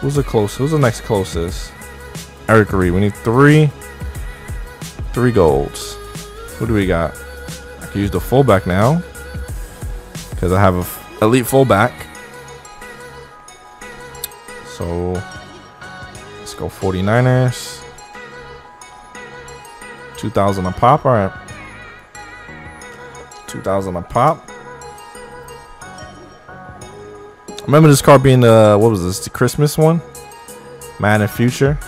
Who's the next closest? Eric Reed. We need three golds. What do we got? I can use the fullback now because I have an elite fullback. So let's go 49ers. 2,000 a pop. All right, 2,000 a pop. I remember this card being the what was this? The Christmas one, Madden Future.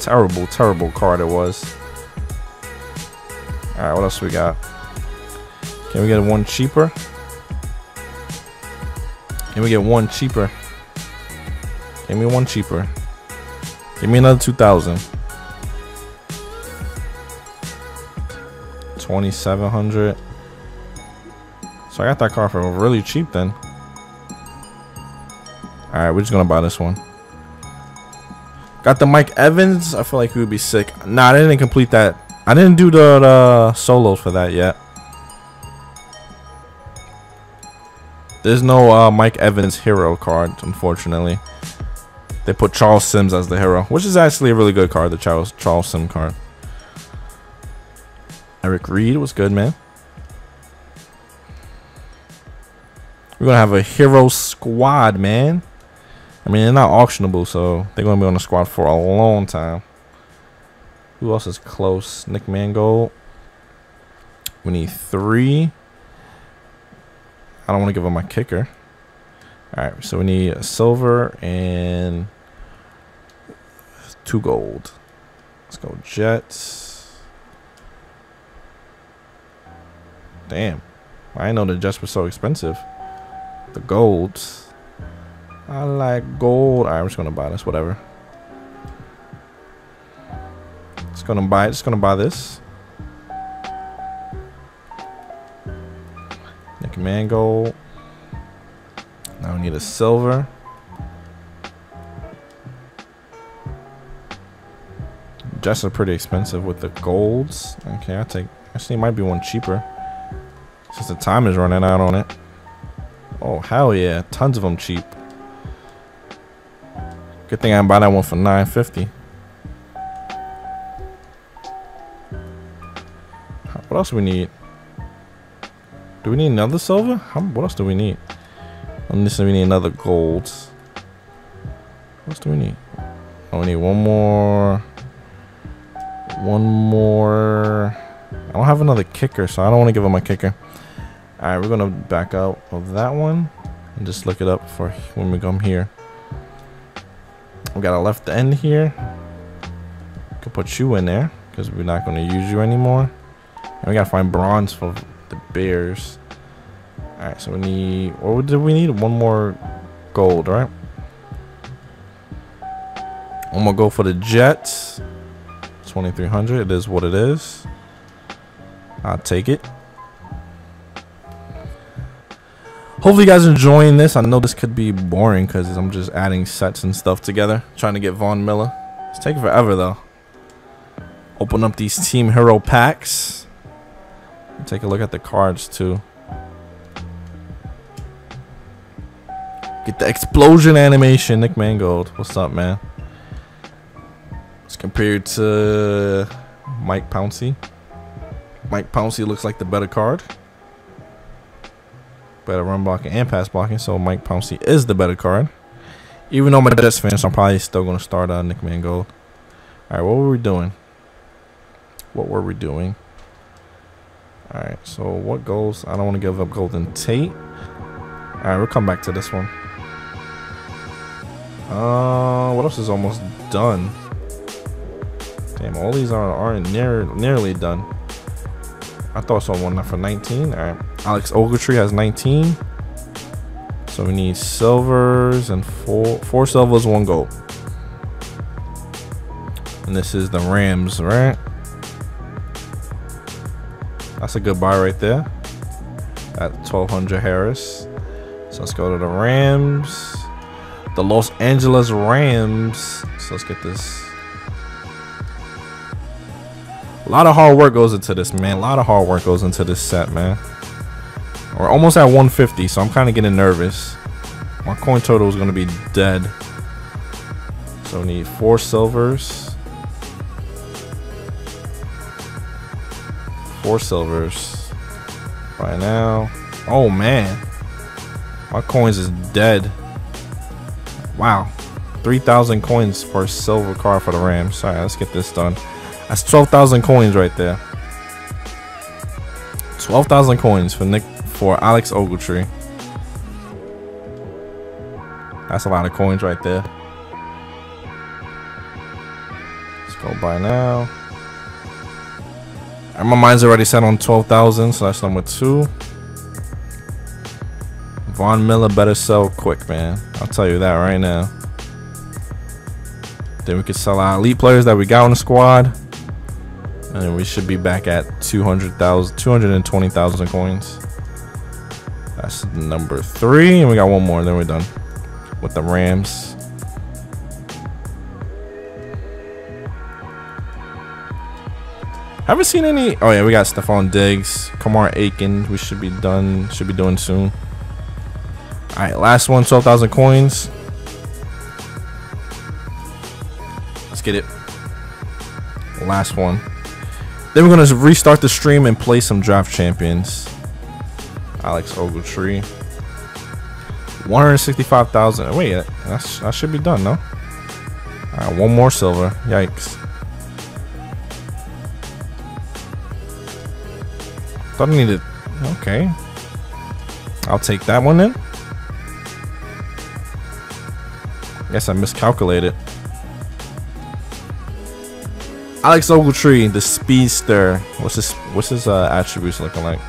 Terrible card it was. All right, what else we got? Can we get one cheaper? Can we get one cheaper? Give me one cheaper. Give me another 2,000. 2,700. So I got that card for really cheap then. All right, we're just gonna buy this one. Got the Mike Evans. I feel like he would be sick. Nah, I didn't complete that. I didn't do the solos for that yet. There's no Mike Evans hero card, unfortunately. They put Charles Sims as the hero, which is actually a really good card, the Charles Sims card. Eric Reed was good, man. We're going to have a hero squad, man. I mean, they're not auctionable, so they're going to be on the squad for a long time. Who else is close? Nick Mangold. We need three. I don't want to give him my kicker. All right, so we need a silver and two gold. Let's go Jets. Damn. I didn't know the Jets were so expensive. The golds. I like gold. Alright, I'm just gonna buy this. Whatever. Just gonna buy this. Nick Mangold. Now we need a silver. Jets are pretty expensive with the golds. Okay, I'll take. Actually, it might be one cheaper since the time is running out on it. Oh hell yeah! Tons of them cheap. Good thing I didn't buy that one for $9.50. What else do we need? Do we need another silver? What else do we need? Unless we need another gold. What else do we need? Oh, we need one more. I don't have another kicker, so I don't want to give him my kicker. All right, we're gonna back out of that one and just look it up for when we come here. We got a left end here. Could put you in there because we're not going to use you anymore. And we got to find bronze for the Bears. All right, so we need, or do we need one more gold, right? One more gold for the Jets. $2,300. It is what it is. I'll take it. Hopefully you guys are enjoying this. I know this could be boring because I'm just adding sets and stuff together, trying to get Von Miller. It's taking forever though. Open up these Team Hero packs. Take a look at the cards too. Get the explosion animation. Nick Mangold, what's up, man? It's compared to Mike Pouncey. Mike Pouncey looks like the better card. Better run blocking and pass blocking, so Mike Pouncey is the better card. Even though I'm a Jets fan, so I'm probably still going to start on Nick Mangold. Alright, what were we doing? Alright, so what goals? I don't want to give up Golden Tate. Alright, we'll come back to this one. What else is almost done? Damn, all these aren't nearly done. I thought so. One for 19. All right, Alex Ogletree has 19. So we need silvers and four silvers, one gold. And this is the Rams, right? That's a good buy right there. At 1,200 Harris. So let's go to the Rams. The Los Angeles Rams. So let's get this. A lot of hard work goes into this, man. A lot of hard work goes into this set, man. We're almost at 150, so I'm kind of getting nervous. My coin total is going to be dead. So we need four silvers. Four silvers. Right now. Oh, man. My coins is dead. Wow, 3,000 coins per silver card for the Rams. All right, let's get this done. That's 12,000 coins right there. 12,000 coins for Alex Ogletree. That's a lot of coins right there. Let's go buy now. And my mind's already set on 12,000, so that's number two. Von Miller better sell quick, man. I'll tell you that right now. Then we could sell our elite players that we got on the squad. And we should be back at 220,000 coins. That's number three. And we got one more, then we're done with the Rams. Haven't seen any. Oh yeah, we got Stephon Diggs, Kamar Aiken. We should be done. Should be doing soon. All right, last one, 12,000 coins. Let's get it. Last one. Then we're going to restart the stream and play some draft champions. Alex Ogletree. 165,000. Wait, that should be done, no? All right, one more silver. Yikes. Thought I needed. Okay. I'll take that one then. Guess I miscalculated. Alex Ogletree, the speedster. What's his attributes looking like?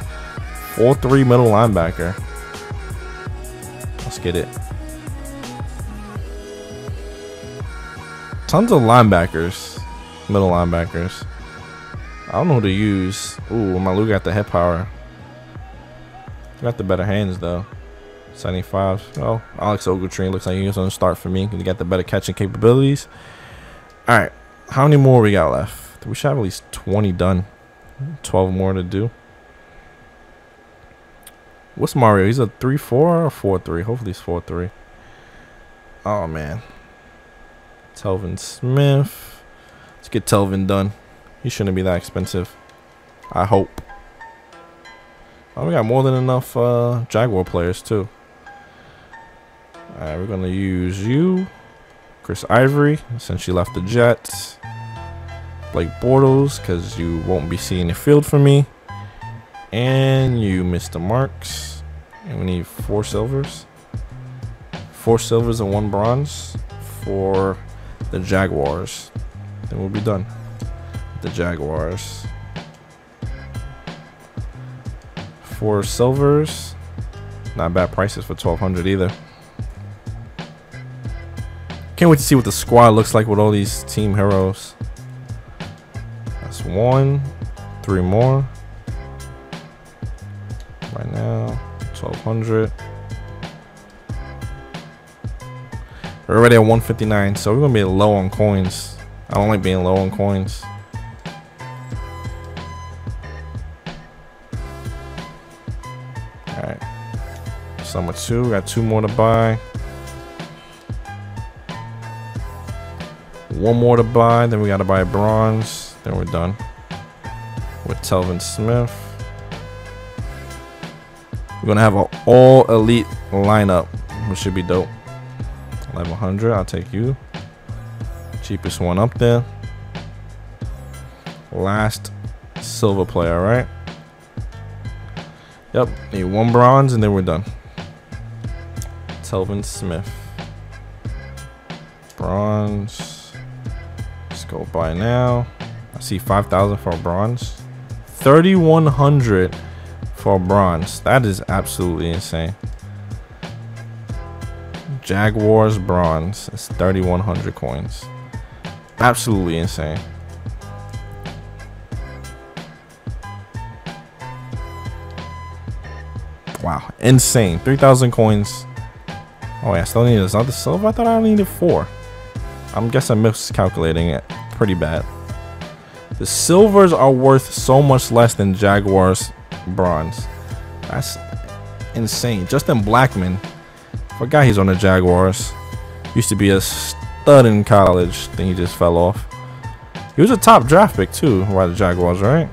4-3 middle linebacker. Let's get it. Tons of linebackers, middle linebackers. I don't know who to use. Ooh, Maualuga got the head power. Got the better hands though. 75. Oh, Alex Ogletree looks like he was on the start for me. He got the better catching capabilities. All right, how many more we got left? We should have at least 20 done. 12 more to do. What's Mario? He's a 3-4 or 4-3. Hopefully he's 4-3. Oh man, Telvin Smith. Let's get Telvin done. He shouldn't be that expensive, I hope. Oh, we got more than enough Jaguar players too. Alright, we're gonna use you, Chris Ivory, since you left the Jets. Blake Bortles, because you won't be seeing the field for me. And you, Mr. Marks. And we need four silvers. Four silvers and one bronze for the Jaguars. Then we'll be done. The Jaguars. Four silvers, not bad prices for 1,200 either. Can't wait to see what the squad looks like with all these team heroes. That's one. Three more. Right now, 1,200. We're already at 159, so we're gonna be low on coins. I don't like being low on coins. Alright. Summer two, got two more to buy. One more to buy, then we gotta buy bronze. Then we're done. With Telvin Smith. We're gonna have an all elite lineup, which should be dope. 1,100, I'll take you. Cheapest one up there. Last silver player, right? Yep, need one bronze and then we're done. Telvin Smith. Bronze. Let's go buy now. I see 5,000 for a bronze. 3,100 for a bronze. That is absolutely insane. Jaguars bronze. It's 3,100 coins. Absolutely insane. Wow, insane. 3,000 coins. Oh, yeah, I still need another silver. I thought I needed four. I'm guessing I'm miscalculating it pretty bad. The silvers are worth so much less than Jaguars bronze. That's insane. Justin Blackman. Forgot he's on the Jaguars. Used to be a stud in college. Then he just fell off. He was a top draft pick too by the Jaguars, right?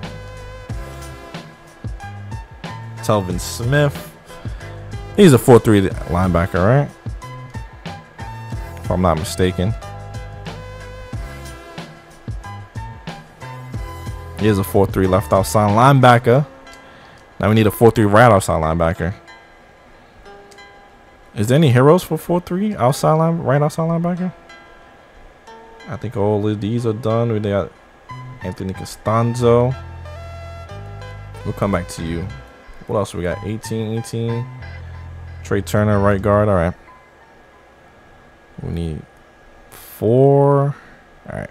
Telvin Smith. He's a 4-3 linebacker, right? If I'm not mistaken. He is a 4-3 left outside linebacker. Now we need a 4-3 right outside linebacker. Is there any heroes for 4-3 outside line, right outside linebacker? I think all of these are done. We got Anthony Castonzo. We'll come back to you. What else we got? 18. Trey Turner, right guard. All right. We need four. All right.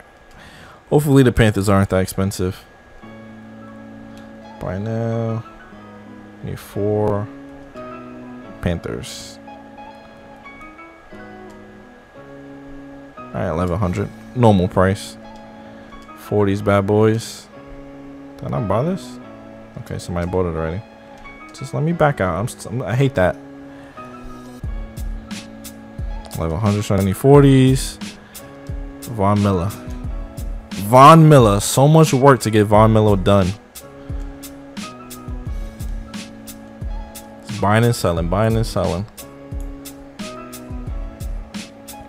Hopefully the Panthers aren't that expensive. By now, we need four Panthers. Alright, 1,100. Normal price. 40s bad boys. Did I not buy this? Okay, somebody bought it already. Just let me back out. I hate that. 1,100, so I need 40s. Von Miller. Von Miller. So much work to get Von Miller done. It's buying and selling, buying and selling.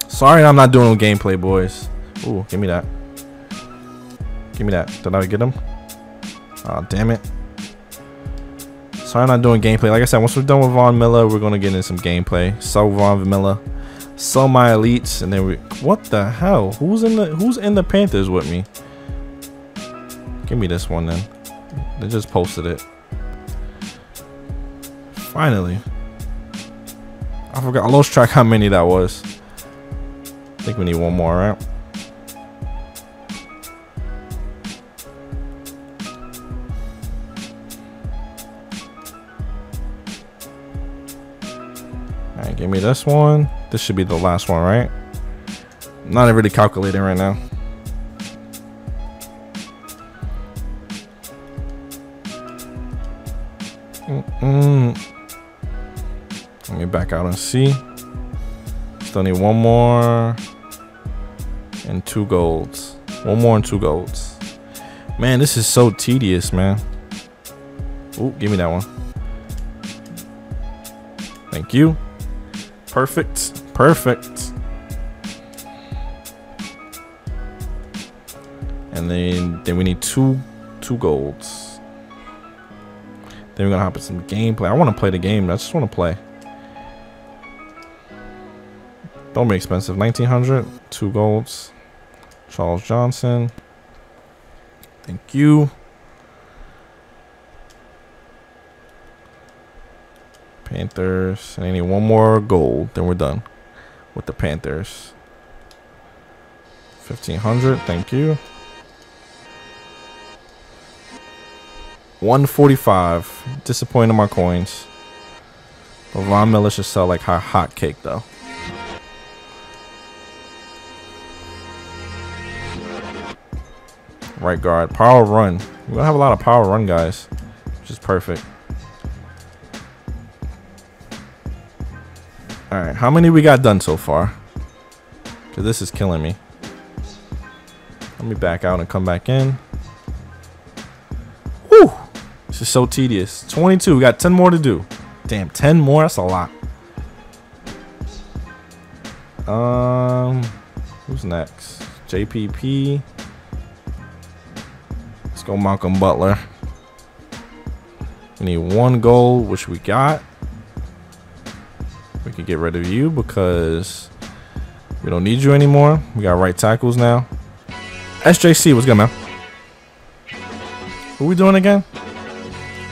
Sorry, I'm not doing no gameplay, boys. Ooh, give me that. Give me that. Did I get him? Oh, damn it. Sorry, I'm not doing gameplay. Like I said, once we're done with Von Miller, we're going to get into some gameplay. Sell Von Miller. Sell my elites. And then we... What the hell? Who's in the Panthers with me? Give me this one, then. They just posted it. Finally. I forgot. I lost track how many that was. I think we need one more, right? Alright, give me this one. This should be the last one, right? I'm not really calculating right now. Let me back out and see. Still need one more. And two golds. One more and two golds. Man, this is so tedious, man. Ooh, give me that one. Thank you. Perfect. Perfect. And then we need two golds. Then we're gonna hop in some gameplay. I wanna play the game. I just wanna play. Don't be expensive. 1,900. Two golds. Charles Johnson. Thank you. Panthers. And I need one more gold. Then we're done with the Panthers. 1,500. Thank you. 145. Disappointing my coins. But Von Miller should sell like a hot cake though. Right guard. Power run. We're gonna have a lot of power run guys, which is perfect. Alright, how many we got done so far? Cause this is killing me. Let me back out and come back in. Whew! This is so tedious. 22, we got 10 more to do. Damn, 10 more? That's a lot. Who's next? JPP. Let's go Malcolm Butler. We need one goal, which we got. We could get rid of you because we don't need you anymore. We got right tackles now. SJC, what's good, man? What are we doing again?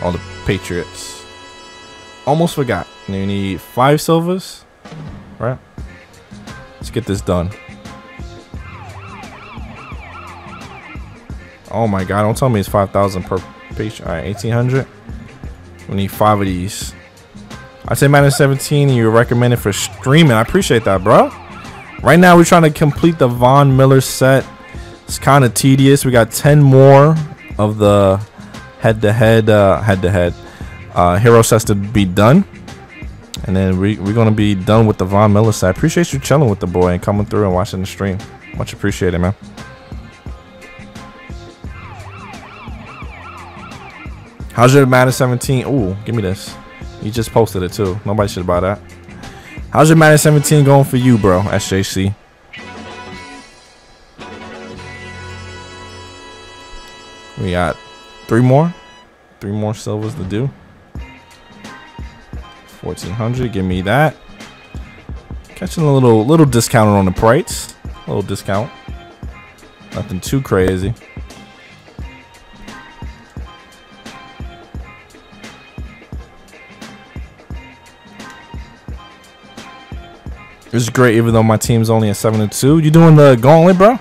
All the Patriots. Almost forgot. You need 5 silvers, right? Let's get this done. Oh my God! Don't tell me it's 5,000 per page. All right, 1,800. We need 5 of these. I say Madden 17, and you recommend it for streaming. I appreciate that, bro. Right now, we're trying to complete the Von Miller set. It's kind of tedious. We got 10 more of the head-to-head hero sets to be done, and then we're gonna be done with the Von Miller set. I appreciate you chilling with the boy and coming through and watching the stream. Much appreciated, man. How's your Madden 17? Ooh, give me this. You just posted it too. Nobody should buy that. How's your Madden 17 going for you, bro? SJC. We got 3 more silvers to do. 1,400. Give me that. Catching a little discount on the price. A little discount. Nothing too crazy. It's great, even though my team's only at 7-2. You doing the gauntlet, bro?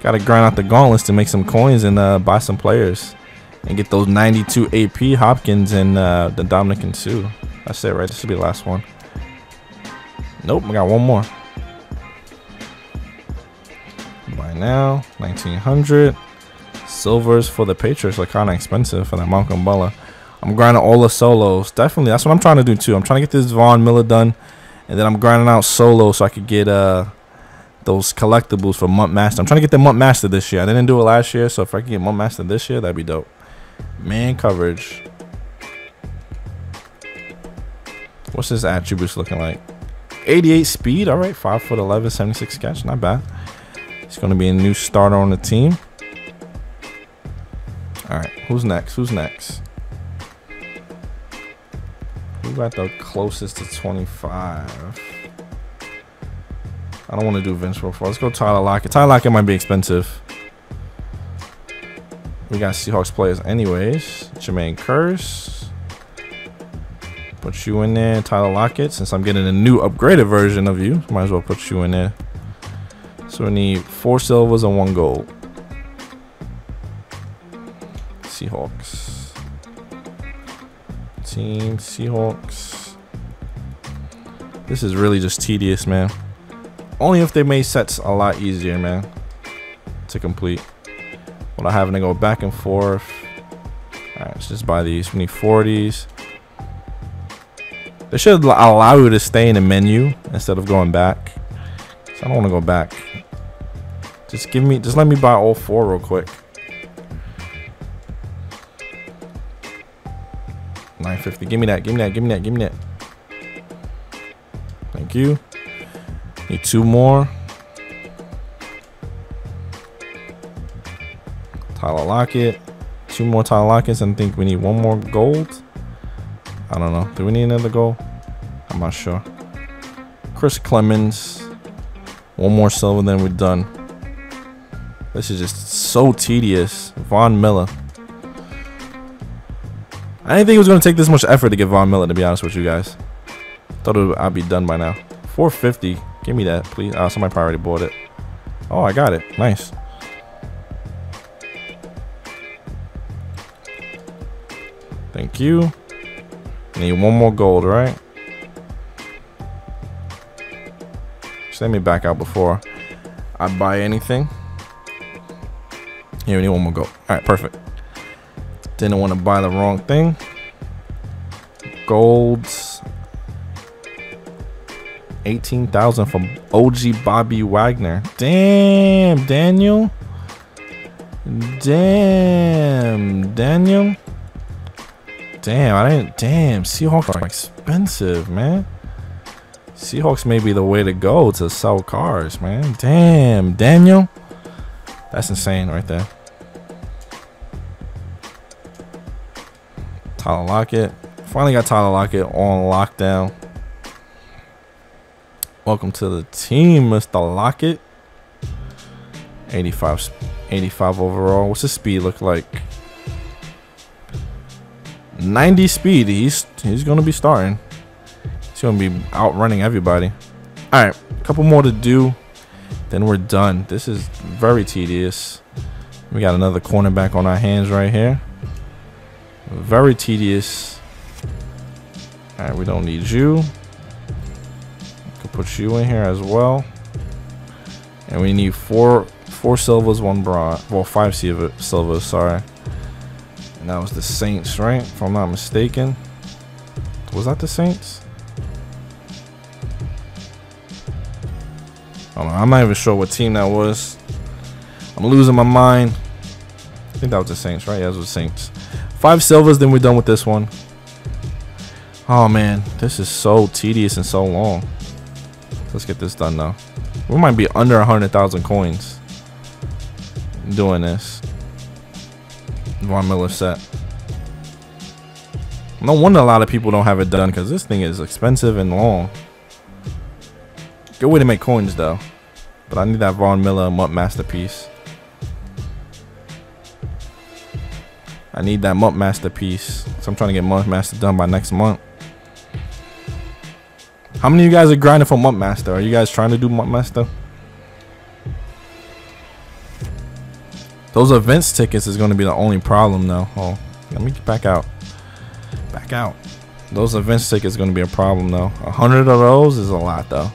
Gotta grind out the gauntlets to make some coins and buy some players and get those 92 AP Hopkins and the Dominican Sue. That's it, right? This should be the last one. Nope, I got one more. By now, 1,900 silvers for the Patriots are kind of expensive for that Malcolm Butler. I'm grinding all the solos. Definitely, that's what I'm trying to do too. I'm trying to get this Von Miller done. And then I'm grinding out solo so I could get those collectibles for Month Master. I'm trying to get the Month Master this year. I didn't do it last year, so if I can get Month Master this year, that'd be dope. Man coverage. What's his attributes looking like? 88 speed. All right, 5'11", 76 catch. Not bad. He's going to be a new starter on the team. All right, who's next? Who's next? Who got the closest to 25? I don't want to do Vince Wilfork. Let's go Tyler Lockett. Tyler Lockett might be expensive. We got Seahawks players anyways. Jermaine Curse. Put you in there. Tyler Lockett. Since I'm getting a new upgraded version of you, might as well put you in there. So we need 4 silvers and 1 gold. Seahawks. Team Seahawks. This is really just tedious, man. Only if they made sets a lot easier, man, to complete without having to go back and forth. All right, let's just buy these. We need 40s. They should allow you to stay in the menu instead of going back. So I don't want to go back. Just let me buy all 4 real quick. 950. Give me that. Give me that. Give me that. Give me that. Thank you. Need 2 more. Tyler Lockett. 2 more Tyler Locketts. I think we need 1 more gold. I don't know. Do we need another gold? I'm not sure. Chris Clemens. 1 more silver, then we're done. This is just so tedious. Von Miller. I didn't think it was going to take this much effort to get Von Miller, to be honest with you guys. Thought I'd be done by now. 450. Give me that, please. Oh, somebody probably already bought it. Oh, I got it. Nice. Fuck you. Need one more gold, right? Just let me back out before I buy anything. Yeah, we need one more gold. All right, perfect. Didn't want to buy the wrong thing. Golds. 18,000 from OG Bobby Wagner. Damn, Daniel. Damn, Daniel. Damn, I didn't. Damn, Seahawks are expensive, man. Seahawks may be the way to go to sell cars, man. Damn, Daniel. That's insane right there. Tyler Lockett. Finally got Tyler Lockett on lockdown. Welcome to the team, Mr. Lockett. 85 overall. What's his speed look like? 90 speed. He's going to be starting. He's going to be outrunning everybody. All right, a couple more to do, then we're done. This is very tedious. We got another cornerback on our hands right here. Very tedious. All right, we don't need you. Put you in here as well, and we need four silvers, one bronze. Well, five silvers, sorry. And that was the Saints, right? If I'm not mistaken, was that the Saints? I don't know. I'm not even sure what team that was. I'm losing my mind. I think that was the Saints, right? Yeah, that was the Saints. Five silvers, then we're done with this one. Oh man, this is so tedious and so long. Let's get this done now. We might be under 100,000 coins doing this. Von Miller set. No wonder a lot of people don't have it done, because this thing is expensive and long. Good way to make coins though. But I need that Von Miller Mutt masterpiece. I need that Mutt masterpiece. So I'm trying to get Mutt master done by next month. How many of you guys are grinding for Mutt Master? Are you guys trying to do Mutt Master? Those events tickets is going to be the only problem though. Oh, let me back out. Back out. Those events tickets is going to be a problem though. 100 of those is a lot though.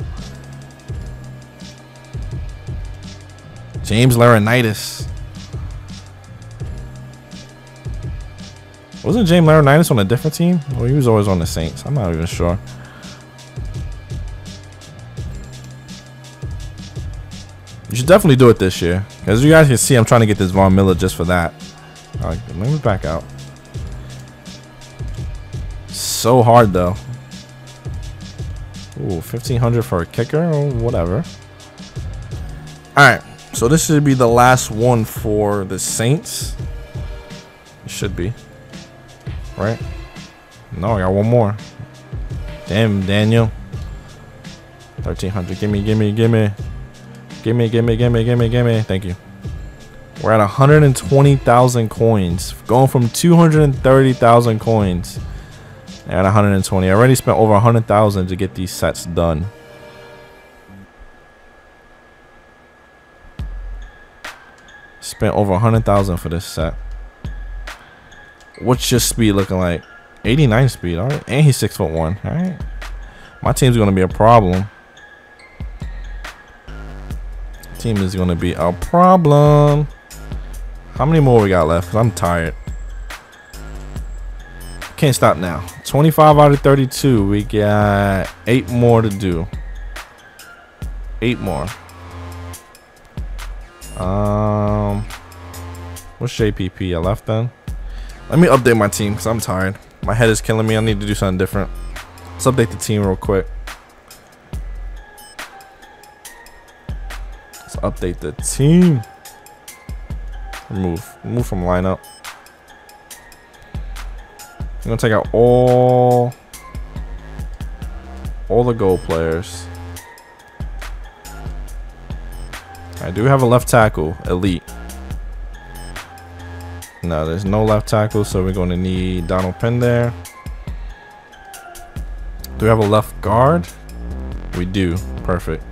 James Laurinaitis. Wasn't James Laurinaitis on a different team? Well, he was always on the Saints. I'm not even sure. You should definitely do it this year. As you guys can see, I'm trying to get this Von Miller just for that. All right, let me back out. So hard, though. Ooh, 1,500 for a kicker or whatever. All right, so this should be the last one for the Saints. It should be. Right? No, I got one more. Damn, Daniel. 1,300. Gimme, gimme, gimme. Gimme, gimme, gimme, gimme, gimme. Thank you. We're at 120,000 coins. Going from 230,000 coins at 120. I already spent over 100,000 to get these sets done. Spent over 100,000 for this set. What's your speed looking like? 89 speed, all right. And he's 6'1", all right. My team's going to be a problem. Team is going to be a problem. How many more we got left? I'm tired. Can't stop now. 25 out of 32. We got 8 more to do. 8 more. What's JPP? I left then. Let me update my team because I'm tired. My head is killing me. I need to do something different. Let's update the team real quick. Update the team. Remove from lineup. I'm gonna take out all the goal players. I do have a left tackle, elite. No, there's no left tackle, so we're gonna need Donald Penn there. Do we have a left guard? We do. Perfect.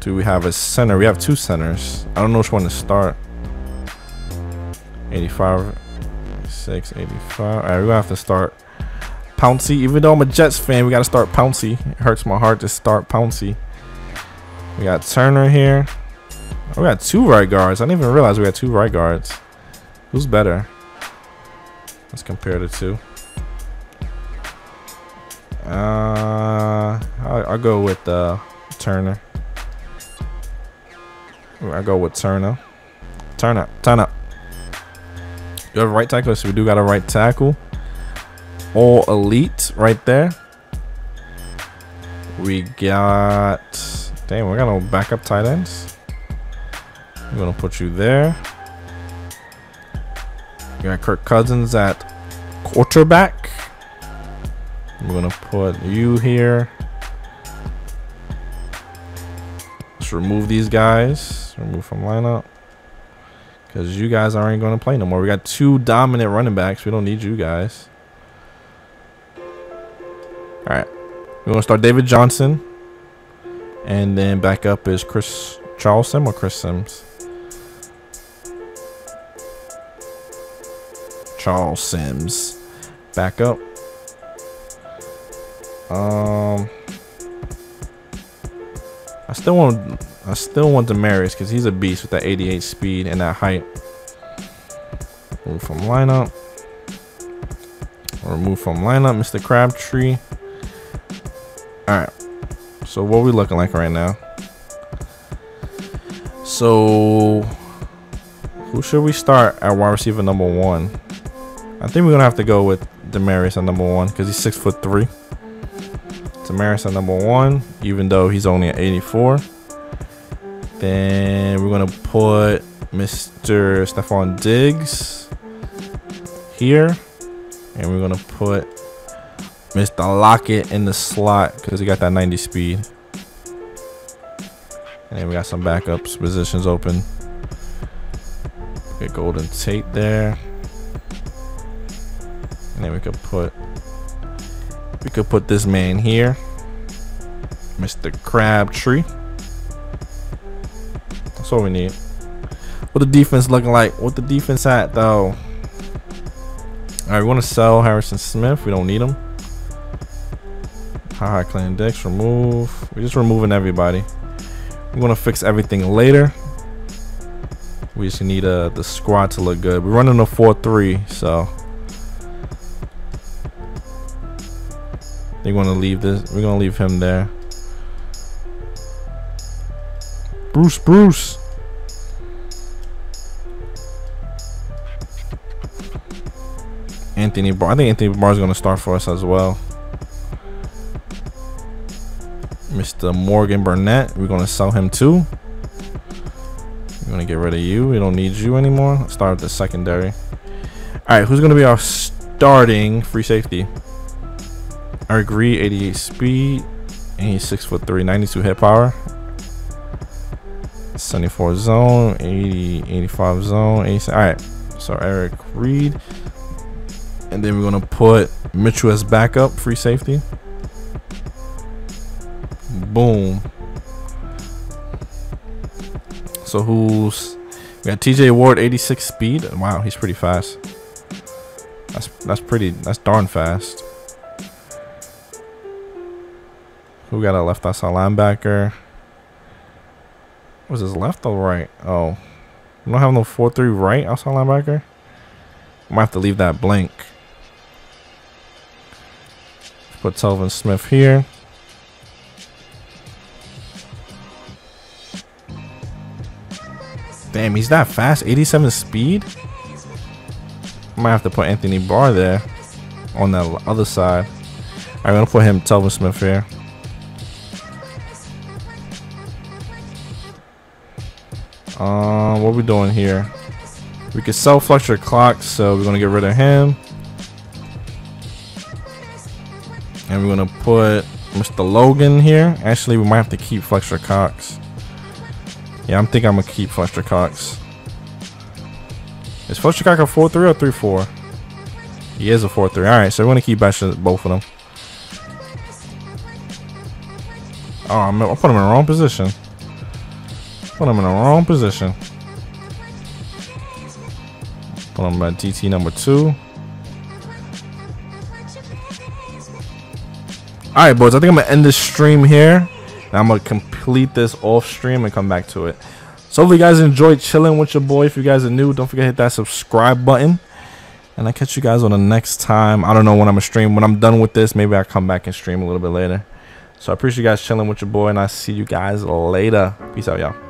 Do we have a center? We have two centers. I don't know which one to start. 85, 86, 85. All right, we're going to have to start Pouncey. Even though I'm a Jets fan, we got to start Pouncey. It hurts my heart to start Pouncey. We got Turner here. Oh, we got two right guards. I didn't even realize we had two right guards. Who's better? Let's compare the two. I'll go with Turner. I'll go with Turner. Turn up. Do you have a right tackle? So we do got a right tackle. All elite right there. We got... Damn, we got no backup tight ends. I'm going to put you there. You got Kirk Cousins at quarterback. I'm going to put you here. Let's remove these guys. Remove from lineup. Because you guys aren't going to play no more. We got two dominant running backs. We don't need you guys. All right. We're going to start David Johnson. And then back up is Charles Sims or Chris Sims. Charles Sims. Back up. I still want Demaryius because he's a beast with that 88 speed and that height. Remove from lineup. Remove from lineup, Mr. Crabtree. Alright. So what are we looking like right now? So who should we start at wide receiver number one? I think we're gonna have to go with Demaryius at number one because he's 6'3". Demaryius at number one, even though he's only at 84. Then we're gonna put Mr. Stephon Diggs here, and we're gonna put Mr. Lockett in the slot because he got that 90 speed. And then we got some backups positions open. Get Golden Tate there, and then we could put this man here, Mr. Crabtree. That's all we need. What the defense looking like? What the defense at though? All right, we want to sell Harrison Smith. We don't need him. Haha, Clan Dix, remove. We're just removing everybody. We're gonna fix everything later. We just need the squad to look good. We're running a 4-3, so they're gonna leave this. We're gonna leave him there. Bruce. Anthony Barr. I think Anthony Barr is gonna start for us as well. Mr. Morgan Burnett. We're gonna sell him too. We're gonna get rid of you. We don't need you anymore. Let's start with the secondary. All right, who's gonna be our starting free safety? Eric Reed, 88 speed, and he's 6'3", 92 hit power. 74 zone, 80, 85 zone, 86. All right, so Eric Reed. And then we're going to put Mitchell as backup, free safety. Boom. So we got TJ Ward, 86 speed. Wow, he's pretty fast. That's darn fast. Who got a left outside linebacker? Was this left or right? Oh, we don't have no 4-3 right outside linebacker. Might have to leave that blank. Put Telvin Smith here. Damn, he's that fast. 87 speed. Might have to put Anthony Barr there on the other side. All right, I'm gonna put him Telvin Smith here. What we doing here? We could sell Fletcher Clock, so we're gonna get rid of him, and we're gonna put Mr. Logan here. Actually, we might have to keep Fletcher Cox. Yeah, I'm gonna keep Fletcher Cox. Is Fletcher Cox a 4-3 or 3-4? He is a 4-3. All right, so we're gonna keep both of them. Oh man, I put him in the wrong position. Put him in the wrong position. Hold on, I'm at DT number 2. All right, boys, I think I'm gonna end this stream here, and I'm gonna complete this off stream and come back to it. So hopefully you guys enjoyed chilling with your boy. If you guys are new, don't forget to hit that subscribe button, and I'll catch you guys on the next time. I don't know when I'm gonna stream. When I'm done with this, maybe I'll come back and stream a little bit later. So I appreciate you guys chilling with your boy, and I'll see you guys later. Peace out, y'all.